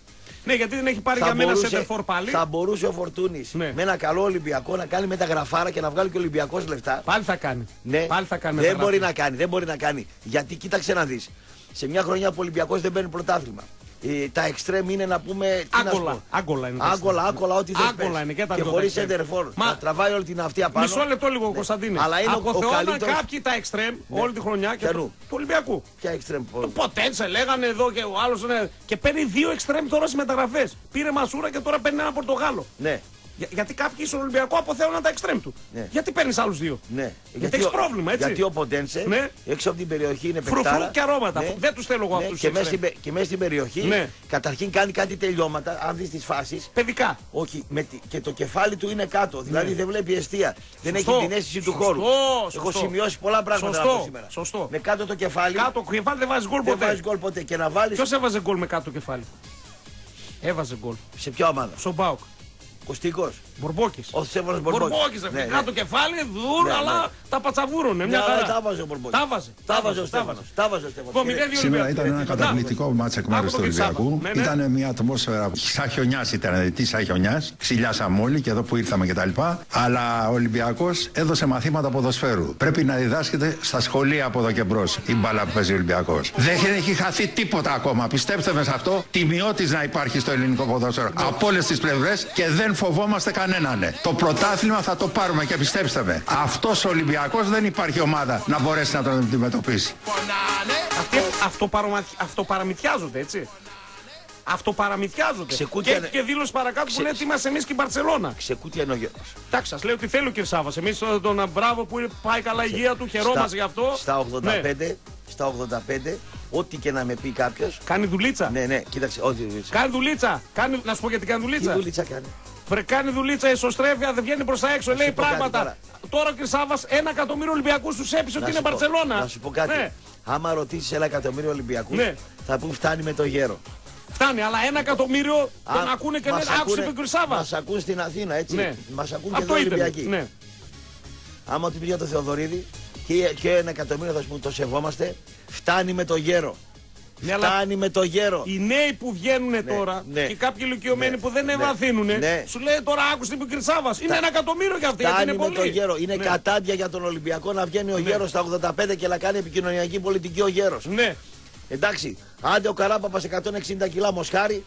Ναι, γιατί δεν έχει πάρει για μένα σέντερφορ πάλι. Θα μπορούσε ο Φορτούνης με ένα καλό Ολυμπιακό να κάνει μεταγραφάρα και να βγάλει και ο Ολυμπιακός λεφτά. Πάλι θα κάνει. Ναι, πάλι θα κάνει. Δεν μπορεί να κάνει, δεν μπορεί να κάνει. Γιατί κοίταξε να δεις. Σε μια χρονιά που ο Ολυμπιακός δεν παίρνει πρωτάθλημα. Τα εξτρέμ είναι να πούμε. Άγκολα είναι. Άγκολα, ό,τι δεν παίζει. Και χωρίς σέντερφορ. Μα τραβάει όλη την αυτή απάνω. Μισό λεπτό λίγο, Κωνσταντίνε. Αλλά είναι ο καλύτερος. Κάποιοι τα εξτρέμ όλη τη χρονιά και του Ολυμπιακού. Ποια εξτρέμ? Ποτέτσε λέγανε εδώ και ο άλλος. Και παίρνει 2 εξτρέμ τώρα στις μεταγραφές. Πήρε Μασούρα και τώρα παίρνει ένα Πορτογάλο. Γιατί κάποιοι στον Ολυμπιακό αποθέωναν τα εξτρέμ του. Γιατί παίρνεις άλλους 2? Γιατί έχεις πρόβλημα, έτσι. Γιατί ο Ποντένσε έξω από την περιοχή είναι παιχτάρα. Φρουφρού και αρώματα. Δεν τους θέλω εγώ αυτούς. Και μέσα στην περιοχή καταρχήν κάνει κάτι τελειώματα. Αν δεις τις φάσεις. Παιδικά. Όχι. Και το κεφάλι του είναι κάτω. Δηλαδή δεν βλέπει αιστεία. Δεν έχει την αίσθηση του χώρου. Έχω σημειώσει πολλά πράγματα από σήμερα. Με κάτω το κεφάλι. Κάτω κεφάλι δεν βάζει γκολ ποτέ. Ποιο έβαζε γκολ με κάτω κεφάλι? Έβαζε γκολ. Σε ποια ομάδα? Στον ΠΑΟΚ. Κωστικός. Μπορμπόκης. Ο Σέβρος Μπορμπόκης. Κάτω κεφάλι, δούρα, αλλά τα πατσαβούρωνε. Μια χαρά. Τα βάζε ο Μπορμπόκης. Τα βάζε ο Στέφανος. Σήμερα ήταν ένα καταπληκτικό μάτς εκ μέρους του Ολυμπιακού. Ήταν μια ατμόσφαιρα σαν χιονιάς, ήταν τι σαν χιονιάς. Ξυλιάσαμε όλοι και εδώ που ήρθαμε κτλ. Αλλά ο Ολυμπιακός έδωσε μαθήματα ποδοσφαίρου. Πρέπει να διδάσκεται στα σχολεία από εδώ και μπρος η μπάλα που παίζει ο Ολυμπιακός. Δεν έχει χαθεί τίποτα ακόμα. Πιστέψτε με σε αυτό, τιμιότης να υπάρχει στο ελληνικό ποδόσφαιρο από όλες τις πλευρές και δεν φοβόμαστε κανέναν. Ναι. Το πρωτάθλημα θα το πάρουμε και πιστέψτε με. Αυτός ο Ολυμπιακός δεν υπάρχει ομάδα να μπορέσει να τον αντιμετωπίσει. Αυτοπαραμυθιάζονται, έτσι. Αυτοπαραμυθιάζονται. Ξεκούτια... Και δήλωση παρακάτω που λέει ότι είμαστε εμείς και η Μπαρσελόνα. Ξεκούτια είναι ο Γιώργος. Εντάξει, σας λέω ότι θέλει ο κ. Σάββας. Εμείς τον μπράβο που πάει καλά υγεία του, χαιρόμαστε γι' αυτό. Στα 85. Ναι. Στα 85, ό,τι και να με πει κάποιος. Κάνει δουλίτσα. Ναι, κοίταξε. Κάνει δουλίτσα. Να σου πω γιατί κάνει δουλίτσα. Τι δουλίτσα κάνει? Βρεκάνει δουλίτσα, εσωστρέφεια, δεν βγαίνει προς τα έξω, λέει πράγματα. Τώρα ο Κρυσάβας 1 εκατομμύριο Ολυμπιακούς τους έπεισε ότι είναι Μπαρσελόνα. Να σου πω κάτι. Ναι. Άμα ρωτήσεις 1 εκατομμύριο Ολυμπιακούς, θα πούν φτάνει με το γέρο. Φτάνει, αλλά 1 εκατομμύριο τον ακούνε και δεν άκουσε τον Κρυσάβα. Μας ακούν στην Αθήνα, έτσι. Ναι. Μας ακούν και εδώ οι Ολυμπιακοί. Ναι. Άμα του πει για τον Θεοδωρίδη και 1 εκατομμύριο θα σου πούν το σεβόμαστε, φτάνει με το γέρο. Φτάνει με το γέρο. Οι νέοι που βγαίνουν τώρα και κάποιοι ηλικιωμένοι που δεν ευαθύνουν, σου λέει τώρα άκουσε την Κρυσάβα. Είναι 1 εκατομμύριο για αυτή. Φτάνει με το γέρο. Είναι κατάντια για τον Ολυμπιακό να βγαίνει ο γέρος στα 85 και να κάνει επικοινωνιακή πολιτική ο γέρος. Ναι. Εντάξει. Άντε ο Καράπαπας 160 κιλά μοσχάρι.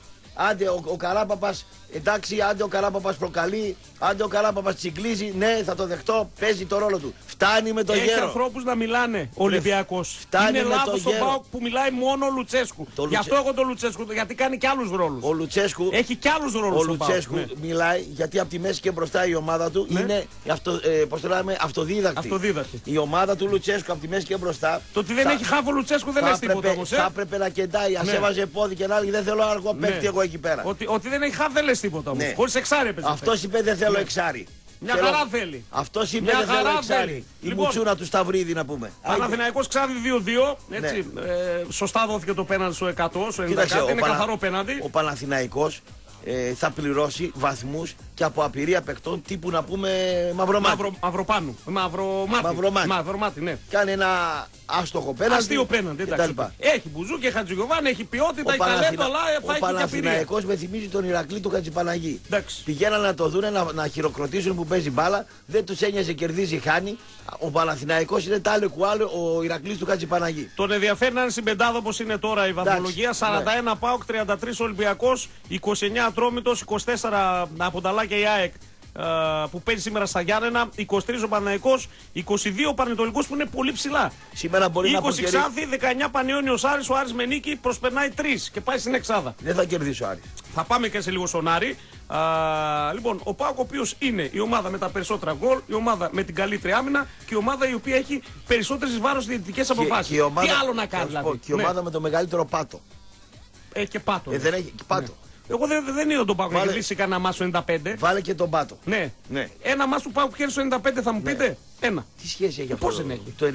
Άντε ο Καράπαπας, εντάξει, άντε ο Καράπαπας προκαλεί, άντε ο Καράπαπας τσιγκλίζει, ναι, θα το δεχτώ, παίζει το ρόλο του. Φτάνει με το γέρο. Έχει ανθρώπους να μιλάνε, Ολυμπιακός. Είναι λάθος στον ΠΑΟΚ που μιλάει μόνο ο Λουτσέσκου. Γι' αυτό έχω τον Λουτσέσκου, γιατί κάνει κι άλλους ρόλους. Ο Λουτσέσκου έχει κι άλλους ρόλους. Ο Λουτσέσκου μιλάει, γιατί από τη μέση και μπροστά η ομάδα του είναι αυτοδίδακτη. Η ομάδα του Λουτσέσκου από τη μέση και μπροστά. Το ότι δεν έχει χάφο Λουτσέσκου δεν έχει τίποτα όμως. Θα έπρεπε να κεντάει, ας έβαζε πόδι και να λέει δεν θέλω αργό παίκτη εγώ εκεί πέρα. Ότι δεν έχει χάφ δεν λες τίποτα όμως. Χωρίς εξάρι έπαιζε. Αυτός είπε δεν θέλω εξάρι. Μια χαρά θέλει. Αυτός είπε δεν θέλω εξάρι. Η μουτσούρα του Σταυρίδη να πούμε. Παναθηναϊκός Ξάδι 2-2. Έτσι, σωστά δόθηκε το πέναντι στο 100, στο 90. Είναι καθαρό πέναντι. Ο Παναθηναϊκός θα πληρώσει βαθμούς και από απειρία παιχτών τύπου να πούμε Μαυρομάτι, ναι. Κάνει ένα άστοχο πέναντι. Αστείο πέναντι, εντάξει. Έχει μπουζού και Χατζηγιοβάν, έχει ποιότητα, η ταλέντολα, φάει και απειρία. Ο Παναθηναϊκός με θυμίζει τον Ηρακλή του Χατζηπαναγή. Πηγαίναν να το δούνε, να χειροκροτήσουν που παίζει μπάλα, δεν τους ένοιαζε, κερδίζει, χάνει. Ο Παναθηναϊκός είναι τ' άλλο κουάλο, ο Ηρακλής του Χατζηπαναγή. Τον ενδιαφέρει να είναι στην πεντάδα όπως είναι τώρα η βαθμολογία. 41 ΠΑΟΚ, 33 Ολυμπιακός, 29 Ατρόμητος, 24 Απονταλάκια η ΑΕΚ που παίζει σήμερα στα Γιάννενα, 23 ο Παναθηναϊκός, 22 ο Πανετολικός που είναι πολύ ψηλά. Σήμερα μπορεί 20 να αποκαιρεί... Ξάνθη, 19 Πανιώνιος Άρης, ο Άρης με νίκη προσπερνάει 3 και πάει στην εξάδα. Δεν θα κερδίσει ο Άρης. Θα πάμε και σε λίγο στον Άρη. Λοιπόν, ο ΠΑΟΚ ο οποίος είναι η ομάδα με τα περισσότερα γκολ, η ομάδα με την καλύτερη άμυνα και η ομάδα η οποία έχει περισσότερες εις βάρος διαιτητικές αποφάσεις. Και ομάδα... Τι άλλο να κάνει, δηλαδή. Και η ομάδα με το μεγαλύτερο πάτο. Και πάτο. Δεν έχει πάτο. Ναι. Εγώ δεν είδα τον Πάκο να κερδίσει κανένα μάσο 95. Βάλε και τον Πάτο. Ναι, ναι. Ένα μάσο Πάκο χέρι στο 95 θα μου πείτε. Ναι. Ένα. Τι σχέση έχει αυτό. Πώς δεν έχει. Το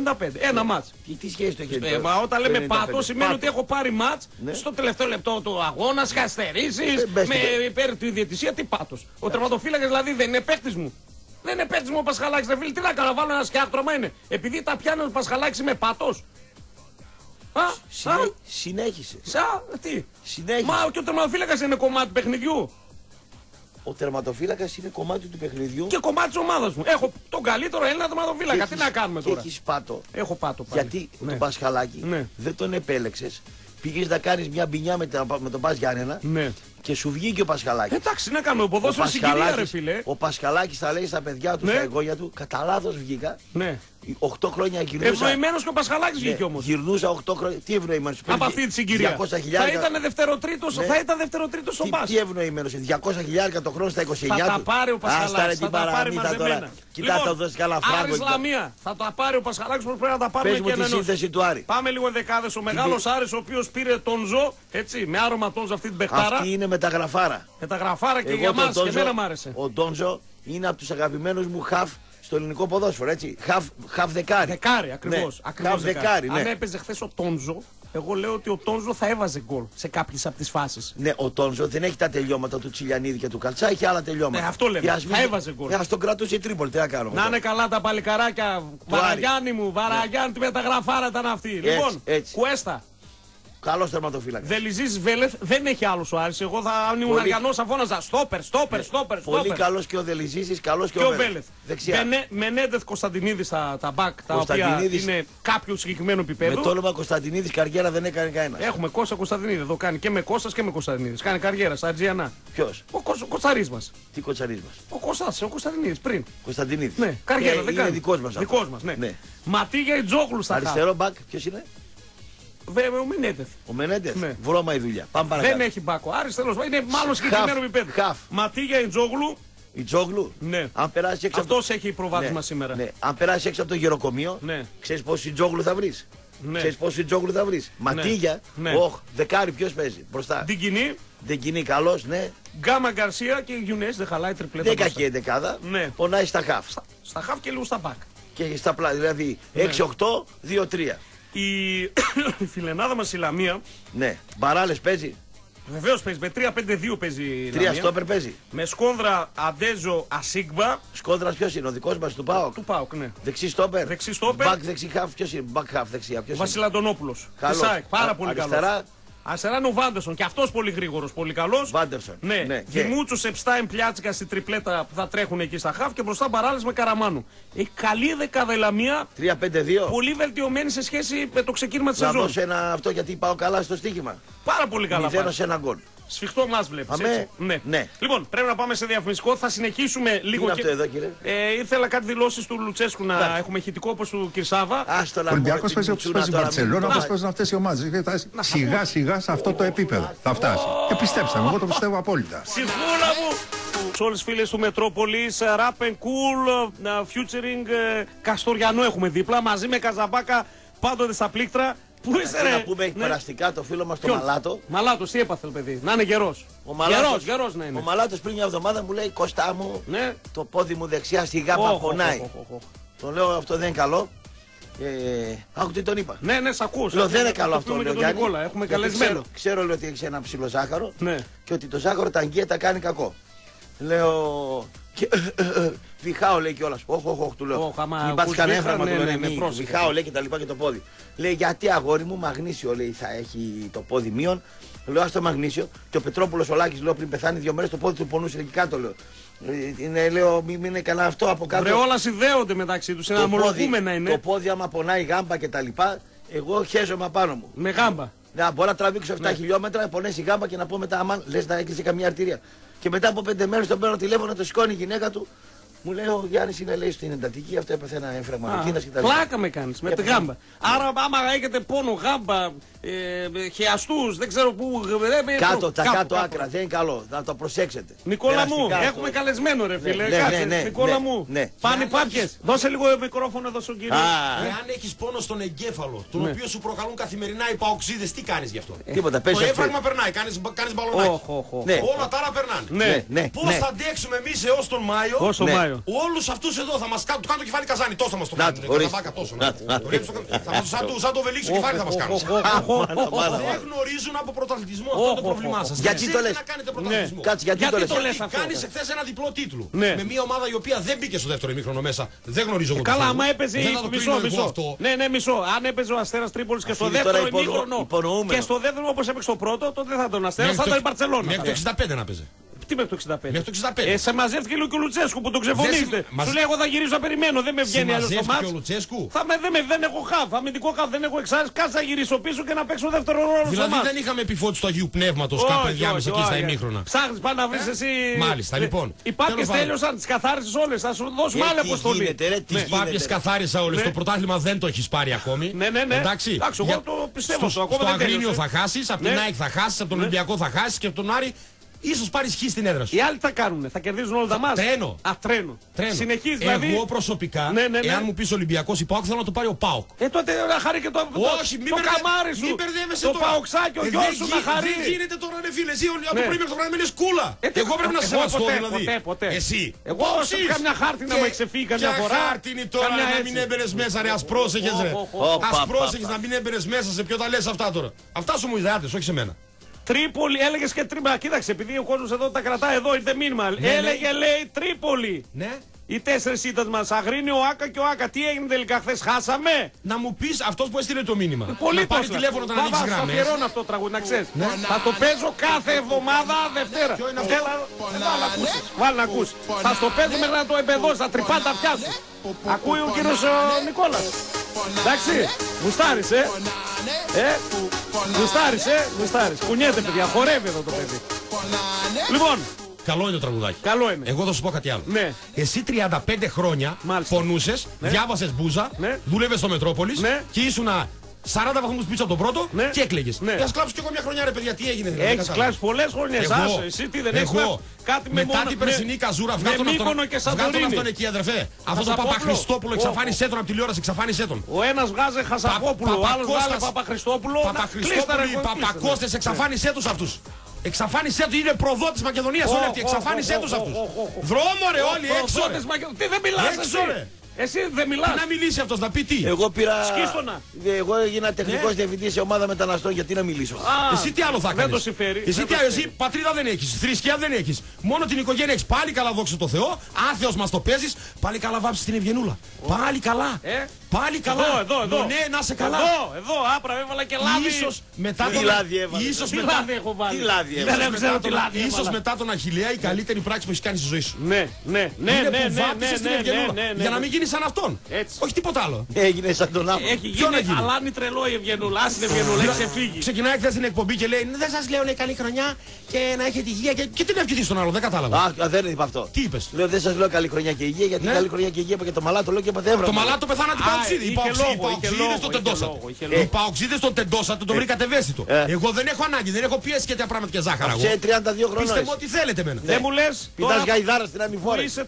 95. Ένα μάτς. Τι σχέση το έχει. Μα όταν λέμε Πάτο σημαίνει ότι έχω πάρει μάτς στο τελευταίο λεπτό του αγώνα, καθυστερήσεις, με υπέρ του ιδιαιτησία. Τι Πάτο. Ο τερματοφύλακας δηλαδή δεν είναι παίκτης μου. Δεν είναι παίκτης μου ο Πασχαλάκης. Δεν φίλε, τι να κάνω. Βάλω ένα σκιάκτρωμα είναι. Επειδή τα πιάνω ο Πασχαλάκης με Πάτο. Συνέχισε. Τι. Συνέχισε. Μα και ο τερματοφύλακας είναι κομμάτι του παιχνιδιού. Ο τερματοφύλακας είναι κομμάτι του παιχνιδιού. Και κομμάτι της ομάδας μου. Έχω τον καλύτερο Έλληνα τερματοφύλακα. Τι να κάνουμε τώρα. Έχεις πάτο. Έχω πάτο πάλι. Γιατί ναι. Τον Πασχαλάκη ναι. Δεν τον επέλεξες. Πήγες να κάνεις μια μπινιά με τον Πας Γιάννενα ναι. Και σου βγήκε ο Πασχαλάκης. Εντάξει, να κάνουμε ποδόσφαιρο συγκυρία, ρε φίλε. Ο Πασχαλάκης θα λέει στα παιδιά του, ναι. Στα εγγόνια του, κατά λάθος βγήκα. Ναι. 8 χρόνια γυρνούσα. Ευνοημένος και ο Πασχαλάκης βγήκε όμως. Γυρνούσα 8 χρόνια. Τι ευνοημένος. Από αυτή τη συγκυρία. 200 θα ήταν δευτεροτρίτος ναι. Στον Πας. Τι ευνοημένος. 200.000 το χρόνο στα 29. Θα τα πάρει ο Πασχαλάκης. Θα τα πάρει μαζεμένα. Κοιτά, θα δώσει καλά φράγκο. Θα τα πάρει ο Πασχαλάκης που πρέπει να τα πάρουμε και εμείς. Πες μου τη σύνθεση του Άρη. Πάμε λίγο δεκάδες. Ο μεγάλος Άρης ο οποίος πήρε τον Ζο. Έτσι, με άρωμα τον Ζο αυτή την παιχτάρα. Αυτή είναι με τα γραφάρα. Με τα γραφάρα και για μας. Και εμένα μ' άρεσε. Ο Ντόνζο είναι από τους αγαπημένους μου χαφ. Το ελληνικό ποδόσφαιρο, έτσι. Χαφ δεκάρι. Δεκάρι, ακριβώς. Ναι. Ακριβώς δεκάρι. Ναι. Αν έπαιζε χθες ο Τόνζο, εγώ λέω ότι ο Τόνζο θα έβαζε γκολ σε κάποιες από τις φάσεις. Ναι, ο Τόνζο δεν έχει τα τελειώματα του Τσιλιανίδη και του Καλτσά, έχει άλλα τελειώματα. Ναι, αυτό λέμε. Θα έβαζε γκολ. Α, τον κρατούσε η Τρίπολη, τι να κάνουμε. Να είναι καλά τα παλικαράκια. Βαραγιάννη μου, Βαραγιάννη, ναι. Με τα γραφάρα ήταν αυτή. Λοιπόν, Κουέστα. Καλός τερματοφύλακας. Δελιζής Βέλεθ, δεν έχει άλλος ο Άρης. Εγώ αν ήμουν Αργανός θα φώναζα στόπερ. Πολύ καλός και ο Δελιζής, καλός και ο Βέλεθ. Μενέντεθ Κωνσταντινίδης τα μπακ, τα οποία είναι κάποιου συγκεκριμένου επίπεδου. Με το όνομα Κωνσταντινίδης καριέρα δεν έκανε κανένας. Έχουμε Κώστα Κωνσταντινίδη, εδώ κάνει και με Κώστας και με Κωνσταντινίδης. Κάνει καριέρα στα Ατζιανά. Ποιος? Ο κοτσαρίς μας. Τι κοτσαρίς μας? Ο Κώστας, ο Κωνσταντινίδης πριν. Κωνσταντινίδης. Ναι, καριέρα δεν κάνει. Δικός μας, ναι. Ματίγια Ιτζόγλου στα αριστερό μπακ, ποιος είναι? Ο Μενέντεθ. Ναι. Βρώμα η δουλειά. Πάμε παρακάτω. Δεν έχει μπάκο. Άρης τέλος πάντων. Είναι μάλλον συγκεκριμένο επίπεδο. Ματίγια Ιτζόγλου. Ιτζόγλου. Ναι. Αν περάσει έξω. Αυτός έχει προβάδισμα ναι. Σήμερα. Ναι. Αν περάσει έξω από το γεροκομείο, ναι. Ξέρεις πόσο Ιτζόγλου θα βρεις. Ναι. Ξέρεις πόσο Ιτζόγλου θα βρεις. Ναι. Ματίγια. Ναι. Όχ, δεκάρι ποιος παίζει μπροστά. Την κοινή. Δεν κινεί καλός, ναι. Γκάμα Γκαρσία και Γιουνές δεν χαλάει τριπλέτα. 10 και 11. Ναι. Πονάει στα χαφ. Στα χαφ και λίγο στα μπακ. Και στα πλάτη. Δηλαδή 6, 8, 2, 3. Η φιλενάδα μας η Λαμία. Ναι, Μπαράλες παίζει. Βεβαίως παίζει, με 3-5-2 παίζει η Λαμία. 3 στόπερ παίζει. Με Σκόνδρα, Αντέζο, Ασίγμπα. Σκόνδρας ποιος είναι, ο δικός μας του ΠΑΟΚ. Του ΠΑΟΚ, ναι. Δεξί στόπερ. Μπακ δεξί χαφ, ποιος είναι, μπακ χαφ δεξιά. Βασιλαντονόπουλος. Καλός. Πάρα πολύ καλός. Αριστερά είναι ο Βάντερσον και αυτός πολύ γρήγορος, πολύ καλός. Βάντερσον. Ναι, ναι. Δημούτσο, Σεπστάιν, Πλιάτσικα στην τριπλέτα που θα τρέχουν εκεί στα χαφ και μπροστά Μπαράλες με Καραμάνου. Η καλή δεκάδα η Λαμία. 3-5-2. Πολύ βελτιωμένη σε σχέση με το ξεκίνημα τη σεζόν. Να δώσω ένα αυτό γιατί πάω καλά στο στοίχημα. Πάρα πολύ καλά. Μηδέν ένα γκολ. Σφιχτό μας βλέπεις. Ναι. Λοιπόν, πρέπει να πάμε σε διαφημιστικό. Θα συνεχίσουμε λίγο. Τι είναι αυτό εδώ, κύριε? Ήθελα κάτι δηλώσεις του Λουτσέσκου να έχουμε ηχητικό όπως του Κυρσάβα. Ο Ολυμπιακός παίζει όπως παίζει η Μπαρτσελόνα, όπως παίζουν αυτές οι ομάδες. Έχει φτάσει σιγά-σιγά σε αυτό το επίπεδο. Θα φτάσει. Και πιστέψαμε, εγώ το πιστεύω απόλυτα. Ψυχούλα μου! Σε όλες τις φίλες του Μετρόπολης, Rap and Cool, Futuring Καστοριανό έχουμε δίπλα μαζί με Καζαμπάκα πάντοτε στα πλήκτρα. Πού είσαι, ρε? Να πούμε εκπεραστικά το φίλο μας τον Μαλάτο. Μαλάτος, τι έπαθε, παιδί? Να είναι γερός. Γερός να είναι. Ο Μαλάτος πριν μια εβδομάδα μου λέει: Κωστά μου, ναι. Το πόδι μου δεξιά στη γάπα πονάει. Τον λέω: Αυτό δεν είναι καλό. Άκου τι τον είπα. Ναι, σ' ακούω. Δεν είναι καλό αυτό. Λέω, Γιάννη, έχουμε καλεσμένο. Ξέρω ότι έχει ένα ψηλό ζάχαρο και ότι το ζάχαρο τα αγγεία τα κάνει κακό. Λέω... Φιχάω λέει κιόλας. Όχι, του λέω. Μην πάθει κανένα έφραγμα, του λέω. Φιχάω λέει και τα λοιπά και το πόδι. Λέει γιατί αγόρι μου, μαγνήσιο λέει θα έχει το πόδι μείον. Λέω άστο μαγνήσιο. Και ο Πετρόπουλος ο Λάκης λέω πριν πεθάνει 2 μέρες το πόδι του πονούσε εκεί κάτω λέω. Είναι, λέω, μην είναι καλά αυτό από κάτω. Βρε όλα συνδέονται μεταξύ τους, αναμορφούμενα είναι. Το πόδι άμα πονάει γάμπα και τα λοιπά, εγώ χέζομαι απάνω μου. Με γάμπα. Να μπορώ να τραβήξω 7 ναι. χιλιόμετρα, πονέσει γάμπα και να πω μετά, αμάν, λες να έκλεισε καμία αρτηρία. Και μετά από 5 μέρες τον παίρνω τηλέφωνο, το σηκώνει η γυναίκα του. Μου λέει ο Γιάννης είναι λέει στην εντατική, αυτό έπαθε ένα έμφραγμα ροκίνας κτλ. Πλάκα με κάνεις, με τη γάμπα. Άρα άμα έχετε πόνο γάμπα, χιαστούς, δεν ξέρω πού... Κάτω, τα κάτω άκρα, δεν είναι καλό, να το προσέξετε. Νικόλα μου, έχουμε καλεσμένο ρε φίλε, κάτσε, Νικόλα μου, πάνε πάπιες. Δώσε λίγο μικρόφωνο εδώ στον κύριο. Εάν έχεις πόνο στον εγκέφαλο, τον οποίο σου προκαλούν καθημερινά οι παοξίδες, τι κάνεις γι' αυτό? Το έμφραγμα περνάει, κάνεις μπαλονάκι. Όλα τα άλλα περνάνε. Πώς θα αντέξουμε εμείς έως τον Μάιο? Όλους αυτούς εδώ θα μας κάνουν, του κάνουν το κεφάλι καζάνι, τόσο θα μας το κάνουν. Σαν το βελίξιο κεφάλι θα μας κάνουν. Δεν γνωρίζουν από πρωταθλητισμό, αυτό είναι το πρόβλημά σας. Γιατί το λες? Κάτσε, γιατί το λες? Γιατί κάνεις εχθές ένα διπλό τίτλο. Με μια ομάδα η οποία δεν μπήκε στο δεύτερο ημίχρονο μέσα. Δεν γνωρίζω εγώ. Καλά, άμα έπαιζε μισό. Ναι, μισό. Αν έπαιζε ο Αστέρας Τρίπολης και στο δεύτερο ημίχρονο και στο δεύτερο όπως έπαιξε το πρώτο, τότε δεν θα τον Αστέρα, θα ήταν η Μπαρτσελόνα. Μέχρι το 65 να παίζει. Τι μέχρι το 65? Μέχρι το 65. Σε μαζεύτηκε λίγο και ο Λουτσέσκου που τον ξεφωνίζετε. Σου λέει εγώ θα γυρίζω να περιμένω, δεν με βγαίνει άλλο στο μάτς. Δεν έχω χαφ, αμυντικό χαφ, δεν έχω εξάρτηση. Κάτσε να γυρίσω πίσω και να παίξω δεύτερο ρόλο στο μάτς. Δηλαδή δεν είχαμε επιφώτιση του Αγίου Πνεύματος κάπου ενδιάμεσα εκεί στα ημίχρονα. Ψάχνεις πάλι να βρεις εσύ. Μάλιστα λοιπόν. Οι πάπιες τέλειωσαν, τις καθάρισες όλες. Θα σου δώσουμε άλλη αποστολή. Τις πάπιες καθάρισα όλες. Το πρωτάθλημα δεν το έχεις πάρει ακόμη. Εντάξει. Εγώ το πιστεύω. Στο Αγρίνιο θα χάσεις, από την ΑΕΚ θα χάσεις, από τον Ολυμπιακό θα χάσεις και από τον Άρη. Ίσως πάρει χ στην έδρα σου. Οι άλλοι θα κάνουνε, θα κερδίζουν όλα τα μας. Τρένο. Τρένο. Συνεχίζει δηλαδή. Εγώ προσωπικά, εάν μου πεις Ολυμπιακός ή ΠΑΟΚ, θέλω να το πάρει ο ΠΑΟΚ. Τότε να χαρεί και το καμάρι σου. Μην μπερδεύεσαι τώρα. Το ΠΑΟΚσάκι, ο γιος σου να χαρεί. Δεν γίνεται τώρα ρε φίλε. Εσύ από το πρωί μέχρι το βράδυ μένεις κούλα. Εγώ πρέπει να σε σεβαστώ δηλαδή. Εσύ. Εγώ όσο είχα μια χάρτη να μου εξεφύγει καμιά φορά. Μια χάρτινη τώρα να μην έμπαινε μέσα ρε. Ας πρόσεχες ρε. Ας πρόσεχες να μην έμπαινε μέσα σε ποιο τα λες αυτά τώρα. Αυτά σου μου ιδεάτες, όχι σε μένα. Τρίπολη, έλεγε και Τρίπολη. Κοίταξε, επειδή ο κόσμος εδώ τα κρατάει, εδώ ήρθε μήνυμα. Ναι, έλεγε, ναι. Λέει Τρίπολη. Ναι. Οι 4 ήταν μας. Αγρίνιο, Άκα και ο Άκα. Τι έγινε τελικά χθες, χάσαμε. Να μου πεις αυτός που έστειλε το μήνυμα. Πολύ να πάρει τηλέφωνο όταν ανοίξει γραμμές. Θα αφιερώνω αυτό το τραγούδι, να ξέρεις. Ναι. Θα το παίζω κάθε εβδομάδα Δευτέρα. Βάλ' να ακούσεις. Θα στο παίζω μέχρι να το εμπεδώσει. Θα τρυπά τα αυτιά σου. Ακούει ο κύριος Νικόλας. Εντάξει, γουστάρισε. Γουστάρισε. Κουνιέται, παιδιά. Χορεύει εδώ το παιδί. Λοιπόν. Καλό είναι το τραγουδάκι. Καλό είναι. Εγώ θα σου πω κάτι άλλο. Ναι. Εσύ 35 χρόνια πονούσες, ναι. Διάβασες μπούζα, ναι. Δούλευες στο Μετρόπολης, ναι. Και ήσουνα 40 βαθμούς πίσω από τον πρώτο, ναι. Και έκλαιγες. Ναι. Ας κλάψεις κι εγώ μια χρονιά ρε παιδιά, τι έγινε? Έχεις κλάψει πολλές χρονιές. Εσύ τι δεν έχεις κλάψει? Κάτι με μετά την περσινή καζούρα, βγάλ' τον αυτόν εκεί, αδερφέ. Αυτό το Παπαχριστόπουλο, εξαφάνισέ τον από τηλεόραση, εξαφάνισέ τον. Ο ένας βγάζει Χασαπόπουλο, ο άλλος βγάζει Παπαχριστόπουλο. Παπαχριστόπουλοι, Παπακώστες, εξαφάνισέ τους αυτούς. Εξαφάνισέ του, είναι προδότης Μακεδονίας όλοι αυτοί. Εξαφάνισέ τους αυτούς. Δρόμο ρε όλοι έξω ρε. Τι δεν μιλάς εσύ? Εσύ δεν μιλάς. Να μιλήσει αυτός, να πει τι? Εγώ πήρα. Σκίστονα. Εγώ έγινα τεχνικός διευθυντής σε ομάδα μεταναστών. Γιατί να μιλήσω? Εσύ τι άλλο θα κάνεις? Δεν το συμφέρει. Εσύ πατρίδα δεν έχεις. Θρησκεία δεν έχεις. Μόνο την οικογένεια έχεις. Πάλι καλά, δόξα τω Θεώ. Άθεος μας το παίζεις. Πάλι καλά, βάψεις την Ευγενούλα. Πάλι καλά. Πάλι καλά. Εδώ. Ναι, να σε καλά. Εδώ, άπρα, έβαλα και λάδι. Ίσως μετά τον Αχιλλέα. Ίσως μετά τον Αχιλλέα η καλύτερη πράξη που έχεις κάνει στη ζωή σου. Για να μην γίνει σαν αυτόν. Όχι τίποτα άλλο. Έγινε σαν τον άλλον. Έχει γίνει. Αλάνι τρελό η Ευγενούλα. Ας την Ευγενούλα, έχει ξεφύγει. Ξεκινάει χθες την εκπομπή και λέει δεν σας λέω καλή χρονιά και να έχετε υγεία. Και τι να ευχηθείς στον άλλο, δεν κατάλαβα. Α, δεν είπα αυτό. Τι είπες? Λέω δεν σας λέω καλή χρονιά και υγεία γιατί καλή χρονιά και υγεία είπα και το μαλάτο λέω και παθεύρα. Το μαλάτο πεθάνα την Παοξίδη. Οι Παοξίδες τον τεντώσατε, τον βρήκατε ευαίσθητο. Εγώ δεν έχω ανάγκη, δεν έχω πιέσει και τα πράγματα και ζάχαρα. Σε 32 χρόνια. Πείστε μου ό,τι θέλετε μένα. Δεν μου λες. Πιτάς γαϊδάρα στην αμυφόρα. Είσαι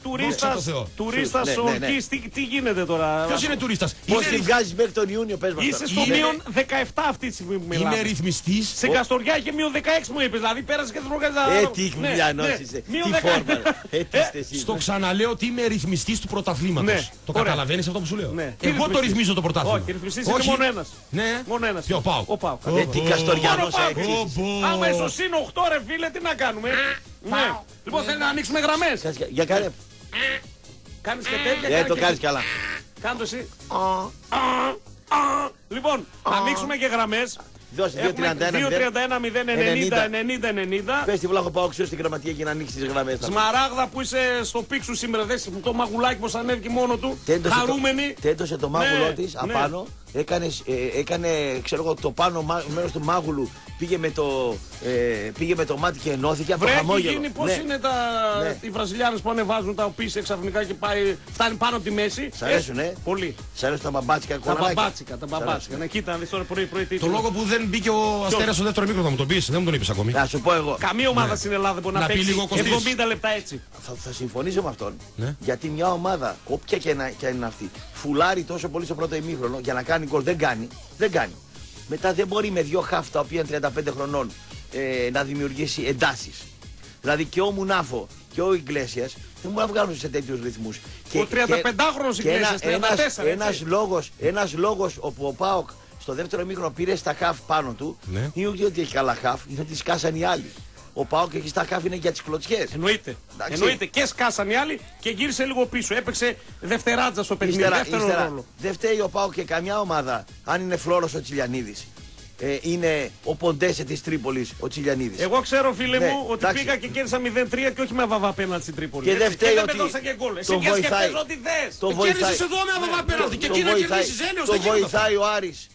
τουρίστας ορκής. Τι γίνεται τώρα? Ποιος είναι τουρίστας? Πώς τη βγάζεις μέχρι τον Ιούνιο, πες μας? Είσαι στο μείον 17 αυτή τη στιγμή που μιλάμε. Είναι ρυθμιστής. Σε Καστοριά είχε μείον 16 μου είπες, δηλαδή πέρασε και τον Ρογαζά. Τι Κουλιανός είσαι, τι φόρμα. Στο ξαναλέω ότι είμαι ρυθμιστής του πρωταθλήματος. Το καταλαβαίνεις αυτό που σου λέω? Εγώ το ρυθμίζω το πρωτάθλημα. Όχι, ρυθμιστής είναι μόνο ένας. Ναι, μόνο ένας. Και ο ΠΑΟΚ. Τι Καστοριανός έχεις. Άμα είσαι ο συν 8 ρε φίλε, τι να κάνουμε? Ναι. Λοιπόν, θέλει να ανοίξουμε γραμμές. Για κάνε. Κάνεις και τέτοια. Ναι, το κάνεις καλά. Κάντο εσύ. Λοιπόν, ανοίξουμε και γραμμές. Δώσε 2-31-0-90-90-90. Πες τη βλάχο πάω ξύω στην γραμματεία για να ανοίξει τις γραμμές. Σμαράγδα που είσαι στο πίξου σήμερα, δες το μαγουλάκι πως ανέβηκε μόνο του. Χαρούμενη. Τέντωσε το μάγουλό της απάνω. Έκανε, ξέρω εγώ, το πάνω μέρος του μάγουλου. Πήγε με το μάτι και ενώθηκε από το χαμόγελο. Βρέχει γίνει πως είναι οι Βραζιλιάνες που ανεβάζουν τα οπίσια ξαφνικά και φτάνει πάνω από τη μέση. Σ' αρέσουν, πολύ. Σ' αρέσουν τα μπαμπάτσικα κορανάκια. Τα μπαμπάτσικα. Να κοίτα, δεις τώρα πρωί. Το λόγο που δεν μπήκε ο Αστέρας στο δεύτερο μήχρονο θα μου τον πεις, δεν μου τον είπες ακόμη. Να σου πω εγώ. Καμία ομάδα στην Ελλάδα μπορεί να παίξει 70 λεπτά έτσι. Θα συμφωνήσω με αυτόν. Γιατί μια ομάδα, όποια και είναι αυτή, φουλάρει τόσο πολύ στο πρώτο ημίχρονο για να κάνει γκολ. Δεν κάνει. Μετά δεν μπορεί με δύο χαφ τα οποία είναι 35 χρονών να δημιουργήσει εντάσεις. Δηλαδή και ο Μουνάφο και ο Ιγκλέσιας δεν μπορούν να βγάλουν σε τέτοιους ρυθμούς. Ο 35χρονος Ιγκλέσιας, 34. Ένας λόγος όπου ο ΠΑΟΚ στο δεύτερο ημίχρονο πήρε στα χαφ πάνω του, είναι ούτε ότι έχει καλά χαφ, είναι ότι σκάσαν οι άλλοι. Ο ΠΑΟΚ εκεί στα χάφη είναι για τις κλωτσιές. Εννοείται. Και σκάσαν οι άλλοι και γύρισε λίγο πίσω. Έπαιξε δευτεράτζα στο παιχνίδι. Δεν φταίει ο ΠΑΟΚ και καμιά ομάδα. Αν είναι Φλόρος ο Τσιλιανίδης, είναι ο Ποντέσε της Τρίπολης ο Τσιλιανίδης. Εγώ ξέρω, φίλε μου, ότι πήγα και κέρδισα 0-3 και όχι με αβαβά απέναντι στην Τρίπολη. Και δεν φταίει ότι. Εσύ και σκέφτεσαι ό,τι θες. Το βοηθάει ο Άρης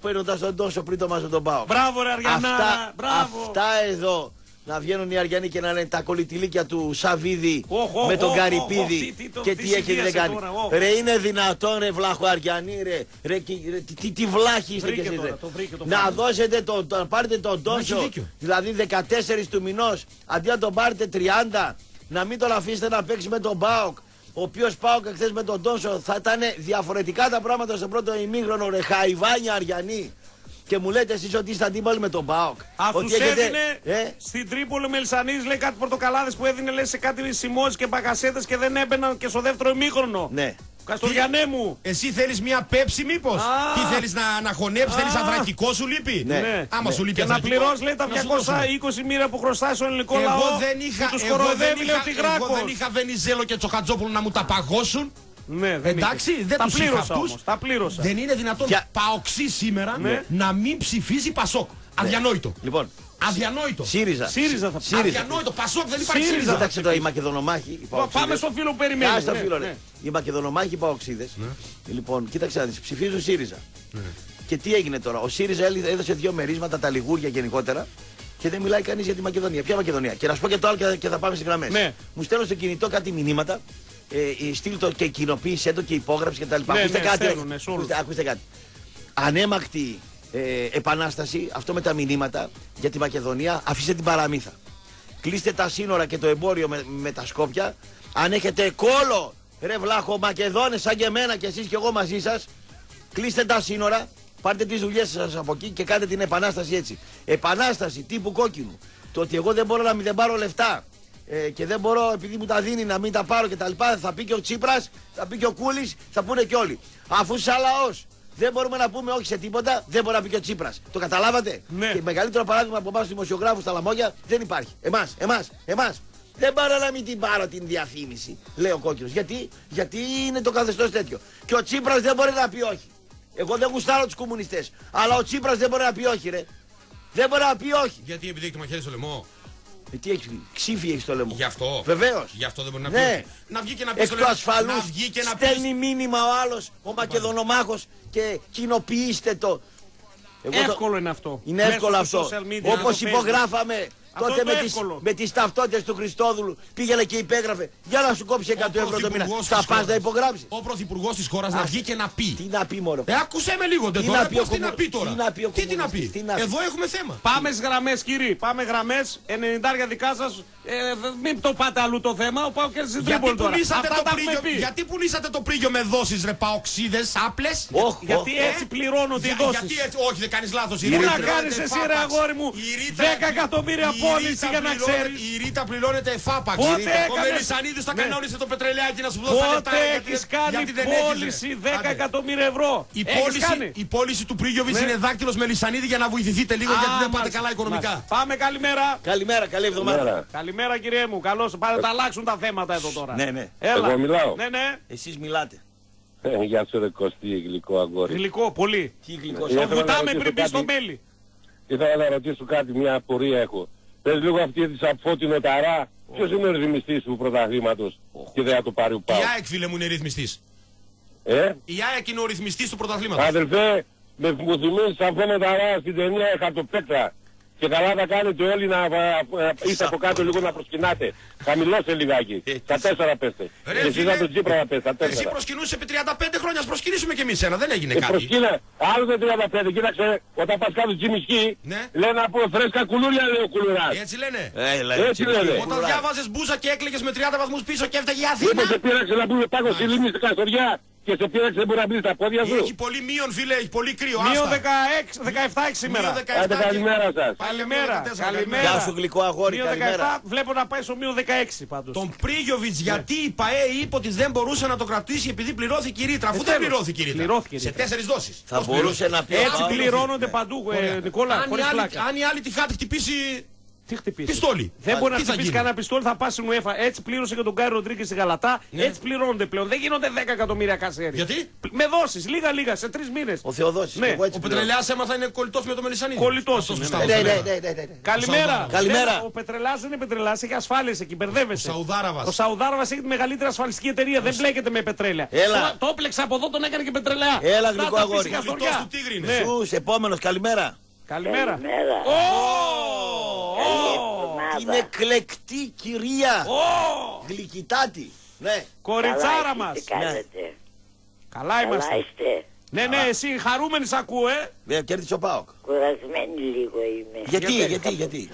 παίρνοντας τον τόσο πριν το μαζί τον ΠΑΟΚ. Μπράβο, ρε Αριανά. Αυτά εδώ. Να βγαίνουν οι Αριανοί και να λένε τα κολλητηλίκια του Σαββίδη με τον Καρυπίδη και τι έχει δεν κάνει. Ρε είναι δυνατόν ρε βλάχο Αριανοί ρε, τι βλάχοι είστε κι εσείς ρε. Να δώσετε, να πάρετε τον τόσο, δηλαδή 14 του μηνός, αντί να τον πάρετε 30, να μην τον αφήσετε να παίξει με τον ΠΑΟΚ. Ο οποίος ΠΑΟΚ χθες με τον τόσο θα ήταν διαφορετικά τα πράγματα στο πρώτο ημίχρονο ρε χαϊβάνια Αριανοί. Και μου λέτε εσείς ότι είστε αντίπαλοι με τον ΠΑΟΚ. Αφού έδινε στην Τρίπολη ο Μελισανής, λέει κάτι πορτοκαλάδες που έδινε, λέει σε κάτι σημώσεις και μπακασέτες και δεν έμπαιναν και στο δεύτερο ημίχρονο. Ναι. Καστοριανέ μου! Εσύ θέλεις μια πέψη, μήπως? Τι θέλεις να χωνέψεις, θέλεις αδρακικό σου λείπει? Ναι. Άμα σου λείπει αδρακικό. Και να πληρώσει, λέει, τα 220 μοίρα που χρωστάει στον ελληνικό λαό. Εγώ δεν είχα Βενιζέλο και Τσοχατζόπουλο να μου τα παγώσουν. Ναι, εντάξει, δεν τους είχα αυτούς. Τα πλήρωσα. Δεν είναι δυνατόν Παοξή σήμερα να μην ψηφίζει Πασόκ. Αδιανόητο. Λοιπόν, αδιανόητο. ΣΥΡΙΖΑ θα ψηφίσει. Αδιανόητο. Πασόκ δεν υπάρχει ΣΥΡΙΖΑ. Κοιτάξτε τώρα, οι Μακεδονομάχοι. Πάμε στο φίλο που περιμένει. Οι Μακεδονομάχοι Παοξίδες. Λοιπόν, κοίταξε να δεις, ψηφίζουν ΣΥΡΙΖΑ. Και τι έγινε τώρα? Ο ΣΥΡΙΖΑ έδωσε δύο μερίσματα, τα Λιγούρια γενικότερα. Και δεν μιλάει κανείς για τη Μακεδονία. Ποια Μακεδονία? Και να σου πω και το άλλο και θα πάμε στις γραμμές. Μου στέλνω στο κινητό κάτι μηνύματα. Στείλ' το και κοινοποίησέ το και υπόγραψη και τα λοιπά. Ακούστε κάτι. Ανέμακτη επανάσταση, αυτό με τα μηνύματα για τη Μακεδονία, αφήστε την παραμύθα. Κλείστε τα σύνορα και το εμπόριο με τα Σκόπια. Αν έχετε κόλο, ρε βλάχο Μακεδόνες σαν και εμένα και εσείς και εγώ μαζί σας, κλείστε τα σύνορα, πάρτε τις δουλειές σας από εκεί και κάντε την επανάσταση έτσι. Επανάσταση τύπου κόκκινου. Το ότι εγώ δεν μπορώ να μην πάρω λεφτά. Και δεν μπορώ επειδή μου τα δίνει να μην τα πάρω και τα λοιπά, θα πει και ο Τσίπρας, θα πει και ο Κούλης, θα πούνε και όλοι. Αφού σαν λαός δεν μπορούμε να πούμε όχι σε τίποτα, δεν μπορεί να πει και ο Τσίπρας. Το καταλάβατε? Ναι. Και μεγαλύτερο παράδειγμα από εμάς δημοσιογράφους στα λαμόγια δεν υπάρχει. Εμάς. Δεν μπορώ να μην την πάρω την διαφήμιση, λέει ο κόκκινος. Γιατί είναι το καθεστώς τέτοιο. Και ο Τσίπρας δεν μπορεί να πει όχι. Εγώ δεν γουστάρω τους κομμουνιστές, αλλά ο Τσίπρας δεν μπορεί να πει όχι, ρε. Δεν μπορεί να πει όχι. Γιατί επειδή έχει το μαχαίρι στο λαιμό. Τι έχει, ξύφι έχει το λαιμό. Γι' αυτό. Βεβαίως. Γι' αυτό δεν μπορεί να πει. Ναι. Να βγει και να πει. Εκ του ασφαλούς. Στέλνει μήνυμα ο άλλος, ο Μακεδονομάχος, και κοινοποιήστε το. Εύκολο είναι αυτό. Είναι εύκολο αυτό. Όπως υπογράφαμε τότε με τις ταυτότητες του Χριστόδουλου, πήγαινε και υπέγραφε. Για να σου κόψει 100 ευρώ το μήνα. Θα πας να υπογράψει. Ο πρωθυπουργός της χώρας να βγει και να πει. Τι να πει, μωρό? Ακούσέ με λίγο. Τι να πει τώρα? Τι να πει? Εδώ έχουμε θέμα. Πάμε στις γραμμές, κύριοι. Πάμε γραμμές. 90 δικά σας. Μην το πάτε αλλού το θέμα. Ο Παοκέρδη δεν μπορεί τώρα. Γιατί πουλήσατε το πρίγιο με δόσεις, ρε Παοξίδες, άπλες? Γιατί έτσι πληρώνω τη δόση. Όχι, δεν κάνεις λάθος. Τι να κάνεις εσύ, ρε αγόρι μου? 10 εκατομμύρια πώληση για να ξέρεις. Η Ρίτα πληρώνεται εφάπαξ. Ο Μελισανίδης θα κανόνισε το πετρελαιάκι να σου δώσει τα λεφτά. Πότε έχεις κάνει πώληση 10 εκατομμύρια ευρώ? Η πώληση του πρίγιοβης είναι δάκτυλος Μελισανίδη για να βοηθηθείτε λίγο, γιατί δεν πάτε καλά οικονομικά. Πάμε, καλημέρα. Καλημέρα, καλή εβδομάδα. Καλημέρα κύριε μου. Καλώς. Πάμε να αλλάξουν τα θέματα εδώ τώρα. Ναι, ναι. Έλα. Εγώ μιλάω. Ναι, ναι. Εσείς μιλάτε. Γεια σου ρε Κωστή, γλυκό αγόρι. Γλυκό, πολύ. Τι γλυκό. Το βουτάμε πριν μπει στο μέλι. Ήθελα να ρωτήσω κάτι, μια απορία έχω. Πες λίγο αυτή τη Σαφώτινο Ταρά. Ποιος είναι ο ρυθμιστής του πρωταθλήματος και δεν θα το πάρει ο ΠΑΟΚ? Η ΑΕΚ, φίλε μου, είναι ρυθμιστής. Η ΑΕΚ είναι ο ρυθμιστής του πρωταθλήματος. Αδελφέ, μου θυμίζεις Σαφώνο Ταρά στην ταινία Χαρτοπέτρα. Και καλά θα κάνετε όλοι να είστε από κάτω λίγο να προσκυνάτε. Χαμηλώστε λιγάκι. Τα 4 πέστε. Εσύ θα τον Τσίπρα να πέστε. Εσύ προσκυνούσε επί 35 χρόνια, προσκυνήσουμε κι εμείς ένα, δεν έγινε κάτι. Προσκύνα, άλλο δεν 35, κοίταξε, όταν πας κάτω τσιμισκή, λένε από φρέσκα κουλούρια, λέει ο κουλουράς. Έτσι λένε. Έτσι λένε. Όταν διάβαζες μπούζα και έκλαιγες με 30 βαθμούς πίσω και έφταγε η Αθήνα. Μήπως σε πείραξε να μπούμε πάγο στη λίμνη στην Καστοριά και σε πείραξε δεν μπορεί να μπει στα πόδια σου. Έχει πολύ μείον, φίλε, έχει πολύ κρύο. Μείον 16, 17 έχει σήμερα. Άντε καλημέρα σας. Καλημέρα. Γεια σου γλυκό αγόρι, καλημέρα. Βλέπω να πάει στο μείον 16 πάντως. Τον Πρίγιοβιτς, γιατί η ΠαΕ είπε ότι δεν μπορούσε να το κρατήσει επειδή πληρώθηκε η ρήτρα. Αφού δεν πληρώθηκε η ρήτρα. Σε 4 δόσεις. Θα μπορούσε να πει. Έτσι πληρώνονται παντού, Νικόλα. Αν η άλλη τη χάτη χτυπήσει. Τι χτυπήσει. Πιστόλι. Δεν μπορεί να χτυπήσει κανένα πιστόλι, θα πάσει στην UEFA. Έτσι πλήρωσε και τον Κάι Ροντρίγκες στη Γαλατά. Ναι. Έτσι πληρώνονται πλέον. Δεν γίνονται 10 εκατομμύρια κασέρι. Γιατί? Με δόσεις, λίγα-λίγα, σε 3 μήνες. Ο Θεοδόσης. Ναι. Ο Πετρελαιάς έμαθα είναι κολλητός με το Μελισσανίδη. Κολλητός. Ναι. Καλημέρα. Καλημέρα. Ο Πετρελαιάς δεν είναι Πετρελαιάς, έχει ασφάλειες εκεί. Μπερδεύεσαι. Ο Σαουδάραβας έχει τη μεγαλύτερη ασφαλιστική εταιρεία. Δεν μπλέκεται με πετρέλαια. Το έπλεξε από εδώ, τον έκανε και Πετρελαιά. Έλα γλυκό αγόρι. Σου επόμενο, καλημέρα. Καλημέρα. Την εκλεκτή κυρία Γλυκητάτη. Ναι. Κοριτσάρα μας. Καλά είμαστε. Ναι, εσύ χαρούμενη σ' ακούω, κέρδισε ο ΠΑΟΚ. Κουρασμένη λίγο είμαι. Γιατί.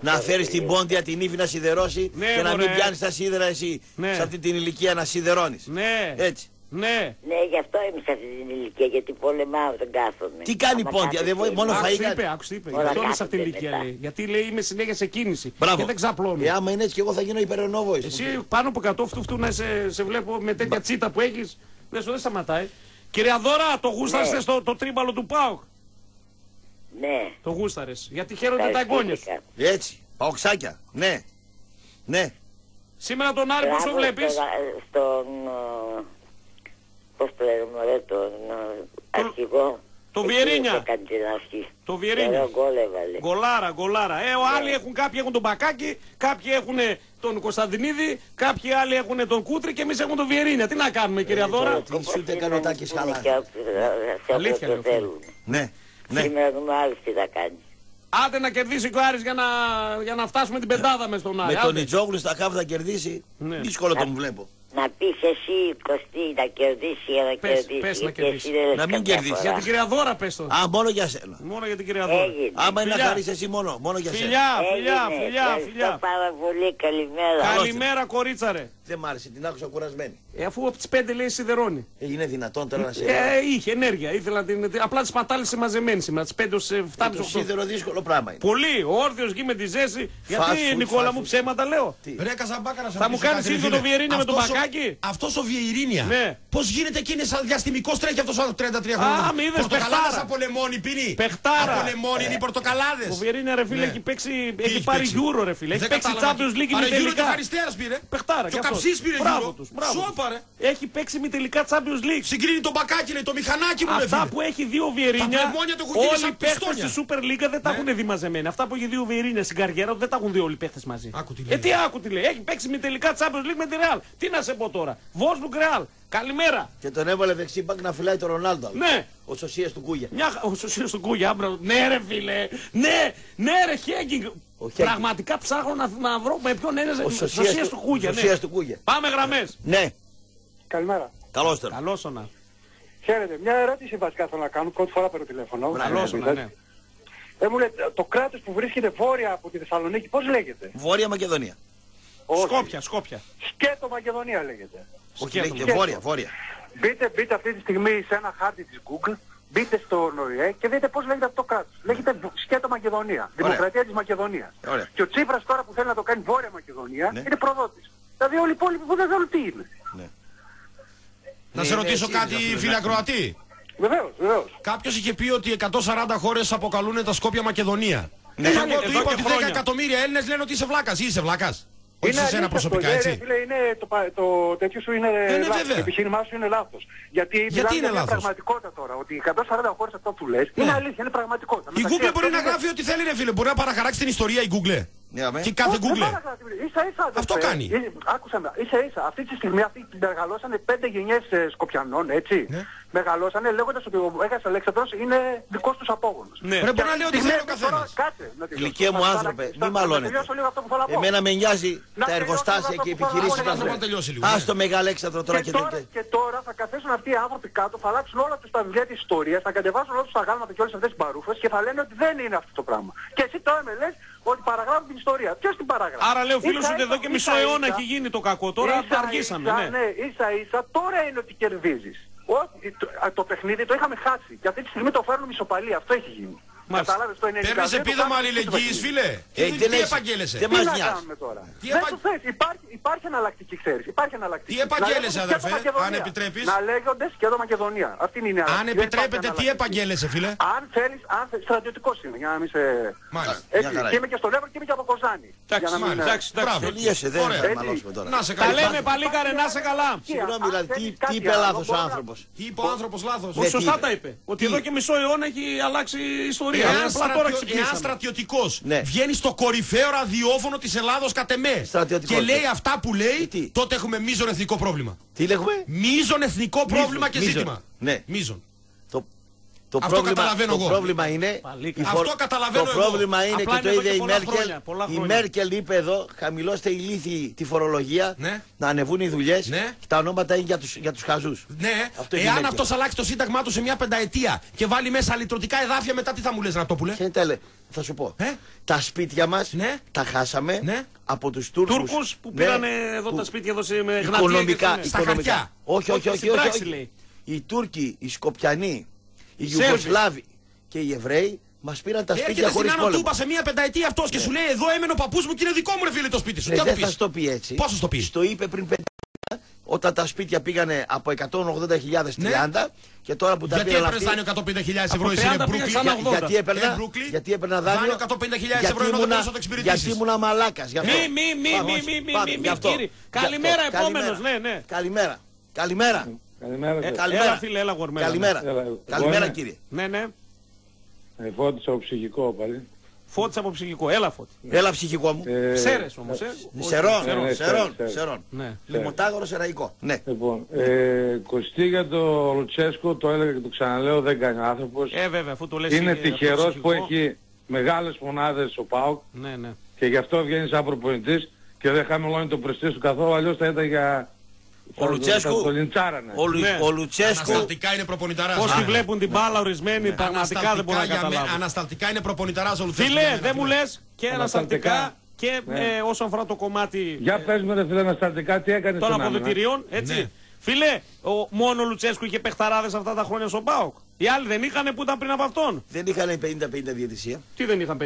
Να φέρεις την πόντια την ύφη να σιδερώσει και να μην πιάνεις τα σίδερα εσύ σε αυτή την ηλικία να σιδερώνεις. Ναι. Έτσι. Ναι, γι' αυτό είμαι σε αυτή την ηλικία, γιατί πολεμάω, δεν κάθομαι. Τι κάνει η πόντια, δεν βοηθάει, μόνο φαΐ κάνει. Άκουσε, είπε, γι' αυτό είμαι σε αυτή την ηλικία, λέει. Γιατί λέει είμαι συνέχεια σε κίνηση και δεν ξαπλώνω. Άμα είναι έτσι και εγώ θα γίνω υπερενόβοης. Εσύ πάνω από 100 φτουφτού να σε βλέπω με τέτοια τσίτα που έχεις, δεν σταματάει. Κυρία Δώρα, το γούσταρες το τρίμπαλο του ΠΑΟΚ? Ναι. Το γούσταρες, γιατί χαίρονται τα εγγόνια σου. Έτσι, παοξάκια, ναι. Σήμερα τον Άρη που σου βλέπεις. Πώς το λέμε, μωρέ, τον αρχηγό. Το Βιερίνια. Το Βιερίνια. Γκολάρα. Άλλοι έχουν, κάποιοι έχουν τον Μπακάκη, κάποιοι έχουν τον Κωνσταντινίδη, κάποιοι άλλοι έχουν τον Κούτρη και εμείς έχουμε τον Βιερίνια. Τι να κάνουμε, κυρία Δώρα. Τι σου ούτε κανοτάκης χαλάς. Αλήθεια, λέω. Ναι. Σήμερα δούμε άλλους τι θα κάνει. Άντε να κερδίσει και ο Άρης για να φτάσουμε την πεντάδα μες στον Άρη. Με τον Ιτζόγλου στα κάβου θα κερδίσει. Δύσκολο τον βλέπω. Να πεις εσύ, Κωστή, να κερδίσει, να κερδίσει. Να μην κερδίσει. Για την κυρία Δώρα πες το. Α, μόνο για σένα. Μόνο για την κυρία Δώρα. Άμα είναι να χαρείς εσύ μόνο για σένα. Φιλιά. Ευχαριστώ πάρα πολύ, καλημέρα. Καλημέρα, κορίτσα ρε. Δεν μ' άρεσε, την άκουσα κουρασμένη. Αφού από τις 5 λέει σιδερώνει. Είναι δυνατόν τώρα να σε... Είχε ενέργεια, ήθελα την... Απλά τις πατάλησε μαζεμένη σήμερα, τις 5 ως 7 το σίδερο δύσκολο πράγμα είναι. Πολύ, ο όρθιος γη με τη ζέση. Γιατί Νικόλα μου ψέματα λέω. Ρε Καζαμπάκα να σε... Θα μου κάνεις ίδιο το Βιερίνια με τον Μπακάκι. Αυτός ο Βιερίνια. Πώς γίνεται εκεί είναι σαν διαστημικός, τρέχει αυτός ο 33 χρόνια. Α, μη είδες πορτοκαλάδες απολεμώνει, πίνει. Πεχτάρα. Απολεμώνει οι πορτοκαλάδες. Ο Βιερίνια ρε φίλε έχει παίξει, έχει πάρει Euro ρε φίλε. Έχει παίξει Champions League με τελικά. Πεχτάρα. Και ο Καψής πήρε Euro. Σώπα ρε. Έχει παίξει με τελικά Champions League. Συγκρίνει τον Μπακάκι λέει, το μηχανάκι μου ρε φίλε. Αυτά που έχει δύο Βιερίνια. Όλοι οι παίχτες στη Super League δεν τα έχουν δει μαζεμένα. Αυτά που έχει δύο Βιερίνια στην καριέρα δεν τα έχουν δει όλοι οι παίχτες μαζί. Τι άκου τι λέει. Έχει παίξει με τελικά Champions League με τη Real. Τι να σε πω τώρα. Wolfsburg Real. Καλημέρα! Και τον έβαλε δεξί μπακ να φυλάει τον Ρονάλντο. Ναι! Ο Σωσίας του Κούγια. Ο Σωσίας του Κούγια, άμπρα. Ναι, ρε φίλε! Ναι, ρε Χέγκινγκ! Πραγματικά ψάχνω να βρω με ποιον ένεζε. Ο Σωσίας του Κούγια. Πάμε γραμμές. Ναι. Καλημέρα. Καλώς τώρα. Καλώς όνα. Χαίρετε, μια ερώτηση βασικά θέλω να κάνω. Πρώτη φορά παίρνω τηλέφωνο. Καλώς όνα, ναι. Μου λέτε, το κράτος που βρίσκεται βόρεια από τη Θεσσαλονίκη, πώς λέγεται? Βόρεια Μακεδονία. Σκόπια. Σκέτο Μακεδονία λέγεται. Όχι, λέγεται βόρεια. Μπείτε αυτή τη στιγμή σε ένα χάρτη της Google, μπείτε στο ΝΟΙΕ και δείτε πώς λέγεται αυτό το κράτος. Λέγεται Σκέτο Μακεδονία, Δημοκρατία της Μακεδονίας. Και ο Τσίπρας τώρα που θέλει να το κάνει Βόρεια Μακεδονία είναι προδότης. Δηλαδή όλοι οι υπόλοιποι που δεν θέλουν τι είναι. Να σε ρωτήσω κάτι φίλε ακροατή. Βεβαίως. Κάποιος είχε πει ότι 140 χώρες αποκαλούν τα Σκόπια Μακεδονία. Εγώ του είπα ότι 10 εκατομμύρια Έλληνες λένε ότι είσαι βλάκας. Είσαι βλάκας. Όχι σε σένα προσωπικά, έτσι. Είναι το τέτοιο σου είναι λάθος. Το επιχείρημά σου είναι λάθος. Γιατί είναι λάθος. Πραγματικότητα τώρα. Ότι 140 χώρες αυτό που λες είναι αλήθεια, είναι πραγματικότητα. Η Google μπορεί να γράφει ό,τι θέλει, ρε φίλε. Μπορεί να παραχαράξει την ιστορία η Google. Και κάθε Google. Αυτό κάνει. Άκουσα με. Ίσα-ίσα. Αυτή τη στιγμή την μεγαλώσανε 5 γενιές Σκοπιανών, έτσι. Μεγαλώσανε λέγοντας ότι ο Μέγας Αλέξανδρος είναι δικός τους απόγονος. Ναι. Πρέπει να λέει ότι θέλει ο καθένας. Ηλικία μου άνθρωπε, μη μαλώνετε. Εμένα με νοιάζει τα εργοστάσια και οι επιχειρήσεις μας. Ας το Μέγα Αλέξανδρο τώρα και τότε. Και τώρα θα καθέσουν αυτοί οι άνθρωποι κάτω, θα αλλάξουν όλα τους τα βιβλία της ιστορίας, θα κατεβάσουν όλα τους τα γάλματα και όλες αυτές τις παρούφες και θα λένε ότι δεν είναι αυτό το πράγμα. Και εσύ τώρα με λες ότι παραγράφουν την ιστορία. Ποιος την παραγράφει? Άρα λέω φίλος ότι εδώ και μισό αιώνα έχει γίνει το κακό. Τώρα αργήσαμε. Ναι, ίσα-ίσα τώρα είναι ότι κερδίζεις. Το παιχνίδι το είχαμε χάσει και αυτή τη στιγμή το φέρνουμε ισοπαλία. Αυτό έχει γίνει. Κατάλαβες το 90. Παίρνεις επίδομα αλληλεγγύης, φίλε. Τι επαγγέλεσαι? Τι μας νοιάζει τώρα? Δεν το θες. Υπάρχει εναλλακτική, ξέρεις. Υπάρχει εναλλακτική. Τι επαγγέλεσαι, αδερφέ? Αν επιτρέπεις. Να λέγονται και εδώ Μακεδονία. Αυτή είναι η νέα. Αν επιτρέπετε, τι επαγγέλεσαι, φίλε? Αν θέλεις, στρατιωτικός είμαι. Για να μην σε. Και είμαι και στο Λέβρο και είμαι και από Κοζάνη. Εντάξει, να σε καλά. Τα λέμε, παλίκαρε, να σε καλά. Συγγνώμη, δηλαδή τι είπε λάθος ο άνθρωπος? Τι είπε ο άνθρωπος λάθος? Σωστά τα είπε. Ότι εδώ και μισό αιώνα έχει αλλάξει η ιστορία. Εάν στρατιωτικός βγαίνει στο κορυφαίο ραδιόφωνο της Ελλάδος κατ' εμέ και λέει αυτά που λέει, τότε έχουμε μείζον εθνικό πρόβλημα. Τι λέγουμε? Μείζον εθνικό πρόβλημα και ζήτημα. Ναι. Μείζον. Αυτό καταλαβαίνω εγώ. Το πρόβλημα είναι... Αυτό καταλαβαίνω εγώ. Το πρόβλημα είναι και το είδε η Μέρκελ. Η Μέρκελ είπε εδώ, χαμηλώστε ηλίθιοι τη φορολογία, να ανεβούν οι δουλειές, τα ονόματα είναι για τους χαζούς. Ναι, εάν αυτός αλλάξει το σύνταγμά του σε μια πενταετία και βάλει μέσα λυτρωτικά εδάφια, μετά τι θα μου λες, Ραπτόπουλε? Θα σου πω. Τα σπίτια μας τα χάσαμε από τους Τούρκους που πήραν εδώ τα σπίτια με οικονομικά. Στα χαρτιά. Όχι. Οι Τούρκοι, οι Σκοπιανοί, οι Ιουγκοσλάβοι και οι Εβραίοι μας πήραν τα σπίτια χωρίς πόλεμο. Έρχεται στην Άνω σε μία πενταετία αυτός και σου λέει εδώ έμενε ο παππούς μου και είναι δικό μου ρε φίλε το σπίτι σου. Δεν θα σου το πει έτσι. Πώς σου το πει? Το είπε πριν 5 όταν τα σπίτια πήγανε από 180.000 30 και τώρα που τα πήραν. Γιατί έπαιρνες δάνειο 150.000 ευρώ εσύ ρε Μπρούκλι? Γιατί έπαιρνα δάνειο 150.000 ευρώ ενώ δεν μπορούσα να το εξυπηρετήσεις? Γιατί ήμουν αμαλάκας. Μη. Καλημέρα επόμενος. Καλημέρα. Καλημέρα φίλε, έλα γορμέρα. Καλημέρα κύριε. Ναι. Φώτισα από ψυχικό πάλι. Φώτισα από ψυχικό, έλα Φώτη. Έλα ψυχικό μου. Ψέρες όμως, Σερών. Λιμωτάγορο Σεραϊκό. Ναι. Λοιπόν, Κωστή για το Λουτσέσκο, το έλεγα και το ξαναλέω, δεν κάνει άνθρωπος. Βέβαια, αφού το λες. Είναι τυχερός που έχει μεγάλες μονάδες ο ΠΑΟΚ και γι' αυτό βγαίνει σαν προπονητής και δεν χαμηλώνει το πρεστίζ του καθόλου, αλλιώς θα ήταν για... Ο Λουτσέσκου ανασταλτικά είναι προπονηταράς. Όσοι βλέπουν την μπάλα ορισμένοι πραγματικά δεν μπορούν να καταλάβουν. Ανασταλτικά είναι προπονηταράς ο Λουτσέσκου. Φίλε, δεν μου λες και ανασταλτικά και όσον αφορά το κομμάτι... Για πες με ρε φίλε ανασταλτικά τι έκανες στον άμυνα. Των αποδητηριών, έτσι. Φίλε, μόνο ο Λουτσέσκου είχε παιχταράδες αυτά τα χρόνια στον ΠΑΟΚ. Οι άλλοι δεν είχανε που ήταν πριν από αυτόν. Δεν είχανε 50-50 διαιτησία. Τι δεν είχαν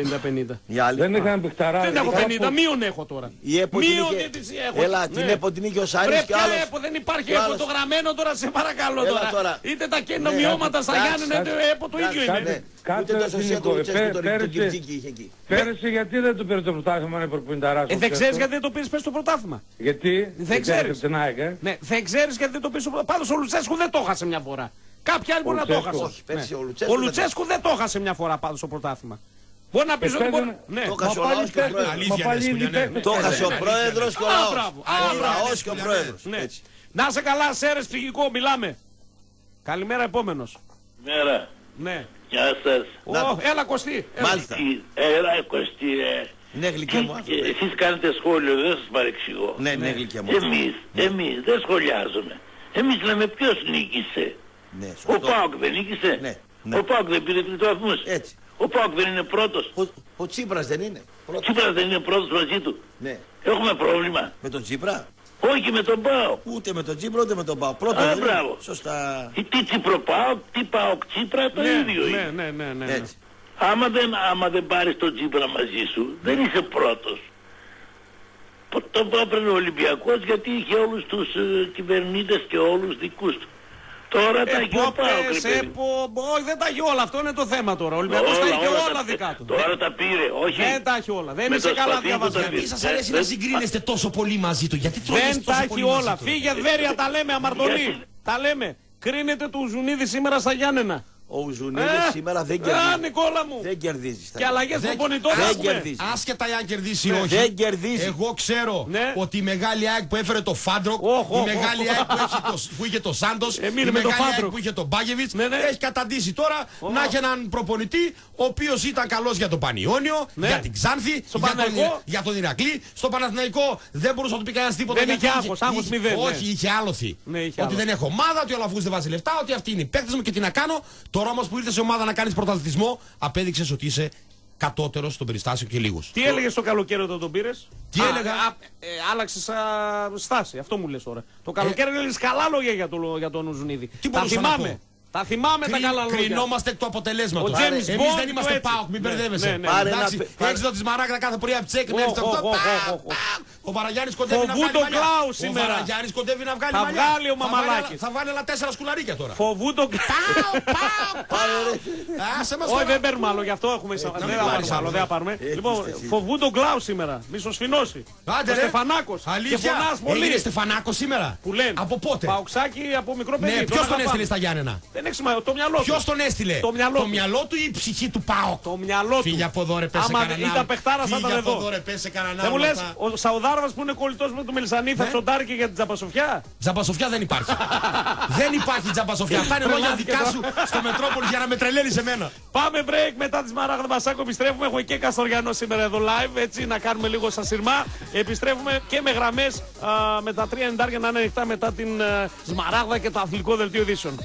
50-50? Οι άλλοι. Δεν είχαν παιχταρά. Δεν έχω 50, μείον έχω τώρα. Μείον διαιτησία έχω. Έλα, την ΕΠΟ την είχε ο Άρης και άλλος. Πρέπει δεν υπάρχει ΕΠΟ το γραμμένο τώρα, σε παρακαλώ τώρα. Είτε τα καινομοιώματα στα Γιάννενα, είτε ΕΠΟ το ίδιο είναι. Ούτε το σωσία του Λουτσέσκου, τον Κιπτίκη είχε εκεί. Πέρασε γιατί δεν το πήρε το πρωτάθλημα, είναι προπονηταράς. Δεν ξέρεις γιατί δεν το πήρε στο πρωτάθλημα. Γιατί δεν ξέρεις. Δεν ξέρεις γιατί δεν το πήρε στο πρωτάθλημα. Πάντως ο Λουτσέσκου δεν το έχασε μια φορά. Κάποιοι άλλοι μπορεί να το έχασαν. Ο Λουτσέσκου δεν το έχασε μια φορά πάντως στο πρωτάθλημα. Μπορεί να πεις ότι μπορεί... Το έχασε ο λαός και ο πρόεδρος. Το έχασε ο πρόεδρος και ο λαός και ο πρόεδρος. Να σε καλά, Σέρες, ψυχικό, μιλάμε. Καλημέρα επόμενος. Μέρα. Ναι. Γεια σας. Έλα Κωστή. Μάλιστα. Έλα Κωστή. Ναι, γλυκιά μου. Εσείς κάνετε σχόλιο, δεν σας παρεξηγώ. Ναι, γλυκιά μου. Εμείς δεν σχολιάζουμε. Εμείς λέμε ποιος νίκησε. Ναι, ο ΠΑΟΚ δεν νίκησε. Ναι. Ο ΠΑΟΚ δεν πήρε τους βαθμούς. Ο ΠΑΟΚ δεν είναι πρώτος. Ο Τσίπρας δεν είναι πρώτος. Ο Τσίπρας δεν είναι πρώτος μαζί του. Ναι. Έχουμε πρόβλημα. Με τον Τσίπρα? Όχι με τον ΠΑΟΚ. Ούτε με τον Τσίπρα ούτε με τον ΠΑΟΚ. Πρώτος δεν είναι. Σωστά. Τι Τσίπρο ΠΑΟΚ, τι ΠΑΟΚ Τσίπρα, το ίδιο είναι. Ναι. Έτσι. Άμα δεν πάρεις τον Τσίπρα μαζί σου, δεν είσαι πρώτος. Το έπαιρνε ο Ολυμπιακός γιατί είχε όλους τους κυβερνήτες και όλους δικούς του. Τώρα τα γιώτα. Όχι, δεν τα έχει όλα. Αυτό είναι το θέμα τώρα. Ο Ολυμπιακός τα έχει όλα δικά του. Τώρα τα πήρε. Όχι. Δεν τα έχει όλα. Δεν είσαι καλά διαβασμένος. Γιατί σας αρέσει να συγκρίνεστε τόσο πολύ μαζί του? Γιατί τρώγεστε τόσο πολύ? Δεν τα έχει όλα. Φύγε Δέρια, τα λέμε αμαρτωλή. Τα λέμε. Κρίνεται του Ζουνίδη σήμερα στα Γιάννενα. Ο Ουζουνίδης σήμερα δεν κερδίζει. Νικόλα μου! Δεν κερδίζει. Και αλλαγές προπονητών δεν κερδίζει. Άσχετα αν κερδίσει ή όχι. Δεν κερδίζει. Εγώ ξέρω ότι η μεγάλη ΑΕΚ που έφερε το Φάντροκ, η μεγάλη ΑΕΚ που είχε το Σάντος, η μεγάλη ΑΕΚ που είχε τον Μπάκεβιτς, έχει καταντήσει τώρα να έχει έναν προπονητή ο οποίος ήταν καλός για το Πανιόνιο, για την Ξάνθη, για τον Ηρακλή. Στο Παναθηναϊκό δεν μπορούσε να του πει κανένας τίποτα. Όχι, είχε άλοθη. Ότι δεν έχω ομάδα, ότι ο Λαφούς δεν βάζει λεφτά, ότι αυτή είναι η παίκτης μου και τι να κάνω. Τώρα όμως που ήρθες σε ομάδα να κάνεις πρωταθλητισμό, απέδειξες ότι είσαι κατώτερος στον περιστάσιο και λίγος. Τι έλεγες το καλοκαίρι όταν τον πήρες? Τι έλεγα? Άλλαξες στάση, αυτό μου λες τώρα. Το καλοκαίρι έλεγες καλά λόγια για τον Ουζουνίδη. Τα θυμάμαι. Τα θυμάμαι τα καλά λόγια. Κρινόμαστε εκ του αποτελέσματος. Εμείς δεν είμαστε ΠΑΟΚ, μην μπερδεύεσαι. Έξω τη μαράγδα κάθε πρωί από τσέκ μέχρι το 8. Ο Βαραγιάννης κοντεύει να βγάλει μαλλιά. Ο Βαραγιάννης κοντεύει να βγάλει μαλλιά. Θα βγάλει ο Μαμαλάκης. Θα βάλει άλλα 4 σκουλαρίκια τώρα. Φοβού τον Κλάου. Όχι, δεν παίρνουμε άλλο, γι' αυτό έχουμε εισαγωγή. Δεν θα πάρουμε. Λοιπόν, φοβού τον Κλάου σήμερα. Μη σου σφινώσει. Ο Στεφανάκος. Αλήθεια. Είναι Στεφανάκος σήμερα. Που λένε. Από πότε? Παουξάκι από μικρό παιδί. Ποιο τον έστειλε στα Γιάννενα? Δεν έχει σημασία, το μυαλό του. Ποιο τον έστειλε? Το μυαλό του ή η ψυχή του Πάοκ? Το μυαλό του. Φύγε από εδώ ρε, πέσε κανέναν. Δεν μου λε, ο Σαουδάρβας που είναι κολλητός με τον Μελισανή θα τσοντάρει και για την Τζαμπασοφιά? Τζαμπασοφιά δεν υπάρχει. Δεν υπάρχει Τζαμπασοφιά. Αυτά είναι λόγια δικά σου στο Μετρόπολη για να με τρελαίνεις εμένα. Πάμε break μετά τη Μαράγδα Μασάκο. Επιστρέφουμε. Έχω και Καστοριανό σήμερα εδώ live. Έτσι να κάνουμε λίγο σαν σειρμά. Επιστρέφουμε και με γραμμές με τα 3 εντάρια να είναι ανοιχτά μετά την Σμαράγδα και το αθλητικό δελτίο ειδήσεων.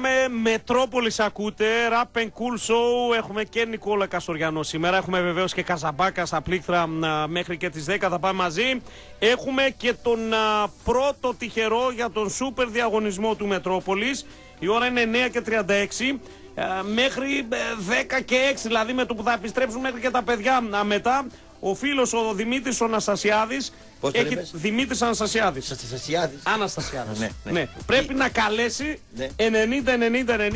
Με Μετρόπολης ακούτε, Rap and Cool Show, έχουμε και Νικόλα Καστοριανό σήμερα, έχουμε βεβαίως και Καζαμπάκα στα πλήκτρα μέχρι και τις 10, θα πάμε μαζί. Έχουμε και τον πρώτο τυχερό για τον σούπερ διαγωνισμό του Μετρόπολης, η ώρα είναι 9:36. Μέχρι 10:06 δηλαδή με το που θα επιστρέψουν μέχρι και τα παιδιά μετά. Ο φίλος ο Δημήτρης ο Αναστασιάδης. Πώς το έχει... Δημήτρης Αναστασιάδης. Αναστασιάδης. Ναι. Πρέπει να καλέσει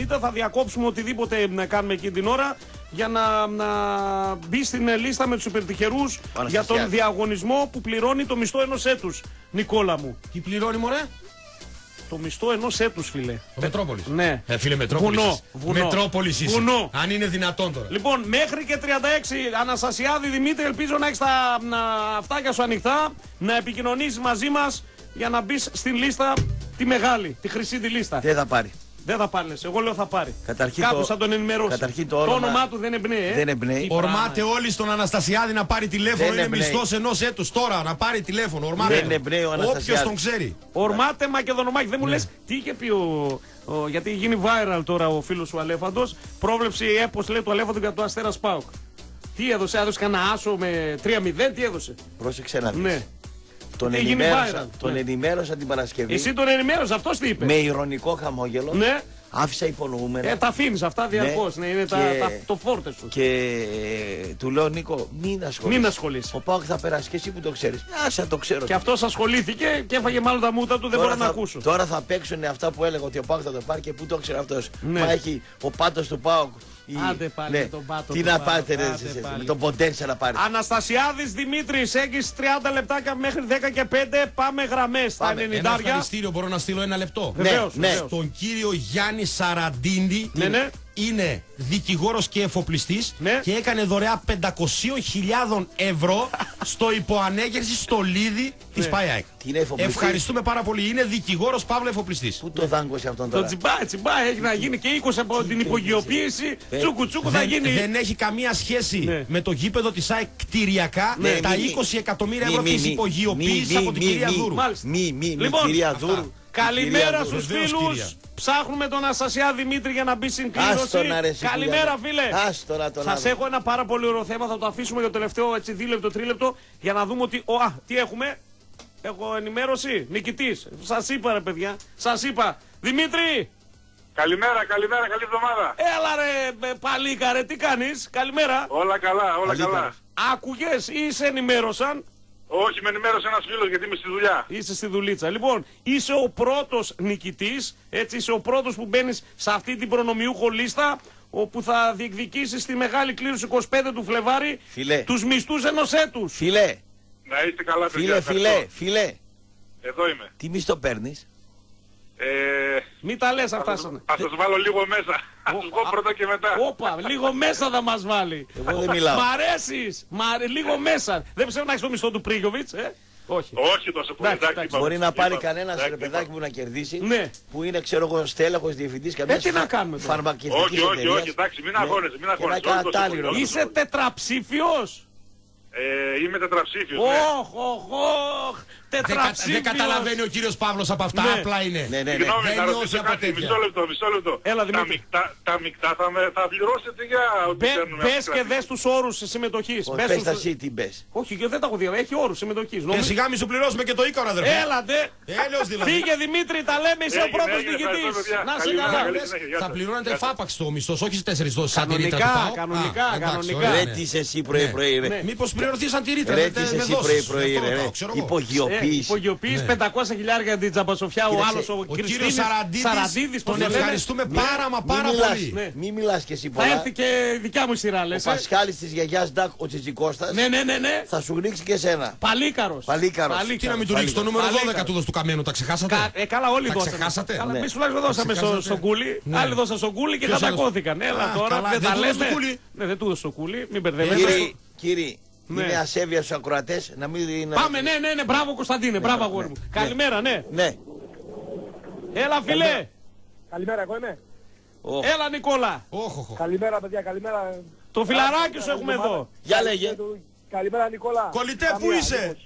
90-90-90. Θα διακόψουμε οτιδήποτε να κάνουμε εκεί την ώρα για να μπει στην λίστα με τους υπερτυχερούς για τον διαγωνισμό που πληρώνει το μισθό ενός έτους. Νικόλα μου. Τι πληρώνει μωρέ? Το μισθό ενός έτους, φίλε. Μετρόπολης. Ναι. Φίλε, Μετρόπολης. Μετρόπολης είσαι. Αν είναι δυνατόν τώρα. Λοιπόν, μέχρι και 36, Αναστασιάδη Δημήτρη, ελπίζω να έχεις τα αυτάκια σου ανοιχτά, να επικοινωνήσεις μαζί μας για να μπεις στην λίστα τη μεγάλη, τη χρυσή τη λίστα. Δεν θα πάρει. Δεν θα πάρει, εγώ λέω θα πάρει. Κάπως θα τον ενημερώσει. Το όνομά του δεν εμπνέει. Δεν εμπνέει. Ορμάτε όλοι στον Αναστασιάδη να πάρει τηλέφωνο. Είναι μισθός ενός έτους τώρα να πάρει τηλέφωνο. Ορμάτε. Δεν εμπνέει ο Αναστασιάδης. Όποιος τον ξέρει. Ορμάτε Μακεδονομάκη. Δεν μου λες τι είχε πει ο. Γιατί γίνει viral τώρα ο φίλος ο Αλέφαντος. Πρόβλεψη έπος λέει του Αλέφαντο για το Αστέρα ΠΑΟΚ. Τι έδωσε, έδωσε κανένα άσο με 3-0, τι έδωσε? Πρόσεξε να δεις. Τον ενημέρωσα την Παρασκευή. Εσύ τον ενημέρωσε, αυτό τι είπε? Με ηρωνικό χαμόγελο. Ναι. Άφησα υπονοούμενα. Τα αφήνεις αυτά διαρκώς. Ναι. Είναι το φόρτε σου. Και του λέω Νίκο, μην ασχολείσαι. Ο Πάοκ θα περάσει και εσύ που το ξέρεις. Άσε, το ξέρω. Και αυτός ασχολήθηκε και έφαγε μάλλον τα μούτα του. Δεν μπορώ να ακούσω. Τώρα θα παίξουν αυτά που έλεγα ότι ο Πάοκ θα το πάρει και πού το ξέρει αυτός. Ναι. Έχει ο πάτος του Πάοκ. Άντε πάλι τον πάτο. Τι να πάτε ρε εσείς, με τον Ποντένσε να πάρει. Αναστασιάδης Δημήτρης, έχεις 30 λεπτάκια μέχρι 10:05, πάμε γραμμές στα 90. Ένα ευχαριστήριο μπορώ να στείλω 1 λεπτό? Ναι. Στον κύριο Γιάννη Σαραντίνη. Ναι. Είναι δικηγόρος και εφοπλιστής και έκανε δωρεά 500.000 ευρώ στο υποανέγερση στο Λίδι της ΠΑΕΑΕΚ. Ευχαριστούμε πάρα πολύ. Είναι δικηγόρος Παύλο εφοπλιστής. Πού το δάγκωσε αυτόν τώρα? Το τσιμπά έχει να γίνει και 20 από την υπογειοποίηση. Τσούκου τσούκου θα γίνει. Δεν έχει καμία σχέση με το γήπεδο της ΑΕΚ κτηριακά τα 20 εκατομμύρια ευρώ της υπογειοποίησης από την κυρία Δούρου. Λοιπόν, καλημέρα στους φίλους. Ψάχνουμε τον Αναστασιά Δημήτρη για να μπει στην κλήρωση. Καλημέρα, φίλε. Σας έχω ένα πάρα πολύ ωραίο θέμα. Θα το αφήσουμε για το τελευταίο 2-3 λεπτό για να δούμε ότι. Τι έχουμε. Έχω ενημέρωση. Νικητής. Σας είπα, ρε παιδιά. Σας είπα. Δημήτρη. Καλημέρα. Καλή εβδομάδα. Έλα, ρε παλίκα, ρε. Τι κάνεις? Καλημέρα. Όλα καλά. Άκουγες ή σε ενημέρωσαν? Όχι, με ενημέρωσε ένας φίλος γιατί είμαι στη δουλειά. Είσαι στη δουλίτσα. Λοιπόν, είσαι ο πρώτος νικητής, έτσι, είσαι ο πρώτος που μπαίνεις σε αυτή την προνομιούχο λίστα, όπου θα διεκδικήσεις στη μεγάλη κλήρωση 25 του Φλεβάρη τους μισθούς ενός έτους. Φιλέ. Να είστε καλά, παιδιά. Φιλέ. Εδώ είμαι. Τι μισθό παίρνεις? Μην τα λες αυτά. Θα σας βάλω λίγο μέσα. Θα σας πω πρώτα και μετά. Όπα, λίγο μέσα θα μας βάλει. Εγώ δεν μιλάω. Μ' αρέσεις. Λίγο μέσα. Δεν πιστεύω να έχεις το μισθό του Πρίγιοβιτς, Όχι. Όχι τόσο πολύ. Μπορεί να πάρει κανένας ρε παιδάκι που να κερδίσει. Ναι. Που είναι, ξέρω εγώ, στέλεχος, διευθυντής καμίας φαρμακευτικής εταιρείας. Όχι, εντάξει, μην αγώνεσαι. Είσαι τετραψήφιος. Είμαι τετραψήφιος. Δεν καταλαβαίνει ο κύριος Παύλος από αυτά, απλά είναι. Συγγνώμη, θα ρωτήσω κάτι, μισό λεπτό. Τα μεικτά θα πληρώσετε για ό,τι παίρνουμε. Πες και δες τους όρους συμμετοχής. Πες τα εσύ τι πες. Όχι, δεν τα έχω δει, έχει όρους συμμετοχής. Σιγά μη σου πληρώσουμε και το οίκαρο, αδερφέ. Έλατε. Φύγε Δημήτρη, τα λέμε, είσαι ο πρώτος νικητής. Να σε καλά. Θα πληρώνετε εφάπαξ το μισθό, όχι σε 4 δόσεις σαν τη ρήτρα του ΠΑΟΚ. Κανονικά. Ρέτης εσύ πρωί-πρωί. Μήπως πληρωθεί σαν τη ρήτρα του υπογειοποίηση 500.000 την Τζαμπασοφιά, ο άλλος ο κύριος Σαραντίδης, τον ευχαριστούμε πάρα πολύ. Μην μιλάς και εσύ πολλά. Θα έρθει και δικιά μου σειρά, λες. Ο Πασχάλης της γιαγιάς Ντακ, ο Τσιτζικώστας, θα σου ρίξει και εσένα. Παλίκαρος. Τι να μην του ρίξει, το νούμερο 12 του δώσ' του Καμένου, τα ξεχάσατε. Καλά, όλοι δώσαμε. Καλά, εμείς τουλάχιστον δώσαμε στον Κούλι, άλλοι δώσαν στον Κούλι και κατακώθηκαν. Έλα τώρα, δεν τα λέμε. Δεν του δώσ' ο Κούλι, μην μπερδεύεσαι. Κύριοι. Είναι ασέβεια στους ακροατές να μην... Πάμε, ναι, μπράβο Κωνσταντίνε, μπράβο αγόρι μου. Καλημέρα, ναι. Έλα φίλε. Καλημέρα, εγώ είμαι. Έλα Νικόλα. Καλημέρα παιδιά, καλημέρα. Το φιλαράκι σου έχουμε εδώ. Για λέγε. Καλημέρα Νικόλα. Κολλητέ, πού είσαι?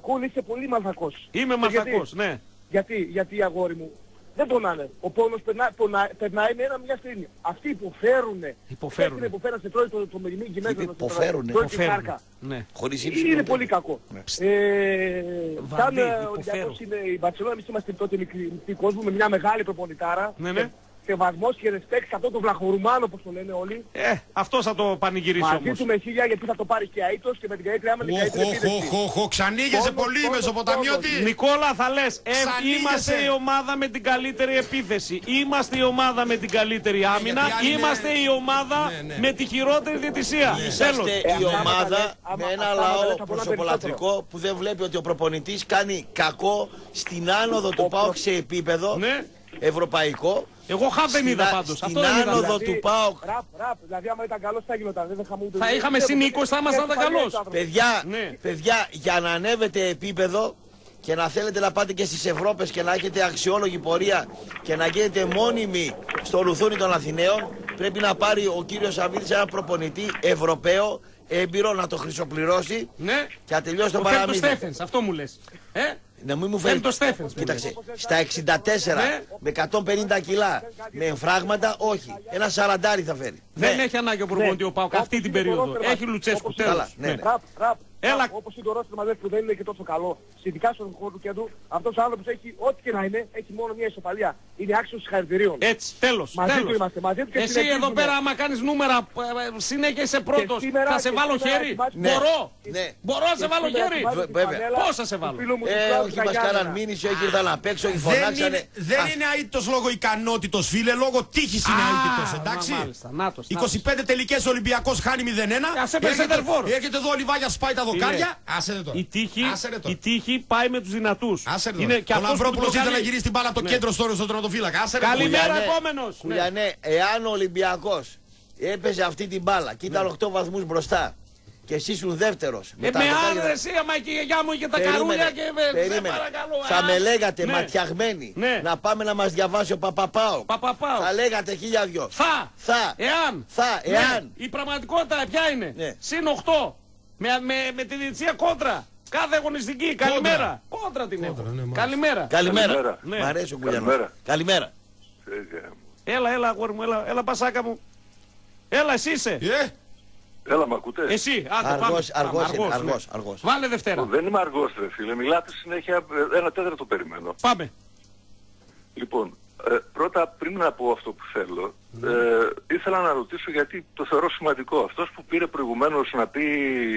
Κούλη, είσαι πολύ μαλθακός. Είμαι μαλθακός, ναι. Γιατί αγόρι μου. Δεν πονάνε. Ο πόνος περνάει με μια στιγμή. Αυτοί υποφέρουνε. Υποφέρουν σε τρώει το μεριμνή γυναίκα. Τρώει την κάρκα. Είναι πολύ κακό. Ήταν ο Ολυμπιακός είναι η Μπαρσελόνα. Εμείς είμαστε τότε μικροί κόσμο με μια μεγάλη προπονητάρα. Σεβασμός και ρεσπέκτ σε αυτό το βλαχορουμάνο όπως το λένε όλοι. Αυτός θα το πανηγυρίσει όμως. Μαζί του με χίλια γιατί θα το πάρει και αίτος και με την καήτρια με την καήτρια επίδευση. Ξανήγεσαι πολύ Μεσοποταμιώτη. Νικόλα θα λες, είμαστε η ομάδα με την καλύτερη επίθεση. Είμαστε η ομάδα με την καλύτερη άμυνα. Είμαστε η ομάδα με τη χειρότερη διαιτησία. Τέλος. Η ομάδα με ένα λαό προσωπολατρικό που δεν βλέπει ότι ο προπονητής κάνει κακό στην άνοδο του ΠΑΟΚ σε επίπεδο ευρωπαϊκό. Εγώ δεν είδα πάντως. Στην άνοδο του ΠΑΟΚ. Δηλαδή άμα ήταν καλός θα γινόταν. Θα είχαμε συν 20, θα ήμασταν καλός. Παιδιά, για να ανέβετε επίπεδο και να θέλετε να πάτε και στις Ευρώπες και να έχετε αξιόλογη πορεία και να γίνετε μόνιμοι στο λουθούνι των Αθηναίων, πρέπει να πάρει ο κύριος Αμίδης ένα προπονητή Ευρωπαίο, έμπειρο, να το χρυσοπληρώσει και να τελειώσει το παραμύθι. Αυτό μου λες. Να μην μου φέρει. Κοίταξε, στα 64 με 150 κιλά με εμφράγματα, όχι. Ένα 40 θα φέρει. Δεν έχει ανάγκη ο προπονητής ο ΠΑΟΚ αυτή την περίοδο. Έχει Λουτσέσκου, τέλος. Όπως είναι το ρόστερ μας που δεν είναι και τόσο καλό. Ειδικά στον χώρο του κέντρου, αυτός ο άνθρωπος έχει ό,τι και να είναι, έχει μόνο μια ισοπαλία. Είναι άξιος συγχαρητηρίων. Έτσι, τέλος. Εσύ εδώ πέρα, άμα κάνεις νούμερα, συνέχεια είσαι πρώτος. Θα σε βάλω χέρι. Μπορώ να σε βάλω χέρι. Πώς θα σε βάλω. Όχι, μας κάναν μήνυση, όχι ήρθαν απ' έξω, όχι φωνάξανε. Δεν είναι αίτητος λόγω ικανότητος, φίλε, λόγω τύχης είναι αίτητος, εντάξει. 25 τελικές Ολυμπιακός χάνει 0-1. Έρχεται εδώ ο Λιβάγιας, σπάει τα δοκάρια. Η τύχη πάει με τους δυνατούς. Ο Λαμπρόπουλος ήθελε να γυρίσει την μπάλα από το κέντρο στο τερματοφύλακα. Καλημέρα, επόμενος. Κουλιανέ, εάν ο Ολυμπιακός έπαιζε αυτή την μπάλα και ήταν 8 βαθμούς μπροστά και εσύ ήσουν δεύτερος. Με άντρε, άμα και η γιαγιά μου είχε τα καρούλια και δεν παρακαλώ. Θα με λέγατε ματιαγμένοι να πάμε να μας διαβάσει ο Παπαπάου. Θα λέγατε χίλια δυο. Εάν. Η πραγματικότητα ποια είναι? Συν 8. Με τη διετησία κόντρα. Κάθε αγωνιστική, καλημέρα. Κόντρα την έχω. Καλημέρα. Μ' αρέσει ο Κουλιανός. Καλημέρα. Έλα, αγόρι μου, έλα, πασάκα μου. Έλα, εσύ είσαι. Έλα, μ' ακούτε? Εσύ, άντε πάμε. Αργός. Βάλε Δευτέρα. Δεν είμαι αργός, ρε φίλε. Μιλάτε συνέχεια, ένα τέταρτο περιμένω. Πάμε. Λοιπόν, πρώτα πριν να πω αυτό που θέλω, ήθελα ήθελα να ρωτήσω, γιατί το θεωρώ σημαντικό. Αυτός που πήρε προηγουμένως να πει,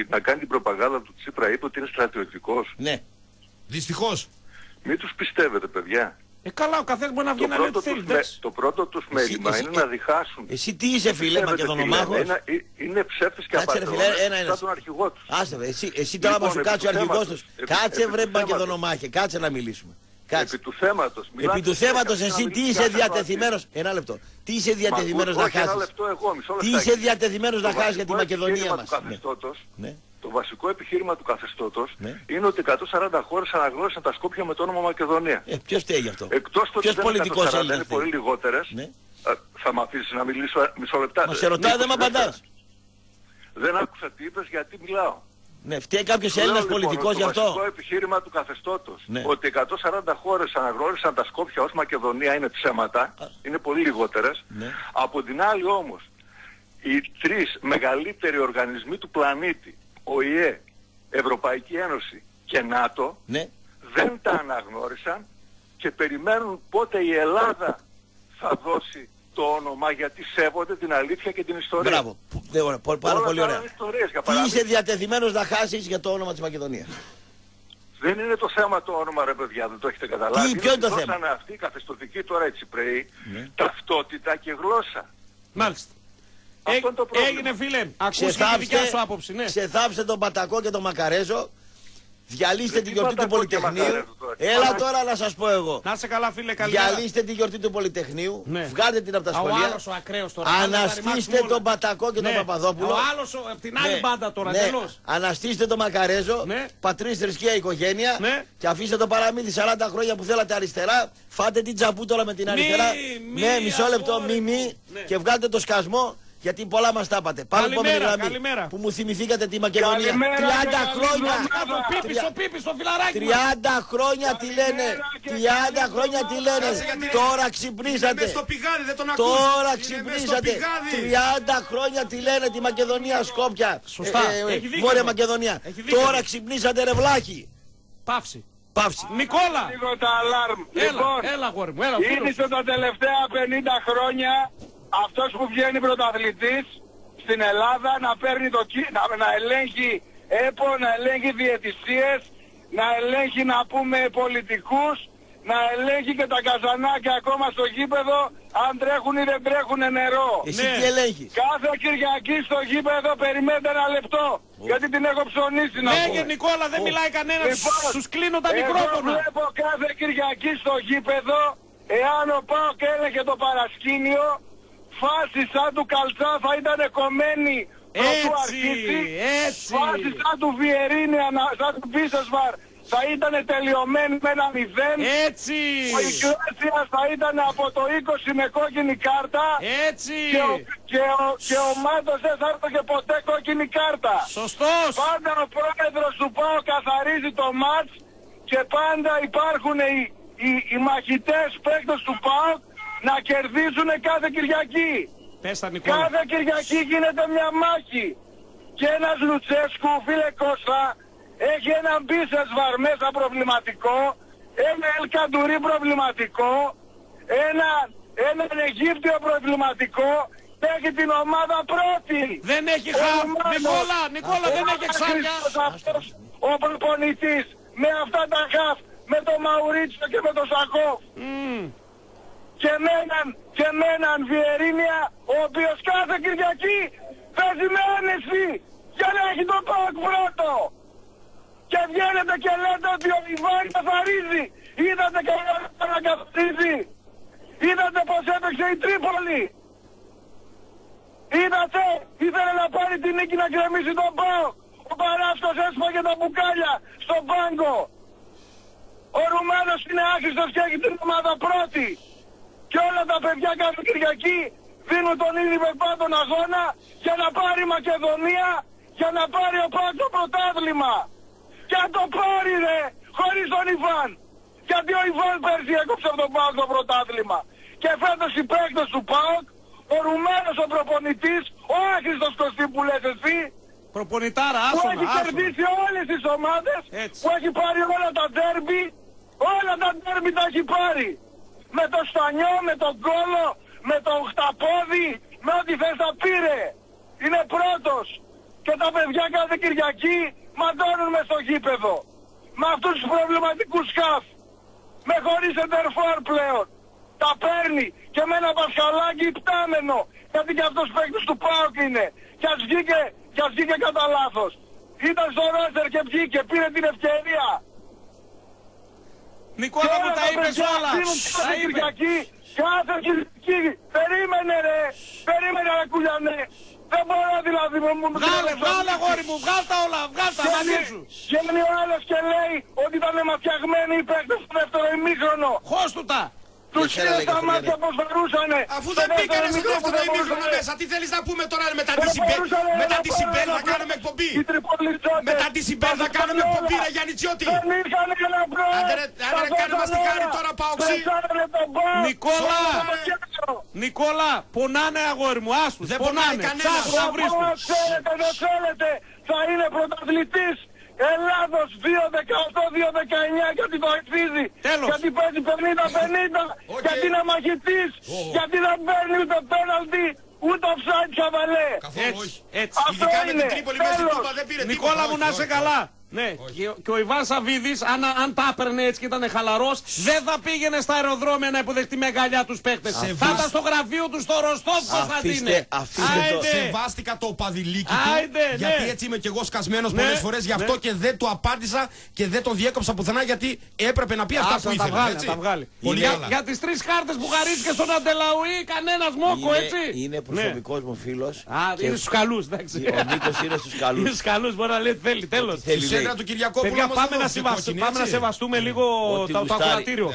να κάνει την προπαγάνδα του Τσίπρα, είπε ότι είναι στρατιωτικός. Ναι. Δυστυχώς. Μην τους πιστεύετε, παιδιά. Καλά, ο καθένας μπορεί να βγει να λέει ότι θέλει. Το πρώτο τους μέλημα είναι να διχάσουν. Εσύ τι είσαι, φίλε, Μακεδονομάχος? Είναι ψεύτης και απατεώνας. Σαν τον αρχηγό τους. Άσε, εσύ τώρα μας σου κάτσε ο αρχηγός τους. Κάτσε, βρε Μακεδονομάχε, κάτσε να μιλήσουμε. Επί του θέματος. Επί του θέματος, εσύ τι είσαι διατεθειμένος. Ένα λεπτό. Τι είσαι διατεθειμένος να χάσεις? Τι είσαι διατεθειμένος να χάσεις για τη Μακεδονία μας? Το βασικό επιχείρημα του καθεστώτος, ναι, είναι ότι 140 χώρες αναγνώρισαν τα Σκόπια με το όνομα Μακεδονία. Ποιος θέλει γι' αυτό? Εκτός το ότι δεν είναι πολύ λιγότερες, ναι, θα μ' αφήσεις να μιλήσω μισό λεπτά? Μα σε ρωτάω, δεν μ' απαντάς. Δεν άκουσα τι είπες, γιατί μιλάω. Ναι, φταίει κάποιος Έλληνας πολιτικός γι' αυτό? Το βασικό επιχείρημα του καθεστώτος, ναι, ότι 140 χώρες αναγνώρισαν τα Σκόπια ως Μακεδονία είναι ψέματα, είναι πολύ λιγότερες. Ναι. Από την άλλη όμως, οι τρεις μεγαλύτεροι οργανισμοί του πλανήτη, ΟΗΕ, Ευρωπαϊκή Ένωση και ΝΑΤΟ, ναι, δεν τα αναγνώρισαν και περιμένουν πότε η Ελλάδα θα δώσει το όνομα, γιατί σέβονται την αλήθεια και την ιστορία. Μπράβο, πάρα πολύ ωραία. Τι είσαι διατεθειμένος να χάσεις για το όνομα της Μακεδονίας? Δεν είναι το θέμα το όνομα, ρε παιδιά, δεν το έχετε καταλάβει. Ποιο είναι το θέμα? Δώσανε αυτοί οι καθεστωτικοί τώρα, έτσι πρέει, ναι, ταυτότητα και γλώσσα. Μάλιστα. Έγινε, φίλε, ακούστε τη δικιά σου άποψη, ναι. Ξεθάψτε τον Πατακό και τον Μακαρέζο. Διαλύστε τη γιορτή του Πολυτεχνείου. Έλα τώρα να σας πω εγώ. Να σε καλά, φίλε, καλή. Διαλύστε τη γιορτή του Πολυτεχνείου. Ναι. Βγάλτε την από τα σχολεία. Αναστήστε τον Πατακό και τον Παπαδόπουλο. Ο άλλος από την άλλη μπάντα τώρα, τελώς. Αναστήστε τον Μακαρέζο. Πατρίς, θρησκεία, οικογένεια. Και αφήστε το παραμύθι 40 χρόνια που θέλατε αριστερά. Φάτε την τζαμπού τώρα με την αριστερά. Ναι, μισό λεπτό, μη. Και βγάλτε το σκασμό. Γιατί πολλά μας τα είπατε. Πάμε από την γραμμή που μου θυμηθήκατε τη Μακεδονία. 30 χρόνια. Στο φιλαράκι. 30 χρόνια τι λένε. 30 χρόνια τι λένε. Τώρα ξυπνήσατε. Τώρα ξυπνήσατε. 30 χρόνια τι λένε τη Μακεδονία Σκόπια. Σωστά. Βόρεια Μακεδονία. Τώρα ξυπνήσατε, ρε βλάχοι. Παύση. Νικόλα. Έλα, γόρι μου. Είδησε τα τελευταία 50 χρόνια. Αυτός που βγαίνει πρωταθλητής στην Ελλάδα να παίρνει το να ελέγχει ΕΠΟ, να ελέγχει διαιτησίες, να ελέγχει, να πούμε, πολιτικούς, να ελέγχει και τα καζανάκια ακόμα στο γήπεδο αν τρέχουν ή δεν τρέχουν νερό. Εσύ τι ελέγχεις? Κάθε Κυριακή στο γήπεδο περιμένετε ένα λεπτό, γιατί την έχω ψωνίσει να πω. Ναι, Νικόλα, δεν μιλάει κανένας, τους κλείνω τα μικρόφωνα. Εγώ βλέπω κάθε Κυριακή στο γήπεδο, εάν ο ΠΑΟΚ έλεγε το παρασκήνιο, φάση σαν του Καλτσά θα ήταν κομμένη προτού αρχίσει. Φάση σαν του Βιερίνη, σαν του Πίσεσβαρ θα ήταν τελειωμένη με ένα 0. Έτσι. Ο Ιγκλέσιας θα ήταν από το 20 με κόκκινη κάρτα. Έτσι. Και ο Μάντος δεν θα έρθει ποτέ κόκκινη κάρτα. Σωστός. Πάντα ο πρόεδρος του ΠΑΟ καθαρίζει το μάτς και πάντα υπάρχουν οι μαχητές παίκτες του ΠΑΟ να κερδίζουν κάθε Κυριακή. Πες τα, Νικόλα. Κάθε Κυριακή γίνεται μια μάχη. Και ένας Λουτσέσκου, φίλε Κώστα, έχει έναν Μπίσεσβαρ μέσα προβληματικό, ένα Ελκαντουρί προβληματικό, έναν Αιγύπτιο προβληματικό, έχει την ομάδα πρώτη. Δεν έχει χάρη. Νικόλα, δεν έχει εξάρια. Ο προπονητής με αυτά τα χαφ, με τον Μαουρίτσο και με τον Σακόφ. Και με έναν Βιερίνια, ο οποίος κάθε Κυριακή παίζει με άνεση για να έχει τον ΠΑΟΚ πρώτο. Και βγαίνετε και λέτε ότι ο Ιβάρης καθαρίζει. Είδατε και ο να καθαρίζει. Είδατε πως έπαιξε η Τρίπολη. Είδατε, ήθελε να πάρει την νίκη να κρεμίσει τον ΠΑΟΚ. Ο Παράσκος έσπαγε τα μπουκάλια στον πάγκο. Ο Ρουμάνος είναι άχρηστος και έχει την ομάδα πρώτη. Και όλα τα παιδιά κάθε Κυριακή δίνουν τον ίδιο πεπάντον αγώνα για να πάρει η Μακεδονία, για να πάρει ο ΠΑΟΚ το πρωτάθλημα. Και αν το πάρει, ρε, χωρίς τον Ιβάν. Γιατί ο Ιβάν πέρσι έκοψε από τον ΠΑΟΚ το πρωτάθλημα. Και φέτος οι παίκτες του ΠΑΟΚ, ο Ρουμάνος ο προπονητής, ο άχρηστος Κωστή που λες εσύ, προπονητάρα, άσονα, που έχει κερδίσει όλες τις ομάδες, έτσι, που έχει πάρει όλα τα ντέρμπι τα έχει πάρει. Με το Στανιό, με τον Κόλο, με το Οχταπόδι, με ό,τι θες πήρε. Είναι πρώτος. Και τα παιδιά κάθε Κυριακή ματώνουν μες στο γήπεδο. Με αυτούς τους προβληματικούς σκαφ. Με χωρίς εντερφόρ πλέον. Τα παίρνει και με ένα Πασχαλάκι πτάμενο. Γιατί και αυτός παίκτης του ΠΑΟΚ είναι. Και ας βγήκε, κατά λάθος. Ήταν στο ρόστερ και βγήκε, πήρε την ευκαιρία. Νικόλα μου τα είπες όλα. Τα είπε. Κάθε Κυριακή. Περίμενε ρε. Περίμενε ρε Κουλιανέ. Δεν μπορώ δηλαδή μου. Βγάλε γόρι μου, βγάλ τα όλα, βγάλ τα μαζί σου. Γέμνει ο άλλος και λέει ότι ήταν ματιαγμένοι οι παίκτες στο δεύτερο ημίχρονο. Χώστου τα. Τους είδες τα μάτια πως περούσανε. Αφού δεν πήγανε στο δεύτερο ημίχρονο μέσα, τι θέλεις να πούμε τώρα μετά τη Σιμπέλ. Μετά τη Σιμπέλ θα κάνουμε εκπομπή. Μετά τη Σιμπέλ θα κάνουμε εκπομπή ρε Γιαννητσιώτη. Δεν ήρθανε κανένα πρόεδρο. Αν ρε κάνε μας τη χάρη τώρα Παοξή. Νικόλα. Νικόλα, πονάνε αγόρι μου, άσους, δεν πονάνε, ψάχνουν να βρίσκουν. Ακόμα θέλετε, δεν θέλετε, θα είναι πρωταθλητής Ελλάδος 2018-2019 γιατί το αξίζει. Τέλος. Γιατί παίζει 50-50, okay. Γιατί είναι μαχητής, oh. Γιατί δεν παίρνει ούτε πέναλτι, ούτε offside σαβαλέ. Έτσι, έτσι. Ειδικά με την Τρίπολη μέσα στην Τούμπα δεν πήρε τίποτα. Νικόλα μου να σε καλά. Ναι, και ο Ιβάν Σαββίδης, αν τα έπαιρνε έτσι και ήταν χαλαρός, δεν θα πήγαινε στα αεροδρόμια να υποδεχτεί μεγαλιά τους παίχτες. Θα ήταν στο γραφείο του στο Ροστόφ Κωνσταντίνε. Σεβάστηκα το οπαδηλίκι του, γιατί έτσι είμαι και εγώ σκασμένος πολλές φορές, γι' αυτό και δεν του απάντησα και δεν τον διέκοψα πουθενά, γιατί έπρεπε να πει αυτά που ήθελε. Για τις τρεις χάρτες που χαρίστηκε στον Αντελαουή, κανένας μόκο, έτσι. Είναι προσωπικός μου φίλος. Είναι στους καλούς, εντάξει. Ο Νίκος είναι στους καλούς. Είναι στους καλούς, μπορεί να λέει θέλει, τέλος. Παιδιά, πάμε να σεβαστούμε λίγο το ακροατήριο.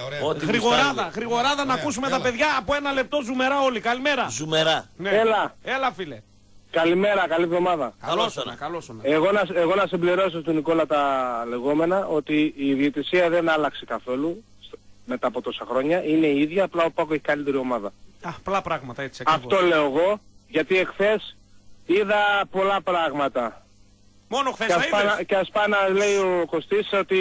Γρηγοράδα να ακούσουμε τα παιδιά από ένα λεπτό ζουμερά όλοι. Καλημέρα. Ζουμερά. Έλα φίλε. Καλημέρα, καλή εβδομάδα. Καλώς. Εγώ να συμπληρώσω στον Νικόλα τα λεγόμενα ότι η διαιτησία δεν άλλαξε καθόλου μετά από τόσα χρόνια. Είναι η ίδια, απλά ο ΠΑΟΚ έχει καλύτερη ομάδα. Απλά πράγματα έτσι. Αυτό λέω εγώ, γιατί εχθές είδα πολλά πράγματα. Μόνο χθες τα είδες. Και ας πάει να λέει ο Κωστής ότι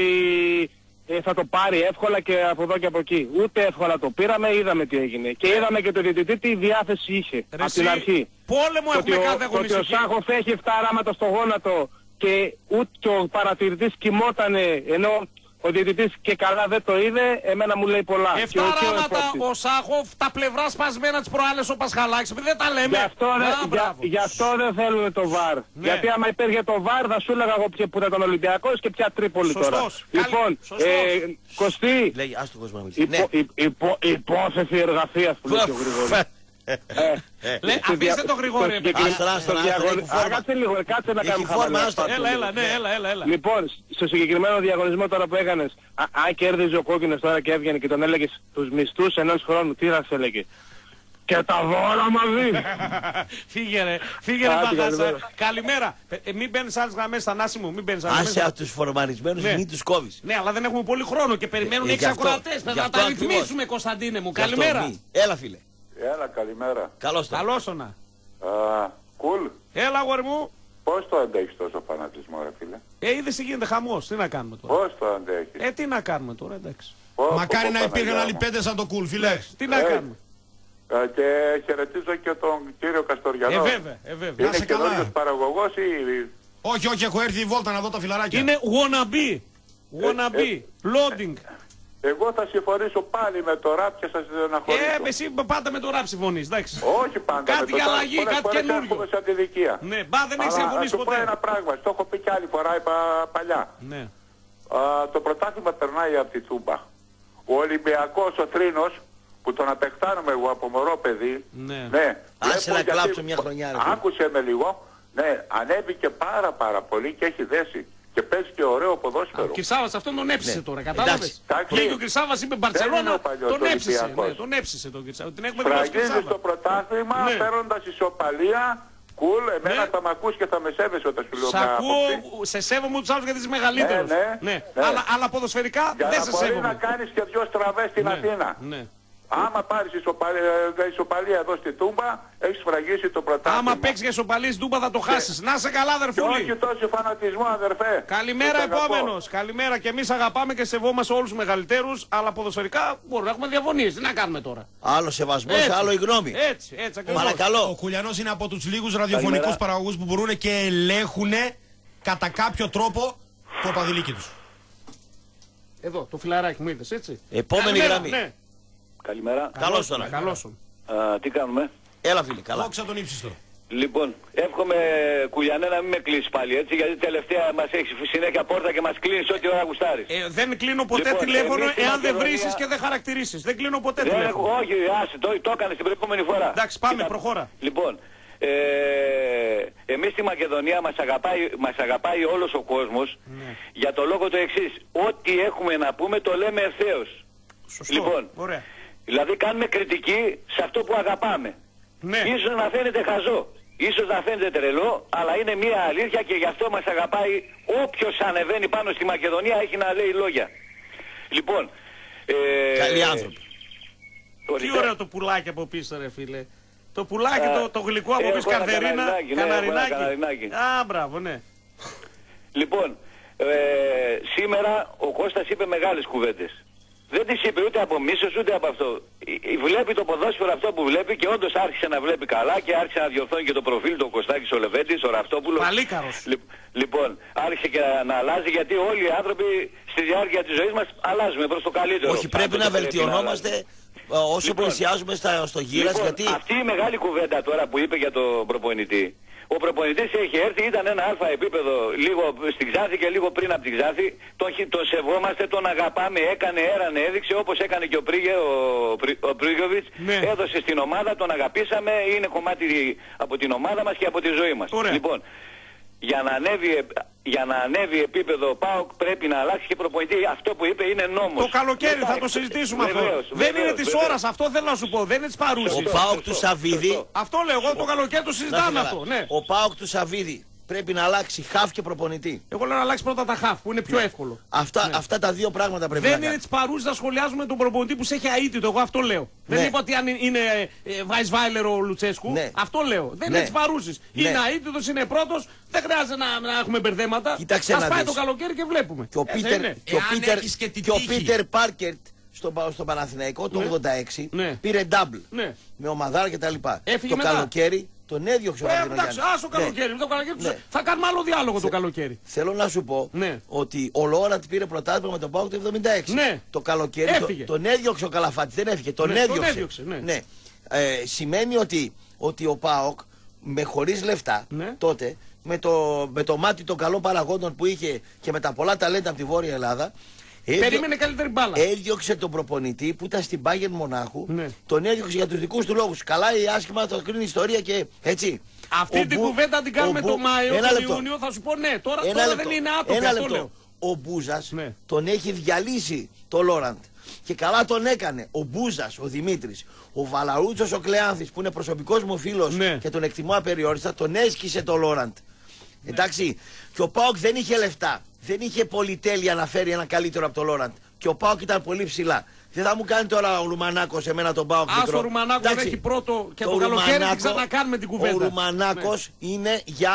θα το πάρει εύκολα και από εδώ και από εκεί. Ούτε εύκολα το πήραμε, είδαμε τι έγινε. Και είδαμε και το διαιτητή τι διάθεση είχε από την αρχή. Πόλεμο έχουμε κάθε αγωνιστική. Ότι ο Σάχοφ έχει 7 ράματα στο γόνατο και ούτε ο παρατηρητής κοιμότανε, ενώ ο διαιτητής και καλά δεν το είδε, εμένα μου λέει πολλά. 7 ράματα ο Σάχοφ, τα πλευρά σπασμένα τις προάλλες ο Πασχαλάκης, δεν τα λέμε. Γι' αυτό δεν θέλουν το VAR. Ναι. Γιατί άμα υπήρχε το VAR θα σου έλεγα εγώ που ήταν τον Ολυμπιακός και πια Τρίπολη τώρα. Λοιπόν, Κωστή, υπόθεση εργασίας που λέει ο Γρηγόρης. Αφήστε το Γρηγόρη. Κάτσε λίγο, κάτσε να κάνουμε χαμηλά. Έλα. Λοιπόν, στο συγκεκριμένο διαγωνισμό τώρα που έκανες, αν κέρδιζε ο κόκκινος τώρα και έβγαινε και τον έλεγες τους μισθούς ενός χρόνου, τι θα σε έλεγε? Και τα δώρα μαζί. Φύγερε Παχάσα. Καλημέρα. Μην μπαίνεις άλλες γραμμές, Θανάση μου. Άσε από τους φορμαρισμένους, μην τους κόβεις. Ναι, αλλά δεν έχουμε πολύ χρόνο και περιμένουν 6 ακροατές. Θα τα ρυθμίσουμε, Κωνσταντίνε μου. Καλημέρα. Έλα φίλε. Έλα, καλημέρα. Καλώς το να. Κουλ. Έλα, αγόρι μου. Πώς το αντέχεις τόσο φανατισμό, ρε φίλε? Είδες τι γίνεται, χαμός. Τι να κάνουμε τώρα. Πώς το αντέχεις? Τι να κάνουμε τώρα, εντάξει. Μακάρι να υπήρχαν άλλοι 5 σαν το Κουλ, φίλε. Τι να κάνουμε. Και χαιρετίζω και τον κύριο Καστοριανό. Βέβαια. Είναι καινούριος παραγωγός ή... Όχι, έχω έρθει η βόλτα να δω τα φιλαράκια. Είναι wannabe, loading. Εγώ θα συμφωνήσω πάλι με το ραπ και θα συνεναχωρήσω. Εσύ πάντα με το ραπ συμφωνείς, εντάξει. Όχι πάντα. Κάτι για αλλαγή, κάτι καινούριο. Φορές έρχομαι σε αντιδικία. Ναι, δεν έχεις συμφωνήσει ποτέ. Αλλά να σου πω ένα πράγμα, το έχω πει κι άλλη φορά, είπα παλιά. Ναι. Το πρωτάθλημα περνάει από τη Τούμπα. Ο Ολυμπιακός, ο Θρήνος, που τον απεχθάνομαι εγώ από μωρό παιδί. Ναι. Άσε να κλάψω μια χρονιά. Άκουσε με λίγο. Ναι, ανέβηκε πάρα πολύ και έχει δέσει. Και παίζει και ωραίο ποδόσφαιρο. Ο Κρυσάβας αυτόν τον έψησε τώρα, κατάλαβες. Και ο Κρυσάβας είπε Μπαρτσελώνα, τον έψησε. Ναι, τον έψησε τον Κρυσάβα. Την έχουμε δει. Φραγίζει το πρωτάθλημα, παίρνοντας ισοπαλία. Κουλ, εμένα θα μ' ακούς και θα με σέβεσαι όταν σου λέω κάτι. Σ' ακούω, σε σέβομαι τους άλλους γιατί είσαι μεγαλύτερος. Αλλά ποδοσφαιρικά δεν σε σέβομαι. Για να μπορείς να κάνεις και δυο στραβές στην Αθήνα. Άμα πάρεις ισοπαλία εδώ στη Τούμπα, έχεις φραγίσει το πρωτάθλημα. Άμα παίξεις ισοπαλία στην Τούμπα θα το χάσεις. Να σε καλά, αδερφούλη. Και όχι τόσο φανατισμό, αδερφέ. Καλημέρα, επόμενος. Καλημέρα, και εμείς αγαπάμε και σεβόμαστε όλους τους μεγαλύτερους, αλλά ποδοσφαιρικά μπορούμε να έχουμε διαφωνίες. Τι να κάνουμε τώρα. Άλλο σεβασμός, άλλο η γνώμη. Έτσι ακριβώς. Παρακαλώ. Ο Κουλιανός είναι από τους λίγους ραδιοφωνικούς παραγωγούς που μπορούν και ελέγχουν κατά κάποιο τρόπο το οπαδηλίκι τους. Εδώ, το φιλαράκι μου είδες, έτσι. Επόμενη γραμμή. Ναι. Καλημέρα. Καλώς τον. Τι κάνουμε. Έλα φίλε, καλά. Δόξα τον ύψιστο. Λοιπόν, εύχομαι Κουλιανέ να μην με κλείσει πάλι, έτσι, γιατί τελευταία μας έχει συνέχεια πόρτα και μας κλείνεις ό,τι ώρα γουστάρεις. Δεν κλείνω ποτέ τηλέφωνο εάν δεν βρίσεις και δεν χαρακτηρίσεις. Δεν κλείνω ποτέ τηλέφωνο. Όχι, άσε, το έκανες την προηγούμενη φορά. Εντάξει, πάμε, προχώρα. Λοιπόν, εμείς στη Μακεδονία μας αγαπάει όλος ο κόσμος, ναι, για το λόγο το εξής. Ό,τι έχουμε να πούμε το λέμε ευθέως. Σωστό. Λοιπόν, ωραία. Δηλαδή κάνουμε κριτική σε αυτό που αγαπάμε. Ναι. Ίσως να φαίνεται χαζό, ίσως να φαίνεται τρελό, αλλά είναι μια αλήθεια και γι' αυτό μας αγαπάει όποιος ανεβαίνει πάνω στη Μακεδονία έχει να λέει λόγια. Λοιπόν, καλοί άνθρωποι. Τι ωραίο το πουλάκι από πίσω, ρε φίλε. Το πουλάκι, το γλυκό από πίσω, καρδερίνα, καναρινάκι. Α, μπράβο, ναι. Λοιπόν, σήμερα ο Κώστας είπε μεγάλες κουβέντες. Δεν τις είπε ούτε από μίσος ούτε από αυτό. Βλέπει το ποδόσφαιρο αυτό που βλέπει και όντως άρχισε να βλέπει καλά και άρχισε να διορθώνει και το προφίλ του Κωστάκης, ο Λεβέντης, ο Ραπτόπουλος. Παλίκαρος. Λοιπόν, άρχισε και να αλλάζει, γιατί όλοι οι άνθρωποι στη διάρκεια της ζωής μας αλλάζουμε προς το καλύτερο. Όχι, πρέπει να βελτιωνόμαστε όσο πλησιάζουμε στο γύρας, γιατί... Αυτή η μεγάλη κουβέντα τώρα που είπε για τον προπονητή. Ο προπονητής έχει έρθει, ήταν ένα αλφα επίπεδο λίγο στην Ξάνθη και λίγο πριν από την Ξάνθη. Τον σεβόμαστε, τον αγαπάμε, έδειξε όπως έκανε και ο Πρίγιοβιτς. Ναι. Έδωσε στην ομάδα, τον αγαπήσαμε, είναι κομμάτι από την ομάδα μας και από τη ζωή μας. Ωραία. Λοιπόν, για να ανέβει επίπεδο ο ΠΑΟΚ πρέπει να αλλάξει και προπονητή. Αυτό που είπε είναι νόμος. Το καλοκαίρι θα το συζητήσουμε αυτό. Δεν είναι της ώρας, αυτό θέλω να σου πω. Δεν είναι της παρούσης. Ο ΠΑΟΚ του Σαββίδη. Αυτό λέω εγώ, το καλοκαίρι το συζητάμε αυτό. Ναι. Ο ΠΑΟΚ του Σαββίδη πρέπει να αλλάξει χαφ και προπονητή. Εγώ λέω να αλλάξει πρώτα τα χαφ που είναι πιο εύκολο. Αυτά τα δύο πράγματα πρέπει να αλλάξει. Δεν είναι της παρούσης να σχολιάζουμε τον προπονητή που σε έχει αίτητο. Εγώ αυτό λέω. Δεν είπα ότι αν είναι Βάισβάιλερ ο Λουτσέσκου. Αυτό λέω. Δεν είναι της παρούσης. Είναι αίτητος, είναι πρώτος. Δεν χρειάζεται να έχουμε μπερδέματα. Κοίταξε να πάει το καλοκαίρι και βλέπουμε. Και ο Πίτερ Πάρκερτ στον Παναθηναϊκό το 86 πήρε ντάμπλ με ομαδάρα κτλ. Το καλοκαίρι. Τον έδιωξε ο Παναθηναϊκός. Εντάξει, καλοκαίρι. Το καλοκαίρι θα κάνουμε άλλο διάλογο το καλοκαίρι. Θέλω να σου πω ότι ο Λόραντ πήρε πρωτάθλημα με τον ΠΑΟΚ το 1976. Ναι. Το καλοκαίρι τον έδιωξε ο Καλαφάτης. Δεν έφυγε. Τον έδιωξε. Ναι. Σημαίνει ότι ο ΠΑΟΚ χωρίς λεφτά τότε, με το μάτι των καλών παραγόντων που είχε και με τα πολλά ταλέντα από τη Βόρεια Ελλάδα. Περίμενε καλύτερη μπάλα. Έδιωξε τον προπονητή που ήταν στην Bayern Μονάχου. Ναι. Τον έδιωξε για τους δικούς του λόγους. Καλά ή άσχημα θα κρίνει η ιστορία και έτσι. Αυτή την κουβέντα την κάνουμε το Μάιο, τον Ιούνιο θα σου πω ναι. Τώρα δεν είναι άτομο. Ένα λεπτό. Ο Μπούζας τον έχει διαλύσει το Λόραντ. Και καλά τον έκανε. Ο Μπούζας, ο Δημήτρης, ο Βαλαρούτσος, ο Κλεάνθης που είναι προσωπικός μου φίλος και τον εκτιμώ απεριόριστα, τον έσκησε το Λόραντ. Εντάξει. Και ο ΠΑΟΚ δεν είχε λεφτά. Δεν είχε πολυτέλεια να φέρει ένα καλύτερο από το Λόραντ. Και ο ΠΑΟΚ ήταν πολύ ψηλά. Δεν θα μου κάνει τώρα ο Ρουμανάκος εμένα τον ΠΑΟΚ. Ας ο Ρουμανάκος έχει πρώτο και το καλοκαίρι θα ξανακάνουμε την κουβέντα. Ο Ρουμανάκος είναι για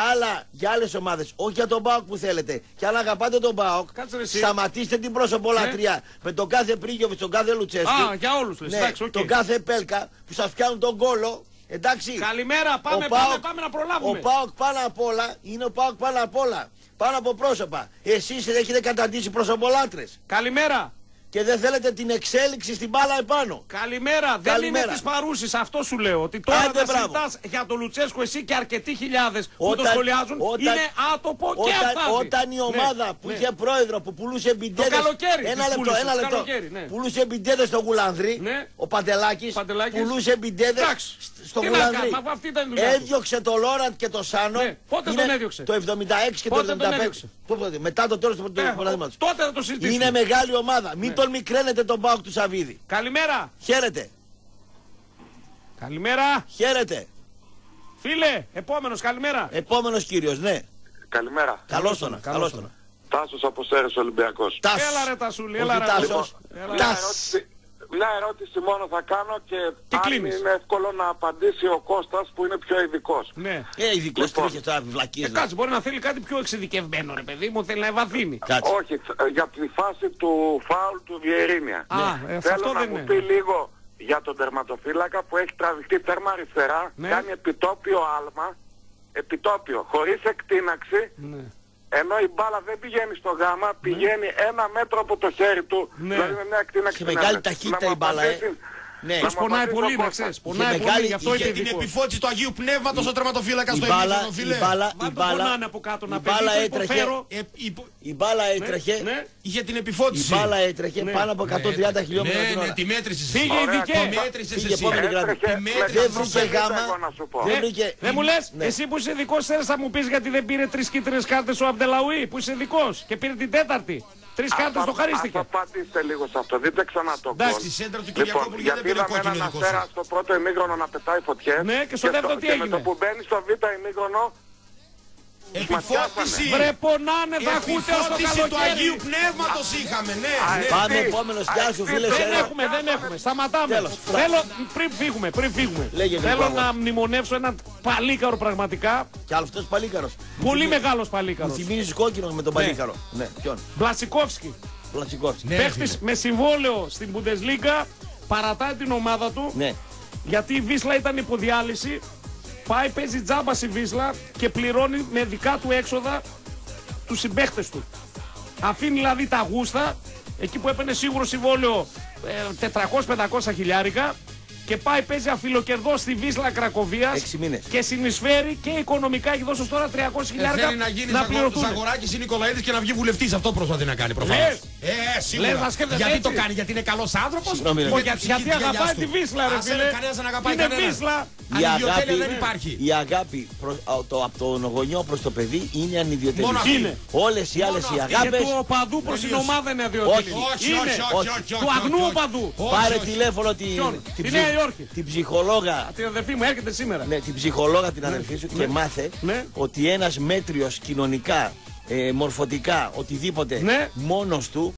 άλλες ομάδες. Όχι για τον ΠΑΟΚ που θέλετε. Και αν αγαπάτε τον ΠΑΟΚ, σταματήστε την προσωπολατρία με τον κάθε Πρίγιοβιτς, τον κάθε Λουτσέσκου. Α, για όλους λες. Εντάξει, τον κάθε Πέλκα που σας φτιάχνουν τον κόλο. Εντάξει. Καλημέρα, πάμε να προλάβουμε. Ο ΠΑΟΚ πάνω απ' όλα είναι ο ΠΑΟΚ πάνω απ' όλα. Πάνω από πρόσωπα. Εσείς έχετε καταντήσει προσωπολάτρες. Καλημέρα. Και δεν θέλετε την εξέλιξη στην μπάλα επάνω. Καλημέρα. Δεν είναι της παρούσης. Αυτό σου λέω. Ότι τώρα δεν συζητάς για τον Λουτσέσκο εσύ και αρκετοί χιλιάδες που το σχολιάζουν. Είναι άτομο και αυτά. Όταν η ομάδα που είχε πρόεδρο που πουλούσε μπιντέδες. Το καλοκαίρι. Ένα λεπτό. Πουλούσε μπιντέδες στο Γουλανδρί. Ο Παντελάκης. Πουλούσε μπιντέδες στο Γουλανδρί. Έδιωξε το Λόραντ και το Σάνο. Πότε τον έδιωξε. Το 76 και το 75. Μετά το τέλος του πρωταθλήματος. Τότε θα το συζητήσουμε. Είναι μεγάλη ομάδα. Τον μικραίνετε τον ΠΑΟΚ του Σαββίδη. Καλημέρα. Χαίρετε. Καλημέρα. Χαίρετε. Φίλε, επόμενος, καλημέρα. Επόμενος κύριος, ναι. Καλημέρα. Καλώς τον. Τάσος από Σέρες, Ολυμπιακός. Τάσος. Έλα ρε Τασούλη, έλα ρε. Τάσος. Μια ερώτηση μόνο θα κάνω και αν είναι εύκολο να απαντήσει ο Κώστας που είναι πιο ειδικός. Ναι. Ειδικός λοιπόν. Τρίχε τώρα βλακίες. Κάτσε, μπορεί να θέλει κάτι πιο εξειδικευμένο ρε παιδί μου, θέλει να ευαδύνει. Όχι, για τη φάση του φάουλ του Βιερίνια. Ναι. Θέλω να μου πει λίγο για τον τερματοφύλακα που έχει τραβηχτεί τέρμα αριστερά, ναι. Κάνει επιτόπιο άλμα, χωρίς εκτείναξη. Ναι. Ενώ η μπάλα δεν πηγαίνει στο γάμα, πηγαίνει ένα μέτρο από το χέρι του. Ναι. Δηλαδή με μια κτίναξη. Σε μεγάλη ταχύτητα η μπάλα. Ναι. Τους πονάει πολύ, να ξέρεις. Πονάει πολύ, γι' αυτό είναι ειδικό. Για την επιφώτιση του Αγίου Πνεύματος ο τερματοφύλακας στο ημίχρονο, φίλε. Μα τον πονάνε από κάτω να πέσει. Η μπάλα έτρεχε. Για την επιφώτιση. Η μπάλα έτρεχε πάνω από 130 χιλιόμετρα την ώρα. Τη μέτρησε. Φύγε ειδικέ. Δεν βρήκε γάμα. Δεν μου λες, εσύ που είσαι ειδικός, θέλεις να μου πεις γιατί δεν πήρε τρεις κίτρινες κάρτες ο Αμπτελαουή που είσαι ειδικός και πήρε την τέταρτη. Τρεις κάρτες το χαρίστηκε. Ας απαντήστε λίγο σε αυτό, δείτε ξανά το κόλ. Εντάξει, σέντρα του Κυριακόπουλου λοιπόν, γιατί δεν είδαμε έναν αστέρα στο πρώτο ημίγρονο να πετάει φωτιές. Ναι, και στο δεύτερο τι έγινε. Και με το που μπαίνει στο β' ημίγρονο... Επιφώτιση! Βρε πονάνε, θα ακούτε όσο καλοκαίρι! Επιφώτιση του Αγίου Πνεύματος είχαμε, ναι! Πάμε επόμενος, γεια σου φίλε. Δεν έχουμε, σταματάμε. Θέλω, πριν φύγουμε, θέλω να μνημονεύσω έναν παλίκαρο πραγματικά. Και άλλο αυτός παλίκαρος. Πολύ μεγάλος παλίκαρος. Μου θυμίζεις κόκκινος με τον παλίκαρο. Ναι, ποιον? Μπλασικόφσκι. Παίχτης με συμβόλαιο στην Bundesliga, παρατάει την ομάδα του, γιατί η Βίσλα ήταν υποδιάλυση. Πάει, παίζει τζάμπα στη Βίσλα και πληρώνει με δικά του έξοδα τους συμπαίχτες του. Αφήνει δηλαδή τα γούστα, εκεί που έπαιρνε σίγουρο συμβόλαιο 400-500 χιλιάρικα και πάει, παίζει αφιλοκερδό στη Βίσλα Κρακοβίας και συνεισφέρει και οικονομικά, έχει δώσει τώρα 300 χιλιάρικα να πληρωθούν. Θέλει να γίνει Σαγοράκης ή Νικολαίδης και να βγει βουλευτής, αυτό προσπαθεί να κάνει προφανώς. Σίγουρα. Γιατί το κάνει, γιατί είναι καλός άνθρωπος, γιατί αγαπάει τη Βίσλα ρε φίλε, είναι Βίσλα. Η αγάπη, δεν υπάρχει. Η αγάπη από τον γονιό προς το παιδί είναι ανιδιοτελική. Όλες οι άλλες οι αγάπες. Και του οπαδού προς την ομάδα είναι αδιοτελική. Όχι. Του αγνού οπαδού. Πάρε τηλέφωνο την ψυχολόγα. Την αδερφή μου έρχεται σήμερα. Ναι, την ψυχολόγα την αδερφή σου και μάθε ότι ένας μέτριος κοινωνικά, μορφωτικά, οτιδήποτε μόνος του.